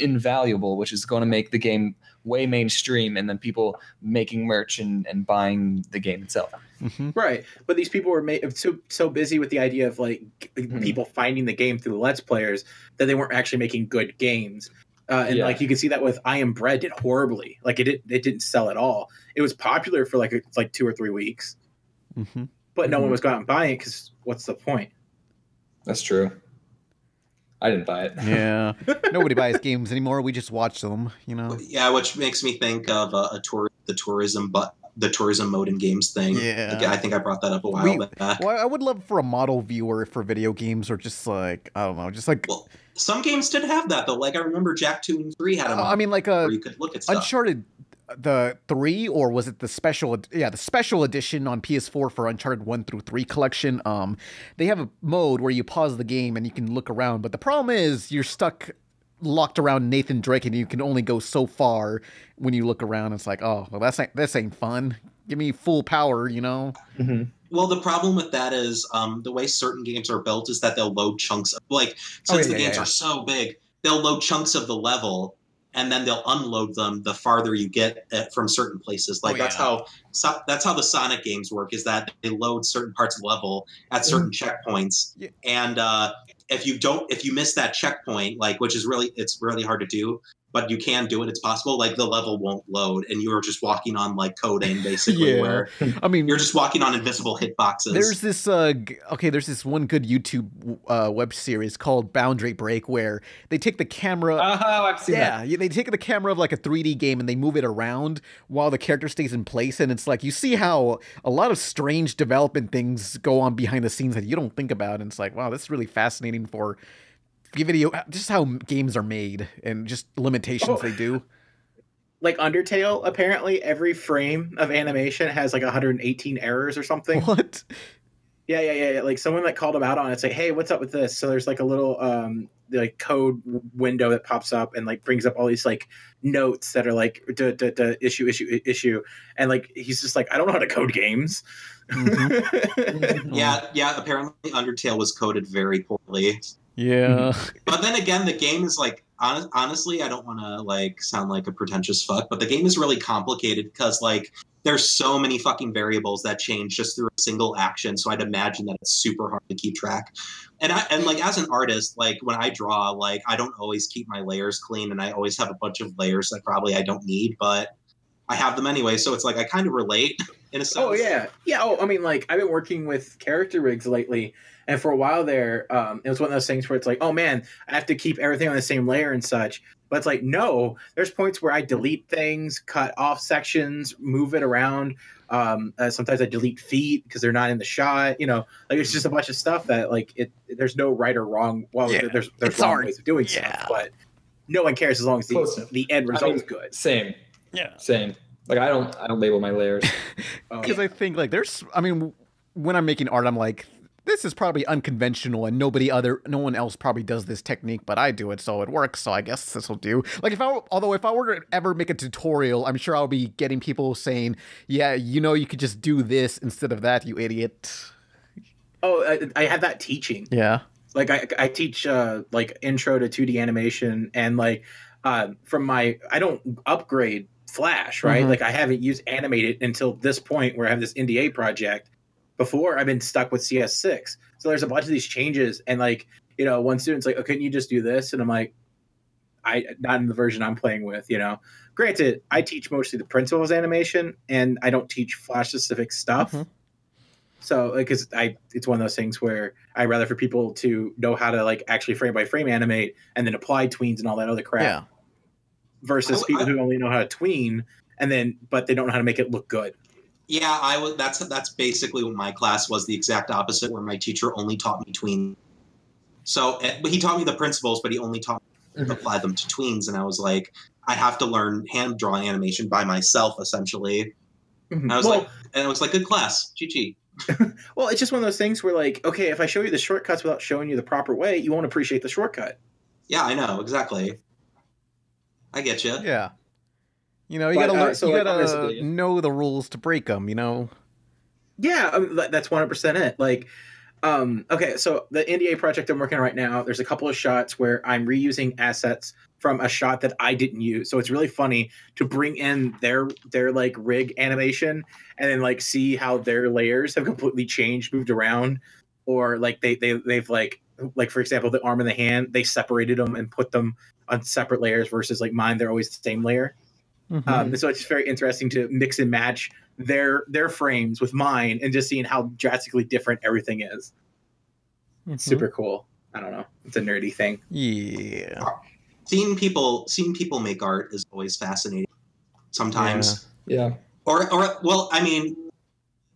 invaluable, which is going to make the game way mainstream, and then people making merch and buying the game itself. Mm-hmm. Right. But these people were so busy with the idea of like mm-hmm. people finding the game through the Let's Players that they weren't actually making good games. Like you can see that with I Am Bread did horribly. Like it didn't sell at all. It was popular for like 2 or 3 weeks. Mm-hmm. But no mm-hmm. one was going out and buying it because what's the point? That's true. I didn't buy it. Yeah. Nobody buys games anymore. We just watch them, you know? Yeah, which makes me think of the tourism mode in games thing. Yeah. I think I brought that up a while back. Well, I would love for a model viewer for video games or just like, I don't know, just like... Well, some games did have that, though. Like, I remember Jack 2 and 3 had a model I mean, like where you could look at stuff. Uncharted... The 3, or was it the special? Yeah, the special edition on PS4 for Uncharted 1 through 3 collection. They have a mode where you pause the game and you can look around. But the problem is you're stuck, locked around Nathan Drake, and you can only go so far when you look around. It's like, oh, well, this ain't fun. Give me full power, you know. Mm-hmm. Well, the problem with that is the way certain games are built is that they'll load chunks. Since the games are so big, they'll load chunks of the level. And then they'll unload them the farther you get from certain places. Like that's how the Sonic games work, is that they load certain parts of the level at certain checkpoints. Yeah. And if you miss that checkpoint, like it's really hard to do, but you can do it. It's possible. Like the level won't load, and you're just walking on like coding basically. Yeah. Where I mean, you're just walking on invisible hitboxes. There's this There's this one good YouTube web series called Boundary Break where they take the camera. Oh, I've seen that. Yeah, they take the camera of like a 3D game and they move it around while the character stays in place, and it's like you see how a lot of strange development things go on behind the scenes that you don't think about, and it's like, wow, that's really fascinating for. Just how games are made and just limitations they do. Like Undertale, apparently every frame of animation has like 118 errors or something. What? Yeah. Like someone like called them out on it. It's like, hey, what's up with this? So there's like a little like code window that pops up and like brings up all these like notes that are like issue. And like he's just like, I don't know how to code games. Mm-hmm. Yeah. Apparently Undertale was coded very poorly. Yeah. But then again, the game is like, honestly, I don't want to like sound like a pretentious fuck, but the game is really complicated because like there's so many fucking variables that change just through a single action. So I'd imagine that it's super hard to keep track. And like as an artist, like when I draw, like I don't always keep my layers clean, and I always have a bunch of layers that probably I don't need, but I have them anyway. So it's like I kind of relate in a sense. Oh, yeah. Yeah. Oh, I mean, like I've been working with character rigs lately. And for a while there, it was one of those things where it's like, oh, man, I have to keep everything on the same layer and such. But it's like, no, there's points where I delete things, cut off sections, move it around. Sometimes I delete feet because they're not in the shot. You know, like it's just a bunch of stuff that like there's no right or wrong. Well, yeah. there's wrong ways of doing stuff, but no one cares as long as the end result is good. Same. Yeah. Same. Like I don't label my layers because I think like when I'm making art, I'm like, this is probably unconventional, and no one else probably does this technique, but I do it, so it works. So I guess this will do. Like if I were to ever make a tutorial, I'm sure I'll be getting people saying, "Yeah, you know, you could just do this instead of that, you idiot." Oh, I have that teaching. Yeah, like I teach like intro to 2D animation, and like I don't upgrade Flash, right? Mm-hmm. Like I haven't used Animated until this point where I have this NDA project. Before, I've been stuck with CS6. So there's a bunch of these changes. And, like, you know, one student's like, oh, couldn't you just do this? And I'm like, not in the version I'm playing with, you know. Granted, I teach mostly the principles animation, and I don't teach Flash-specific stuff. Mm-hmm. So, because it's one of those things where I'd rather for people to know how to, like, actually frame-by-frame animate and then apply tweens and all that other crap. Yeah. Versus people who only know how to tween, but they don't know how to make it look good. Yeah, that's basically what my class was, the exact opposite, where my teacher only taught me tweens. So he taught me the principles, but he only taught me to apply them to tweens. And I was like, I have to learn hand-drawing animation by myself, essentially. Mm-hmm. And it was like, good class, GG. Well, it's just one of those things where like, okay, if I show you the shortcuts without showing you the proper way, you won't appreciate the shortcut. Yeah, I know, exactly. I get you. Yeah. You know, you gotta know the rules to break them, you know? Yeah, I mean, that's 100% it. Like, okay, so the NDA project I'm working on right now, there's a couple of shots where I'm reusing assets from a shot that I didn't use. So it's really funny to bring in their like rig animation and then like see how their layers have completely changed, moved around, or like they've like for example, the arm and the hand, they separated them and put them on separate layers versus like mine, they're always the same layer. Mm-hmm. So it's very interesting to mix and match their frames with mine and just seeing how drastically different everything is. Mm-hmm. Super cool. I don't know. It's a nerdy thing. Yeah. Seeing people make art is always fascinating. Sometimes. Yeah. Or well, I mean,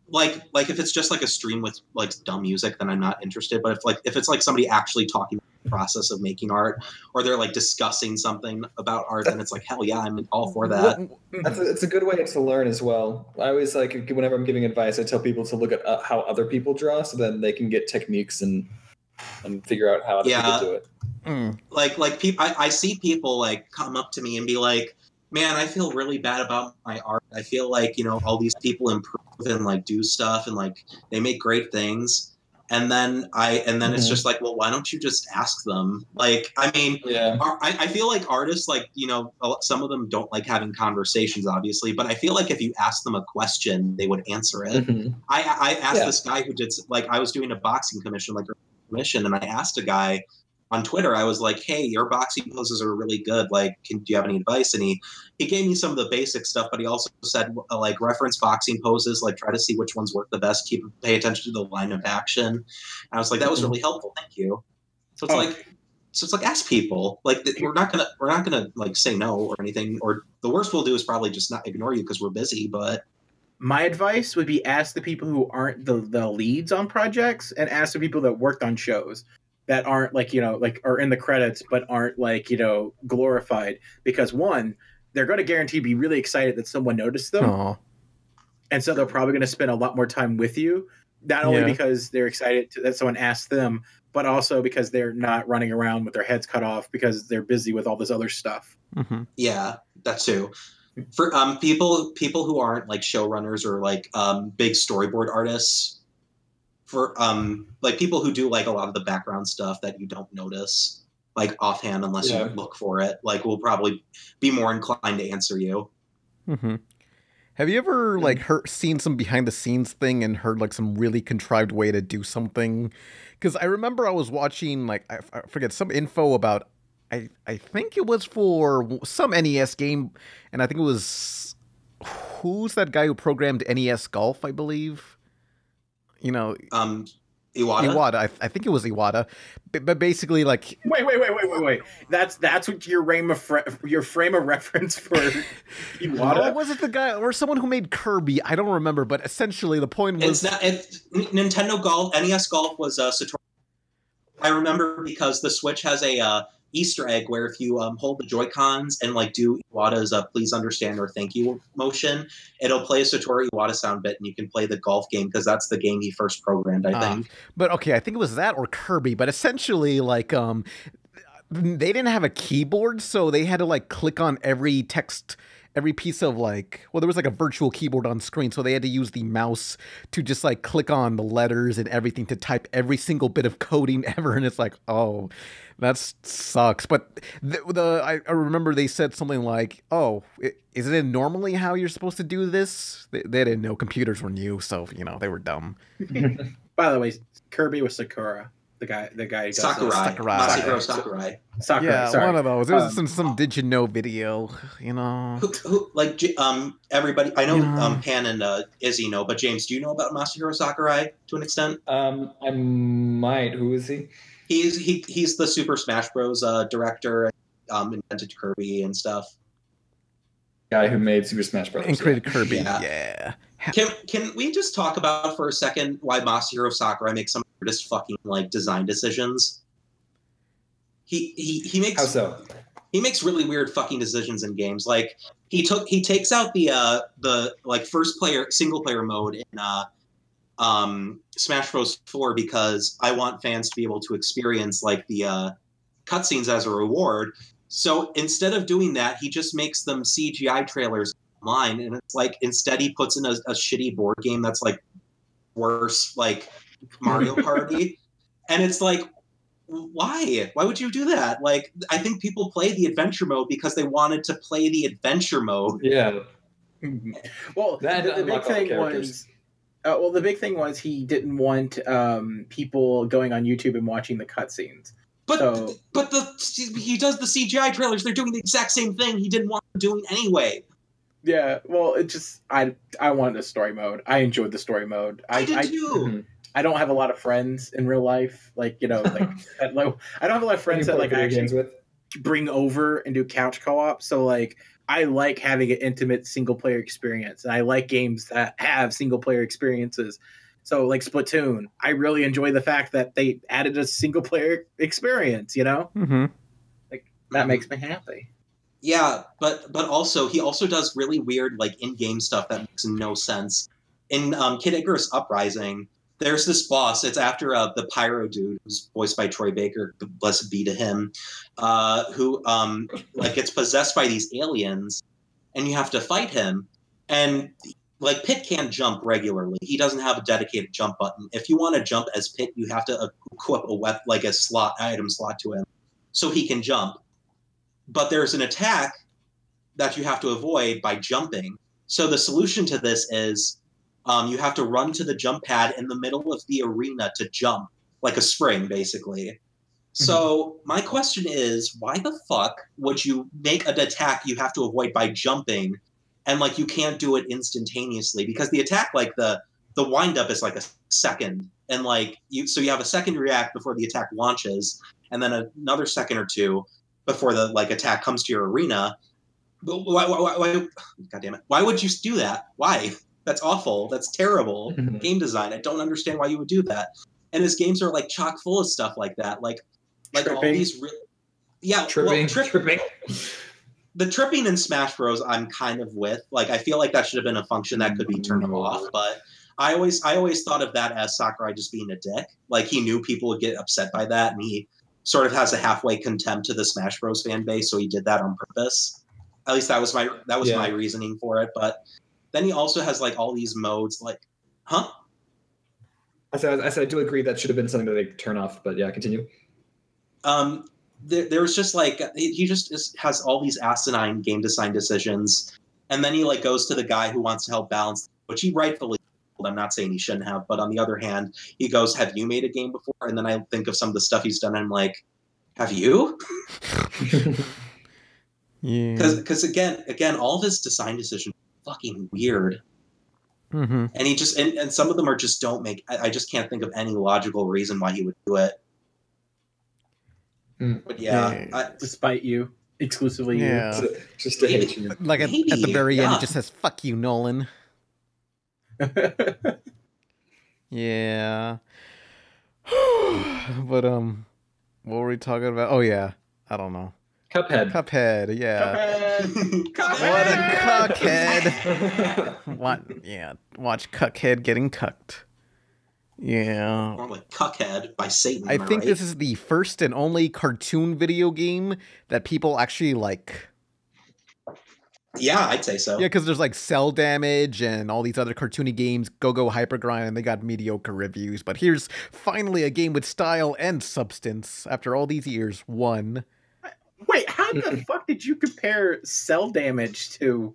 like if it's just like a stream with like dumb music, then I'm not interested. But if it's like somebody actually talking about the process of making art, or they're like discussing something about art, then it's like, hell yeah, I'm all for that. It's a good way to learn as well. I always like, whenever I'm giving advice, I tell people to look at how other people draw, so then they can get techniques and figure out how other people do it. Mm. Like people, I see people like come up to me and be like, man, I feel really bad about my art. I feel like, all these people improve and like do stuff and like they make great things. And then mm-hmm. It's just like, well, why don't you just ask them? Like, I mean, I feel like artists, like, some of them don't like having conversations, obviously, but I feel like if you ask them a question, they would answer it. Mm-hmm. I asked this guy who did, like, I was doing a boxing commission, and I asked a guy on Twitter, I was like, hey, your boxing poses are really good. Like, do you have any advice? And he gave me some of the basic stuff, but he also said, like, reference boxing poses, like, try to see which ones work the best, pay attention to the line of action. And I was like, that was really helpful. Thank you. So it's like, ask people. Like, we're not gonna like say no or anything, or the worst we'll do is probably just not ignore you because we're busy. But my advice would be ask the people who aren't the leads on projects, and ask the people that worked on shows that aren't like, like are in the credits, but aren't like, glorified, because one, they're going to guarantee be really excited that someone noticed them. Aww. And so they're probably going to spend a lot more time with you, not only because they're excited that someone asked them, but also because they're not running around with their heads cut off because they're busy with all this other stuff. Mm-hmm. Yeah, that too. For people who aren't like showrunners or like big storyboard artists, for like people who do like a lot of the background stuff that you don't notice like offhand unless you look for it, like we'll probably be more inclined to answer you. Mm-hmm. Have you ever like seen some behind the scenes thing and heard like some really contrived way to do something? Because I remember I was watching like I forget some info about I think it was for some NES game, and I think it was who's that guy who programmed NES Golf, I believe. Iwata. I think it was Iwata, but basically like. Wait. That's what your frame of reference for Iwata. Or was it the guy or someone who made Kirby? I don't remember, but essentially the point was Nintendo Golf. NES Golf was Satoru. I remember because the Switch has a Easter egg where if you hold the Joy-Cons and like do Iwata's please understand or thank you motion, it'll play a Satoru Iwata sound bit and you can play the golf game because that's the game he first programmed, I think. But okay, I think it was that or Kirby, but essentially like they didn't have a keyboard, so they had to like click on every text, every piece of like, well, there was like a virtual keyboard on screen, so they had to use the mouse to just like click on the letters and everything to type every single bit of coding ever. And it's like, oh, that sucks. But I remember they said something like, oh, isn't it normally how you're supposed to do this? They didn't know computers were new, so, they were dumb. By the way, Kirby was Sakura. The guy Sakurai. Yeah, sorry. One of those. It was some Did You Know video, Who, like, everybody, I know Pan and Izzy know, but James, do you know about Masahiro Sakurai to an extent? I might. Who is he? He's the Super Smash Bros. Director, invented Kirby and stuff. Guy who made Super Smash Bros. And created Kirby, yeah. Can we just talk about for a second why Masahiro Sakurai makes some weirdest fucking like design decisions? He makes how so? He makes really weird fucking decisions in games. Like he takes out the like single player mode in Smash Bros. 4 because I want fans to be able to experience like the cutscenes as a reward. So instead of doing that, he just makes them CGI trailers online, and it's like instead he puts in a shitty board game that's like worse, like, Mario Party. And it's like, why? Why would you do that? Like, I think people play the adventure mode because they wanted to play the adventure mode. Yeah. Well, the big thing was... well, the big thing was he didn't want people going on YouTube and watching the cutscenes. But so, but he does the CGI trailers. They're doing the exact same thing he didn't want them doing anyway. Yeah, well, it just I wanted a story mode. I enjoyed the story mode. I did too. I don't have a lot of friends in real life. Like, you know, like I don't have a lot of friends that like I actually bring over and do couch co-op. So like. I like having an intimate single-player experience, and I like games that have single-player experiences. So, like Splatoon, I really enjoy the fact that they added a single-player experience, you know? Mm-hmm. Like, that makes me happy. Yeah, but also, he also does really weird, like, in-game stuff that makes no sense. In Kid Icarus Uprising, there's this boss. It's after the Pyro dude, who's voiced by Troy Baker. Blessed be to him, who like gets possessed by these aliens, and you have to fight him. And like Pit can't jump regularly. He doesn't have a dedicated jump button. If you want to jump as Pit, you have to equip a weapon, like a item slot to him, so he can jump. But there's an attack that you have to avoid by jumping. So the solution to this is. You have to run to the jump pad in the middle of the arena to jump, like a spring, basically. Mm-hmm. So my question is, why the fuck would you make an attack you have to avoid by jumping, and like you can't do it instantaneously? Because the attack, like the wind-up is like a second, and like so you have a second to react before the attack launches, and then another second or two before the like attack comes to your arena. But why, God damn it! Why would you do that? Why? That's awful. That's terrible game design. I don't understand why you would do that. And his games are like chock full of stuff like that, like tripping. All these, tripping. The tripping in Smash Bros. I'm kind of with. Like I feel like that should have been a function that could be turned off. But I always thought of that as Sakurai just being a dick. Like he knew people would get upset by that, and he sort of has a halfway contempt to the Smash Bros. Fan base, so he did that on purpose. At least that was my reasoning for it, but. Then he also has like all these modes, like, huh? I said I do agree that should have been something that they turn off, but yeah, continue. There was just like he just has all these asinine game design decisions, and then he like goes to the guy who wants to help balance, which he rightfully. I'm not saying he shouldn't have, but on the other hand, he goes, "Have you made a game before?" And then I think of some of the stuff he's done, and I'm like, "Have you?" Yeah. Because again, all of his design decisions. Fucking weird. Mm-hmm. And he just and some of them are just don't make I just can't think of any logical reason why he would do it. Mm. But yeah. Despite you. Exclusively yeah. You. Just to hate you. Like at the very end it just says fuck you, Nolan. Yeah. But what were we talking about? Oh yeah. I don't know. Cuphead, yeah. Cuphead. What a cuckhead. What, yeah, watch Cuckhead getting cucked. Yeah. More like Cuckhead by Satan. I think this is the first and only cartoon video game that people actually like. Yeah, I'd say so. Yeah, because there's like Cell Damage and all these other cartoony games, Go-Go Hypergrind, and they got mediocre reviews. But here's finally a game with style and substance after all these years. One. Wait, how the fuck did you compare Cell Damage to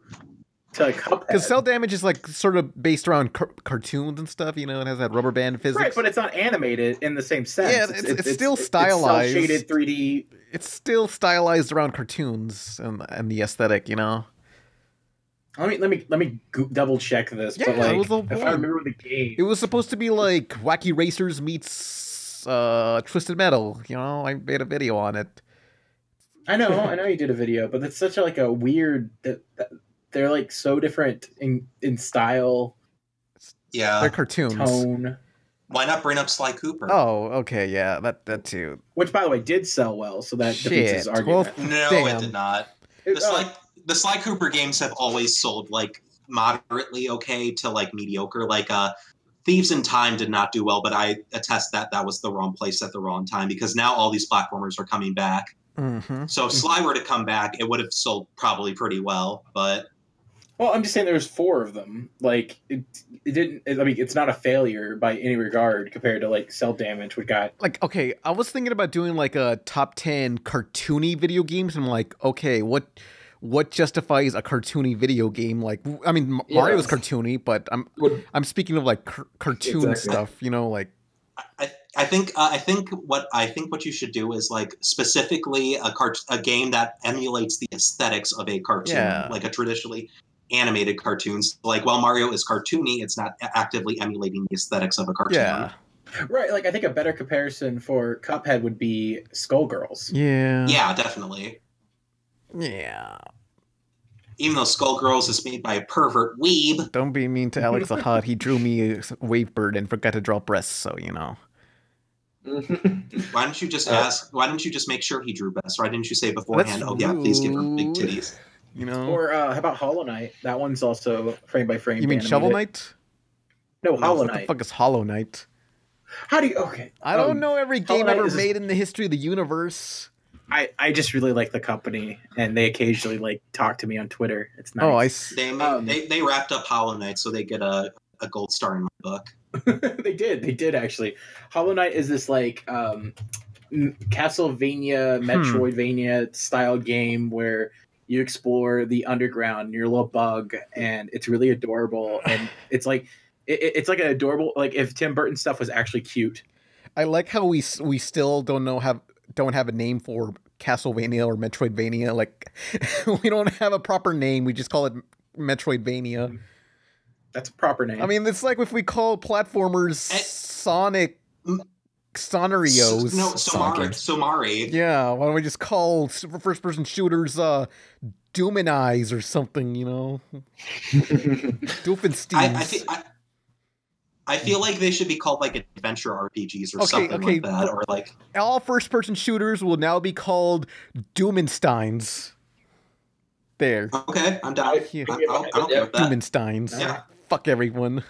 Cuphead? Because Cell Damage is like sort of based around cartoons and stuff, you know. It has that rubber band physics, right? But it's not animated in the same sense. Yeah, it's still stylized, it's shaded 3D. It's still stylized around cartoons and the aesthetic, you know. Let me double check this. Yeah, but like, if I remember the game, it was supposed to be like Wacky Racers meets Twisted Metal. You know, I made a video on it. I know you did a video, but it's such a, like a weird that they're like so different in style. Yeah, they're cartoons. Tone. Why not bring up Sly Cooper? Oh, okay, yeah, that too. Which, by the way, did sell well, so that defeats his argument. Well, no, damn. It did not. The Sly Cooper games have always sold like moderately okay to like mediocre. Like Thieves in Time did not do well, but I attest that was the wrong place at the wrong time because now all these platformers are coming back. Mm-hmm. So if Sly were to come back, it would have sold probably pretty well, but Well, I'm just saying there's four of them. Like, it didn't... I mean, it's not a failure by any regard compared to, like, Cell Damage we got. Like, okay, I was thinking about doing, like, a top 10 cartoony video games. And I'm like, okay, what justifies a cartoony video game? Like, I mean, Mario's cartoony, but I'm speaking of, like, cartoon stuff, you know, like... I think what you should do is like specifically a game that emulates the aesthetics of a cartoon, like a traditionally animated cartoon. Like while Mario is cartoony, it's not actively emulating the aesthetics of a cartoon. Yeah, right. Like I think a better comparison for Cuphead would be Skullgirls. Yeah. Yeah, definitely. Yeah. Even though Skullgirls is made by a pervert weeb. Don't be mean to Alex Ahad. He drew me a wave bird and forgot to draw breasts, so you know. Why don't you just ask? Why don't you just make sure he drew best? Why didn't you say beforehand? Oh yeah, please give her big titties. You know. Or how about Hollow Knight? That one's also frame by frame. You mean animated. Shovel Knight? No, Hollow Knight. What the fuck is Hollow Knight? How do you? Okay, I don't know every game ever made in the history of the universe. I just really like the company, and they occasionally like talk to me on Twitter. It's nice. Oh, I see. They wrapped up Hollow Knight, so they get a gold star in my book. They did actually. Hollow Knight is this like Castlevania, Metroidvania style game where you explore the underground and you're a little bug, and it's really adorable. And it's like an adorable, like if Tim Burton stuff was actually cute. I like how we still don't have a name for Castlevania or Metroidvania. Like we don't have a proper name. We just call it Metroidvania. That's a proper name. I mean, it's like if we call platformers Sonic Sonarios. No, Somari. Yeah, why don't we just call first-person shooters Doom and Eyes or something, you know? Doofensteins. I feel like they should be called, like, adventure RPGs or something like that. Or like all first-person shooters will now be called Doomensteins. There. Okay, I'm down. I don't care about that. Doomensteins. Yeah. Fuck everyone.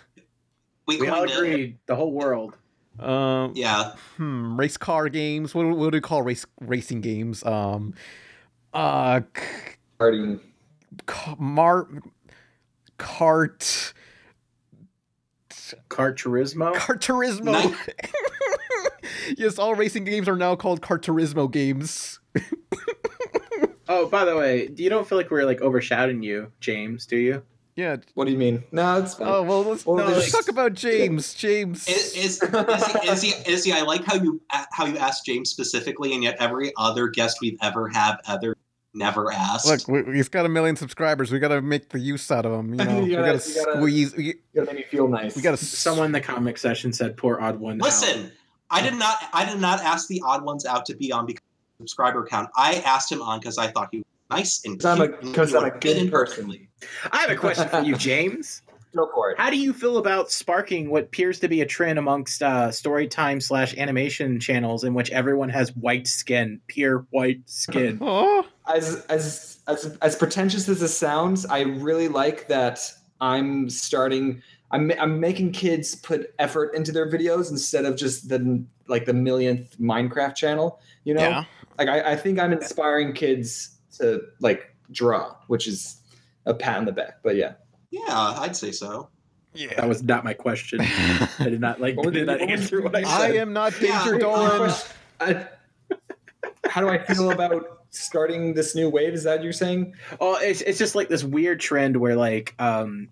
We all agreed. The whole world. Yeah. Race car games. What do we call racing games? Kart Turismo. Kart Turismo. Yes, all racing games are now called Kart Turismo games. Oh, by the way, you don't feel like we're like overshadowing you, James, do you? Yeah. What do you mean? No, it's fine. Oh, well, let's talk about James. James. Is he? I like how you asked James specifically, and yet every other guest we've ever had never asked. Look, he's got 1 million subscribers. We got to make the use out of him. You know, you gotta make me feel nice. We got to. Someone in the comment section said, "Poor Odd Ones." Listen, out. I did not ask the Odd Ones Out to be on because subscriber count. I asked him on because I thought he was nice and cute. Because I'm a good person. I have a question for you, James. Go for it. How do you feel about sparking what appears to be a trend amongst storytime/animation channels in which everyone has white skin, pure white skin? As pretentious as this sounds, I really like that I'm starting. I'm making kids put effort into their videos instead of just the millionth Minecraft channel. You know. Yeah. Like I think I'm inspiring kids to like draw, which is a pat on the back. But yeah, I'd say so. Yeah, that was not my question. I did not like. did not answer what I said. I am not Danger Dolan. How do I feel about starting this new wave? Is that what you're saying? Oh, it's just like this weird trend where like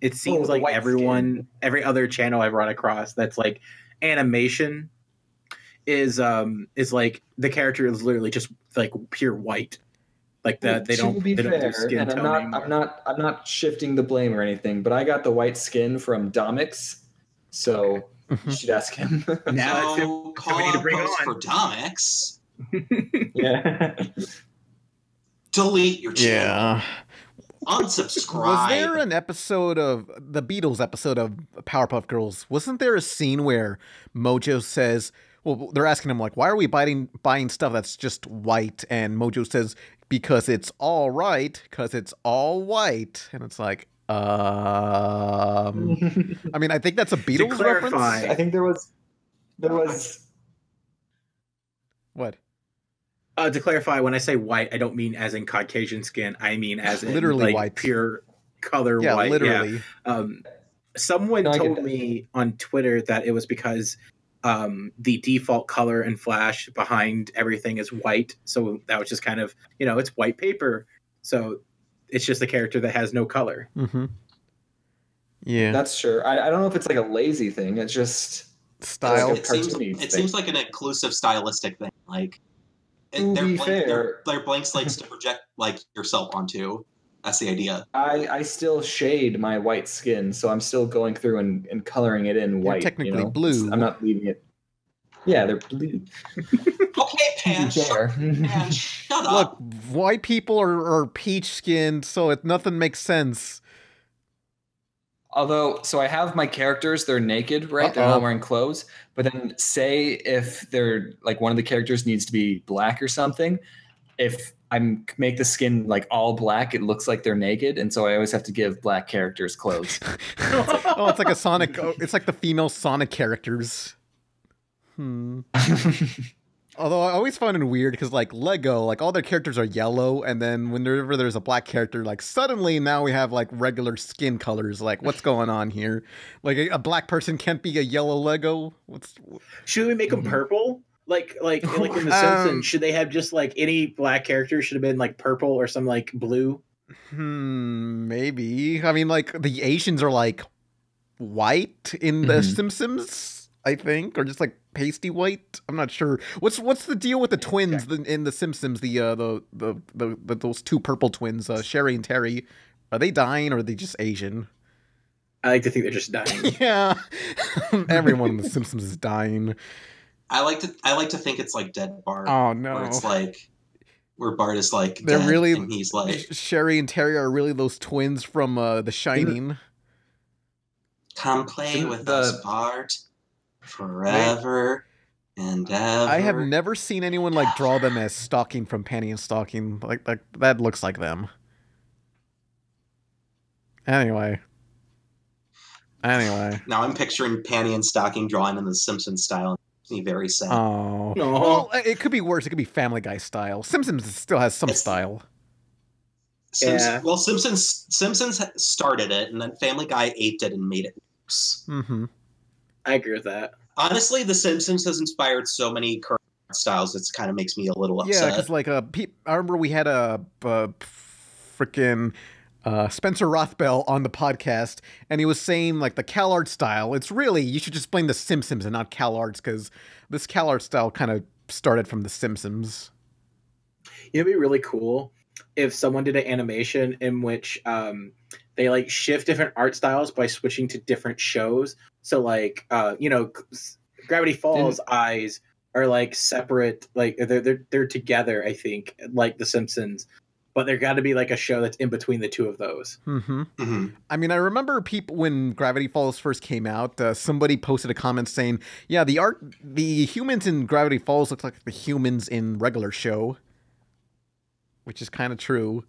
it seems like every other channel I've run across that's like animation is like the character is literally just like pure white, like that. They don't do skin tone anymore. I'm not shifting the blame or anything, but I got the white skin from Domix, so you should ask him. Now we need to bring on for Domix. Yeah. Delete your channel. Yeah. Unsubscribe. Was there an episode of the Beatles episode of Powerpuff Girls? Wasn't there a scene where Mojo says, well, they're asking him, like, why are we buying stuff that's just white? And Mojo says, because it's all right, because it's all white. And it's like, I mean, I think that's a Beatles reference. I think there was. What? To clarify, when I say white, I don't mean as in Caucasian skin. I mean as in literally like, white, pure color white. Literally. Yeah. Someone told me on Twitter that it was because the default color in Flash behind everything is white. So that was just kind of, you know, it's white paper. So it's just a character that has no color. Mm-hmm. Yeah, that's sure. I don't know if it's like a lazy thing. It's just style. It seems like an inclusive stylistic thing. Like, and they're blank slates to project like yourself onto. That's the idea. I still shade my white skin, so I'm still going through and coloring it in white. You're technically blue. I'm not leaving it. Yeah, they're blue. Okay, Pan, shut up. Look, white people are peach-skinned, so nothing makes sense. Although, so I have my characters, they're naked, right? Uh-oh. They're not wearing clothes. But then say if they're, like, one of the characters needs to be black or something, if I make the skin, like, all black, it looks like they're naked, and so I always have to give black characters clothes. It's like a Sonic, it's like the female Sonic characters. Although I always find it weird because, like, Lego, like, all their characters are yellow, and then whenever there's a black character, like, suddenly now we have, like, regular skin colors. Like, what's going on here? Like, a black person can't be a yellow Lego? Should we make them purple? Like in The Simpsons, should they have just, like, any black character should have been, like, purple or some, like, blue? Maybe. I mean, like, the Asians are, like, white in The Simpsons, I think, or just like pasty white. I'm not sure. What's the deal with the twins in The Simpsons? The those two purple twins, Sherry and Terry. Are they dying or are they just Asian? I like to think they're just dying. Yeah, everyone in The Simpsons is dying. I like to think it's like Dead Bart. Oh no, where it's like where Bart is like they're dead really. And he's like Sherry and Terry are really those twins from The Shining. Come play with us, Bart. Forever and ever. I have never seen anyone like draw them as stocking from Penny and Stocking. Like that looks like them. Anyway. Now I'm picturing Penny and Stocking drawn in the Simpsons style. It's me very sad. Oh. Well, it could be worse. It could be Family Guy style. Simpsons still has some style. Yeah. Well, Simpsons started it, and then Family Guy aped it and made it worse. Mm-hmm. I agree with that. Honestly, The Simpsons has inspired so many current styles. It kind of makes me a little upset. Yeah, because like I remember we had a freaking Spencer Rothbell on the podcast, and he was saying like the CalArts style. It's really you should just blame The Simpsons and not CalArts because this CalArts style kind of started from The Simpsons. It'd be really cool if someone did an animation in which they like shift different art styles by switching to different shows. So like, you know, Gravity Falls eyes are like separate, like they're together, I think, like The Simpsons, but there got to be like a show that's in between the two of those. I mean, I remember people when Gravity Falls first came out, somebody posted a comment saying, yeah, the humans in Gravity Falls look like the humans in regular show, which is kind of true.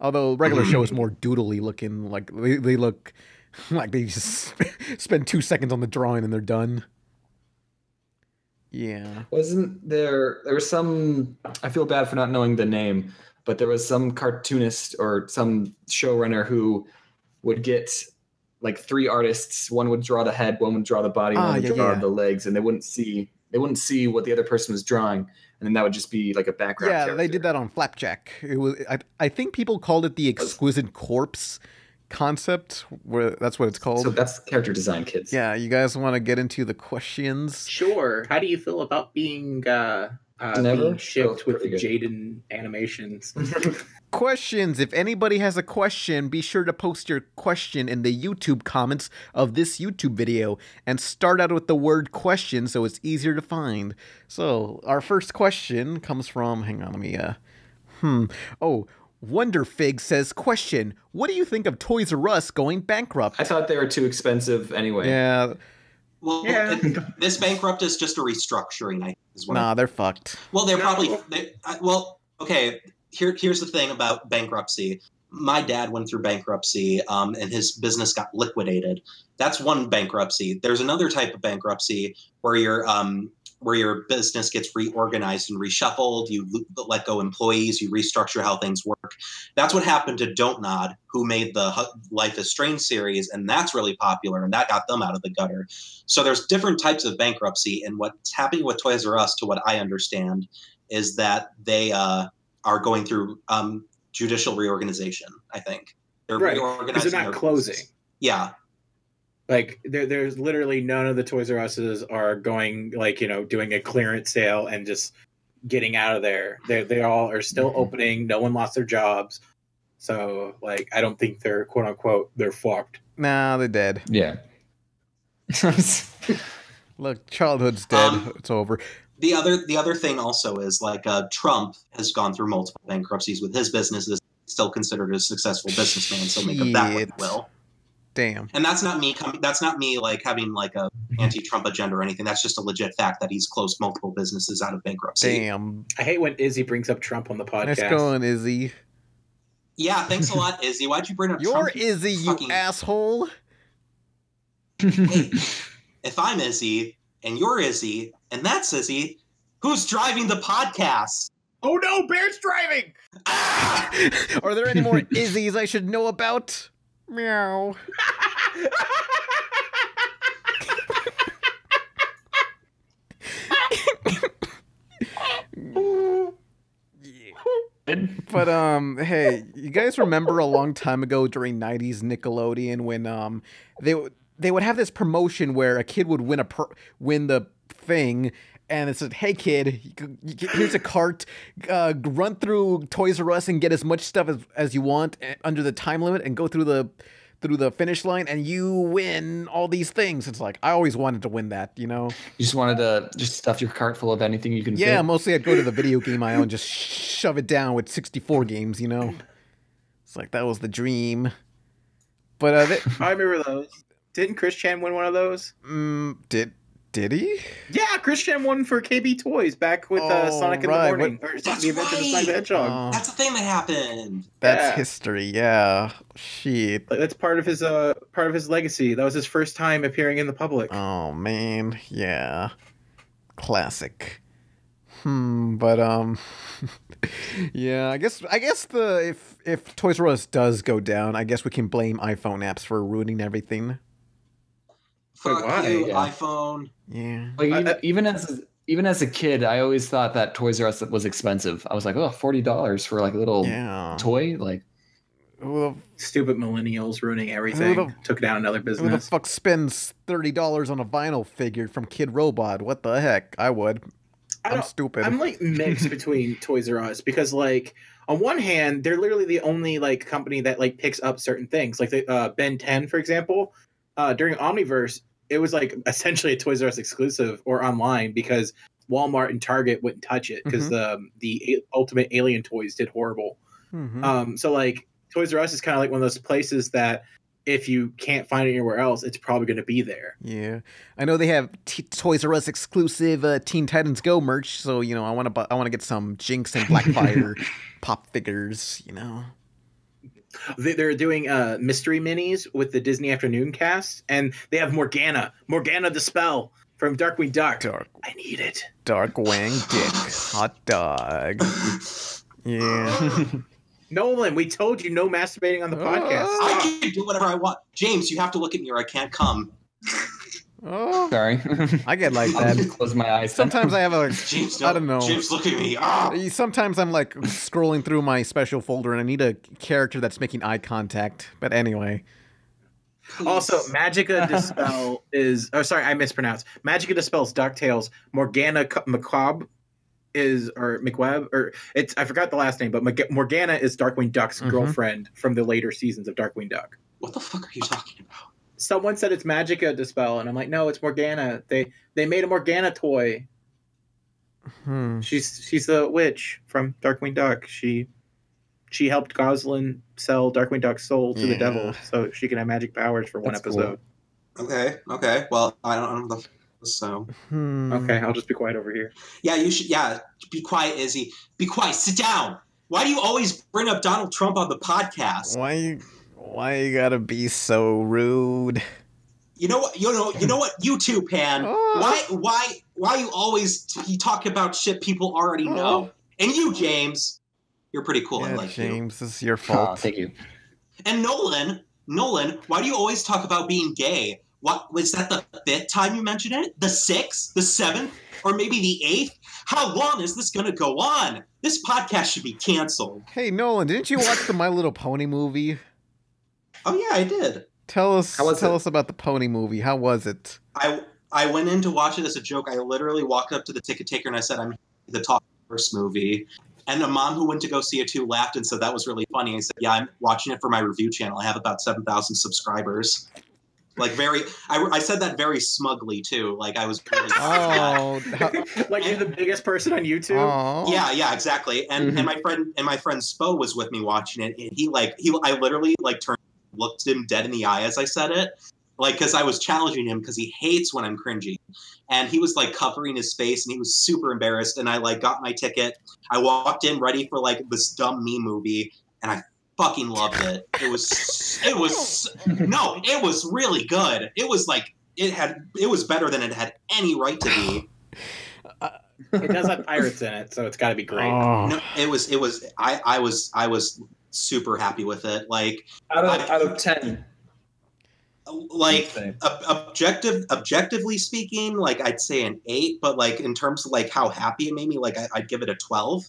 Although regular show is more doodly looking, like they look like they just spend 2 seconds on the drawing and they're done. Yeah. Wasn't there was some, I feel bad for not knowing the name, but there was some cartoonist or some showrunner who would get like three artists. One would draw the head, one would draw the body, one would draw the legs, and they wouldn't see what the other person was drawing. And then that would just be like a background character. They did that on Flapjack. It was, I think people called it the exquisite corpse concept, where that's what it's called. So that's character design, kids. Yeah, you guys want to get into the questions? Sure. How do you feel about being shipped with the Jaden animations? Questions. If anybody has a question, be sure to post your question in the YouTube comments of this YouTube video and start out with the word question so it's easier to find. So our first question comes from, hang on, let me Wonderfig says, question, what do you think of Toys R Us going bankrupt? I thought they were too expensive anyway. Yeah. Well, yeah. This bankrupt is just a restructuring, I think. Nah, they're fucked. Well, they're probably... well, okay, here's the thing about bankruptcy. My dad went through bankruptcy, and his business got liquidated. That's one bankruptcy. There's another type of bankruptcy where you're where your business gets reorganized and reshuffled. You let go employees, you restructure how things work. That's what happened to Don't Nod, who made the Life is Strange series, and that's really popular, and that got them out of the gutter. So there's different types of bankruptcy, and what's happening with Toys R Us, to what I understand, is that they are going through judicial reorganization, I think. They're right. Reorganizing. They're not closing. Business. Yeah. Like, there's literally none of the Toys R Us's are going, like, you know, doing a clearance sale and just getting out of there. They all are still opening. No one lost their jobs. So, like, I don't think they're, quote unquote, they're fucked. Nah, they're dead. Yeah. Look, childhood's dead. It's over. The other thing also is, like, Trump has gone through multiple bankruptcies with his businesses. Still considered a successful businessman, so make up that what will. Damn. And that's not me coming. That's not me like having like a anti-Trump agenda or anything. That's just a legit fact that he's closed multiple businesses out of bankruptcy. Damn. I hate when Izzy brings up Trump on the podcast. Nice going, Izzy. Yeah, thanks a lot, Izzy. Why'd you bring up Trump? You're Izzy, you asshole. Hey, if I'm Izzy and you're Izzy and that's Izzy, who's driving the podcast? Oh no, Bear's driving! Ah! Are there any more Izzies I should know about? Meow. But hey, you guys remember a long time ago during 90s Nickelodeon when they would have this promotion where a kid would win the thing. And it said, hey, kid, here's a cart. Run through Toys R Us and get as much stuff as you want under the time limit and go through the finish line. And you win all these things. It's like, I always wanted to win that, you know? You just wanted to just stuff your cart full of anything you can fit. Yeah, mostly I'd go to the video game aisle and just shove it down with 64 games, you know? It's like, that was the dream. But I remember those. Didn't Chris Chan win one of those? Did he? Yeah, Christian won for KB Toys back with Sonic in the Morning. Or the Adventure of Sonic the Hedgehog. That's the thing that happened. That's history, yeah. Shit. That's part of his legacy. That was his first time appearing in the public. Oh man, yeah. Classic. But yeah, I guess if Toys R Us does go down, I guess we can blame iPhone apps for ruining everything. Fuck you, iPhone. Yeah. Like even as a kid, I always thought that Toys R Us was expensive. I was like, oh, $40 for like a little toy, like. Stupid millennials ruining everything. Took down another business. Who the fuck spends $30 on a vinyl figure from Kid Robot? What the heck? I would. I'm stupid. I'm like mixed between Toys R Us because like. On one hand, they're literally the only like company that like picks up certain things, like the Ben 10, for example. During Omniverse, it was like essentially a Toys R Us exclusive or online because Walmart and Target wouldn't touch it because the Ultimate Alien toys did horrible. So like Toys R Us is kind of like one of those places that if you can't find it anywhere else, it's probably going to be there. Yeah, I know they have Toys R Us exclusive Teen Titans Go merch, so you know I want to get some Jinx and Blackfire pop figures, you know. They're doing mystery minis with the Disney Afternoon cast, and they have Morgana the Spell from Darkwing Duck. I need it. Darkwing Dick, hot dog. Yeah. Nolan, we told you no masturbating on the podcast. I can do whatever I want. James, you have to look at me, or I can't come. Oh, sorry. I get like that. Close my eyes. Sometimes I have a. James, I don't know. James, look at me. Oh. Sometimes I'm like scrolling through my special folder and I need a character that's making eye contact. But anyway. Please. Also, Magica Dispel is. Oh, sorry, I mispronounced. Magica Dispel's DuckTales. Morgana McWeb is, or McWeb, or it's. I forgot the last name, but Morgana is Darkwing Duck's girlfriend from the later seasons of Darkwing Duck. What the fuck are you talking about? Someone said it's Magica Dispel, and I'm like, no, it's Morgana. They made a Morgana toy. She's the witch from Darkwing Duck. She helped Goslin sell Darkwing Duck's soul to the devil, so she can have magic powers for one episode. Cool. Okay. Well, I don't know. So okay, I'll just be quiet over here. Yeah, you should. Yeah, be quiet, Izzy. Be quiet. Sit down. Why do you always bring up Donald Trump on the podcast? Why you gotta be so rude? You know what? You too, Pan. Why you always talk about shit people already know? And you, James, you're pretty cool. Yeah, I like James, this is your fault. Oh, thank you. And Nolan, why do you always talk about being gay? What was that? The fifth time you mentioned it? The sixth? The seventh? Or maybe the eighth? How long is this going to go on? This podcast should be canceled. Hey, Nolan, didn't you watch the My Little Pony movie? Oh, yeah, I did. Tell us about the pony movie. How was it? I went in to watch it as a joke. I literally walked up to the ticket taker and I said, I'm the top first movie. And a mom who went to go see it too laughed and said, that was really funny. I said, yeah, I'm watching it for my review channel. I have about 7,000 subscribers. Like I said that very smugly too. Like I was really like you're the biggest person on YouTube. Aww. Yeah, exactly. And and my friend Spo was with me watching it. And I literally turned, looked him dead in the eye as I said it, because I was challenging him because he hates when I'm cringy, and he was covering his face and he was super embarrassed. And I got my ticket. I walked in ready for this dumb meme movie, and I fucking loved it. It was really good. It was it was better than it had any right to be. It does have pirates in it, so it's got to be great. Oh. No, it was. I was super happy with it. Out of 10. Objectively speaking, I'd say an 8, but in terms of how happy it made me, I'd give it a 12.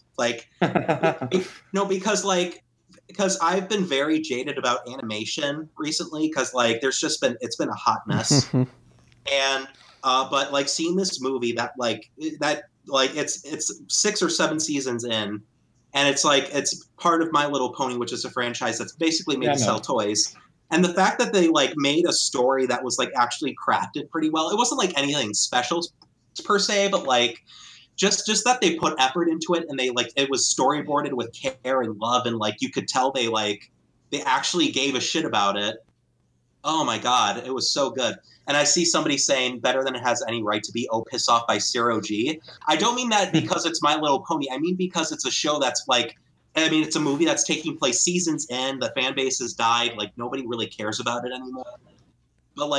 Because I've been very jaded about animation recently, because it's been a hot mess. And but seeing this movie that it's 6 or 7 seasons in, and it's part of My Little Pony, which is a franchise that's basically made to sell toys. And the fact that they made a story that was actually crafted pretty well. It wasn't anything special per se, but just that they put effort into it, and they it was storyboarded with care and love, and you could tell they actually gave a shit about it. Oh my god, it was so good. And I see somebody saying better than it has any right to be. Oh, piss off by Zero G. I don't mean that because it's My Little Pony. I mean because it's a show that's it's a movie that's taking place seasons in. The fan base has died. Nobody really cares about it anymore. But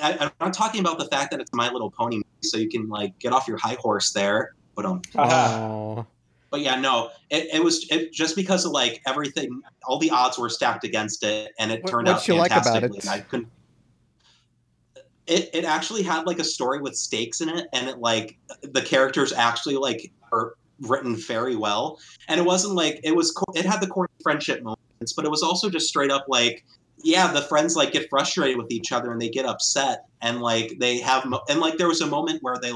I'm not talking about the fact that it's My Little Pony movie, so you can get off your high horse there. But But yeah, no, it was just because of everything. All the odds were stacked against it, and it turned out fantastically. Like about it? It actually had a story with stakes in it, and it the characters actually are written very well, and it wasn't it had the corny friendship moments, but it was also just straight up the friends get frustrated with each other and they get upset, and there was a moment where they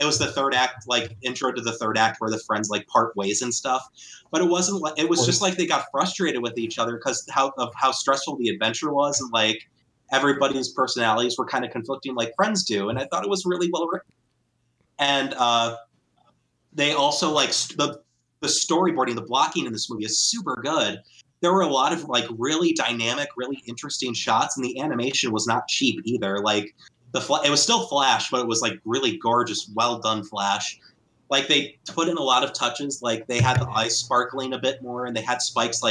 it was the third act, intro to the third act, where the friends part ways and stuff. But it wasn't it was just they got frustrated with each other because of how stressful the adventure was, and everybody's personalities were kind of conflicting like friends do. And I thought it was really well written. And they also the storyboarding, the blocking in this movie is super good. There were a lot of really dynamic, really interesting shots, and the animation was not cheap either. It was still Flash, but it was really gorgeous, well done Flash. They put in a lot of touches. They had the eyes sparkling a bit more, and they had spikes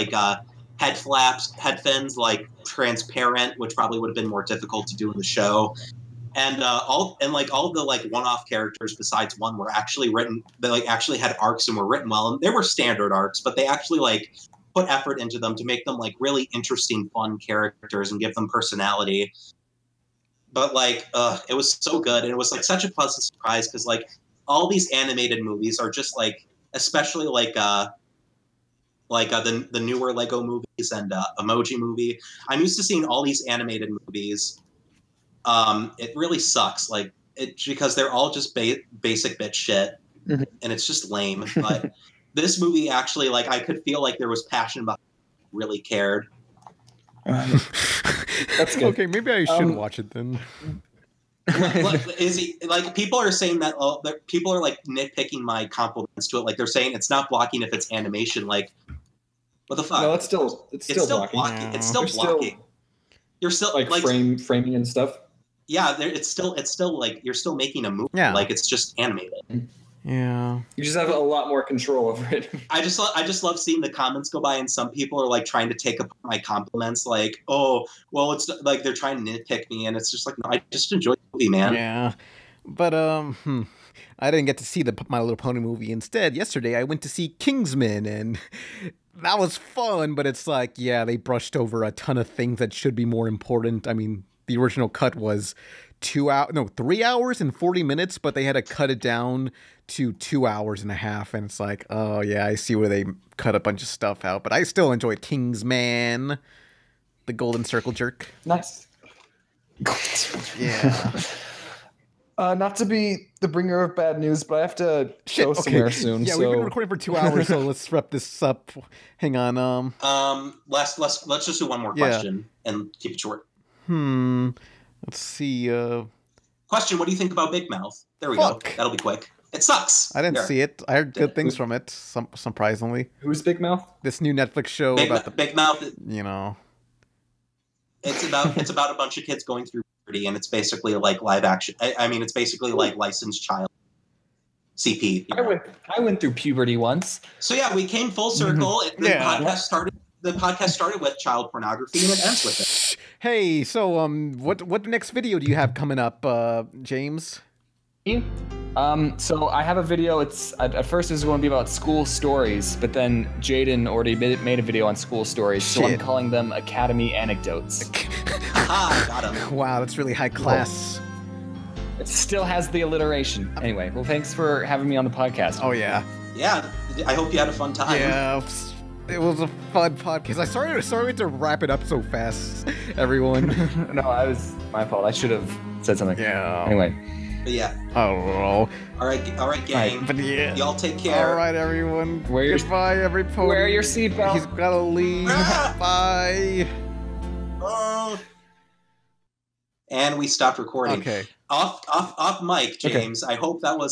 head flaps, head fins, transparent, which probably would have been more difficult to do in the show. And all the one-off characters besides one were actually written. They actually had arcs and were written well, and they were standard arcs, but they actually put effort into them to make them really interesting, fun characters and give them personality. But it was so good, and it was such a pleasant surprise because all these animated movies are just especially the newer Lego movies and Emoji Movie. I'm used to seeing all these animated movies. It really sucks, because they're all just basic bitch shit, and it's just lame. But this movie actually, I could feel there was passion behind it. Really cared. That's good. Okay, maybe I should watch it then. People are saying that people are nitpicking my compliments to it. They're saying it's not blocking if it's animation. What the fuck? No, it's still blocking. It's still blocking. You're still framing and stuff. Yeah, it's still you're still making a movie. Yeah. It's just animated. Yeah. You just have a lot more control over it. I just love seeing the comments go by, and some people are like trying to take up my compliments, like, oh, well, it's like they're trying to nitpick me, and it's just like, no, I just enjoy the movie, man. Yeah. But I didn't get to see the My Little Pony movie. Instead, yesterday I went to see Kingsman, and that was fun, but it's like, yeah, they brushed over a ton of things that should be more important. I mean, the original cut was 3 hours and 40 minutes, but they had to cut it down to 2 hours and a half, and it's like, oh yeah, I see where they cut a bunch of stuff out, but I still enjoy Kingsman, the Golden Circle jerk. Nice. Yeah. Not to be the bringer of bad news, but I have to go somewhere soon. Yeah, so. We've been recording for 2 hours, so let's wrap this up. Hang on. Let's just do one more question and keep it short. Let's see. Question: what do you think about Big Mouth? There we go. That'll be quick. It sucks. I didn't see it. I heard good things from it. Surprisingly. Who's Big Mouth? This new Netflix show about the Big Mouth. You know, it's about a bunch of kids going through. And it's basically like live action. I mean, it's basically like licensed child CP. You know? I went through puberty once. So yeah, we came full circle. And the podcast started with child pornography, and it ends with it. Hey, so what next video do you have coming up, James? So I have a video. It's at first it was going to be about school stories, but then Jaden already made a video on school stories, so I'm calling them Academy Anecdotes. Ah, got him. Wow, that's really high class. It still has the alliteration. Anyway, well, thanks for having me on the podcast. Oh yeah. Yeah, I hope you had a fun time. Yeah, it was a fun podcast. I'm sorry we had to wrap it up so fast, everyone. No, I was my fault. I should have said something. Yeah. Anyway. But yeah. Oh. All right, gang. Right, but yeah. Y'all take care. All right, everyone. Goodbye, everybody. Wear your seatbelt. He's gotta leave. Bye. Oh. And we stopped recording. Okay. Off mic, James. Okay. I hope that was.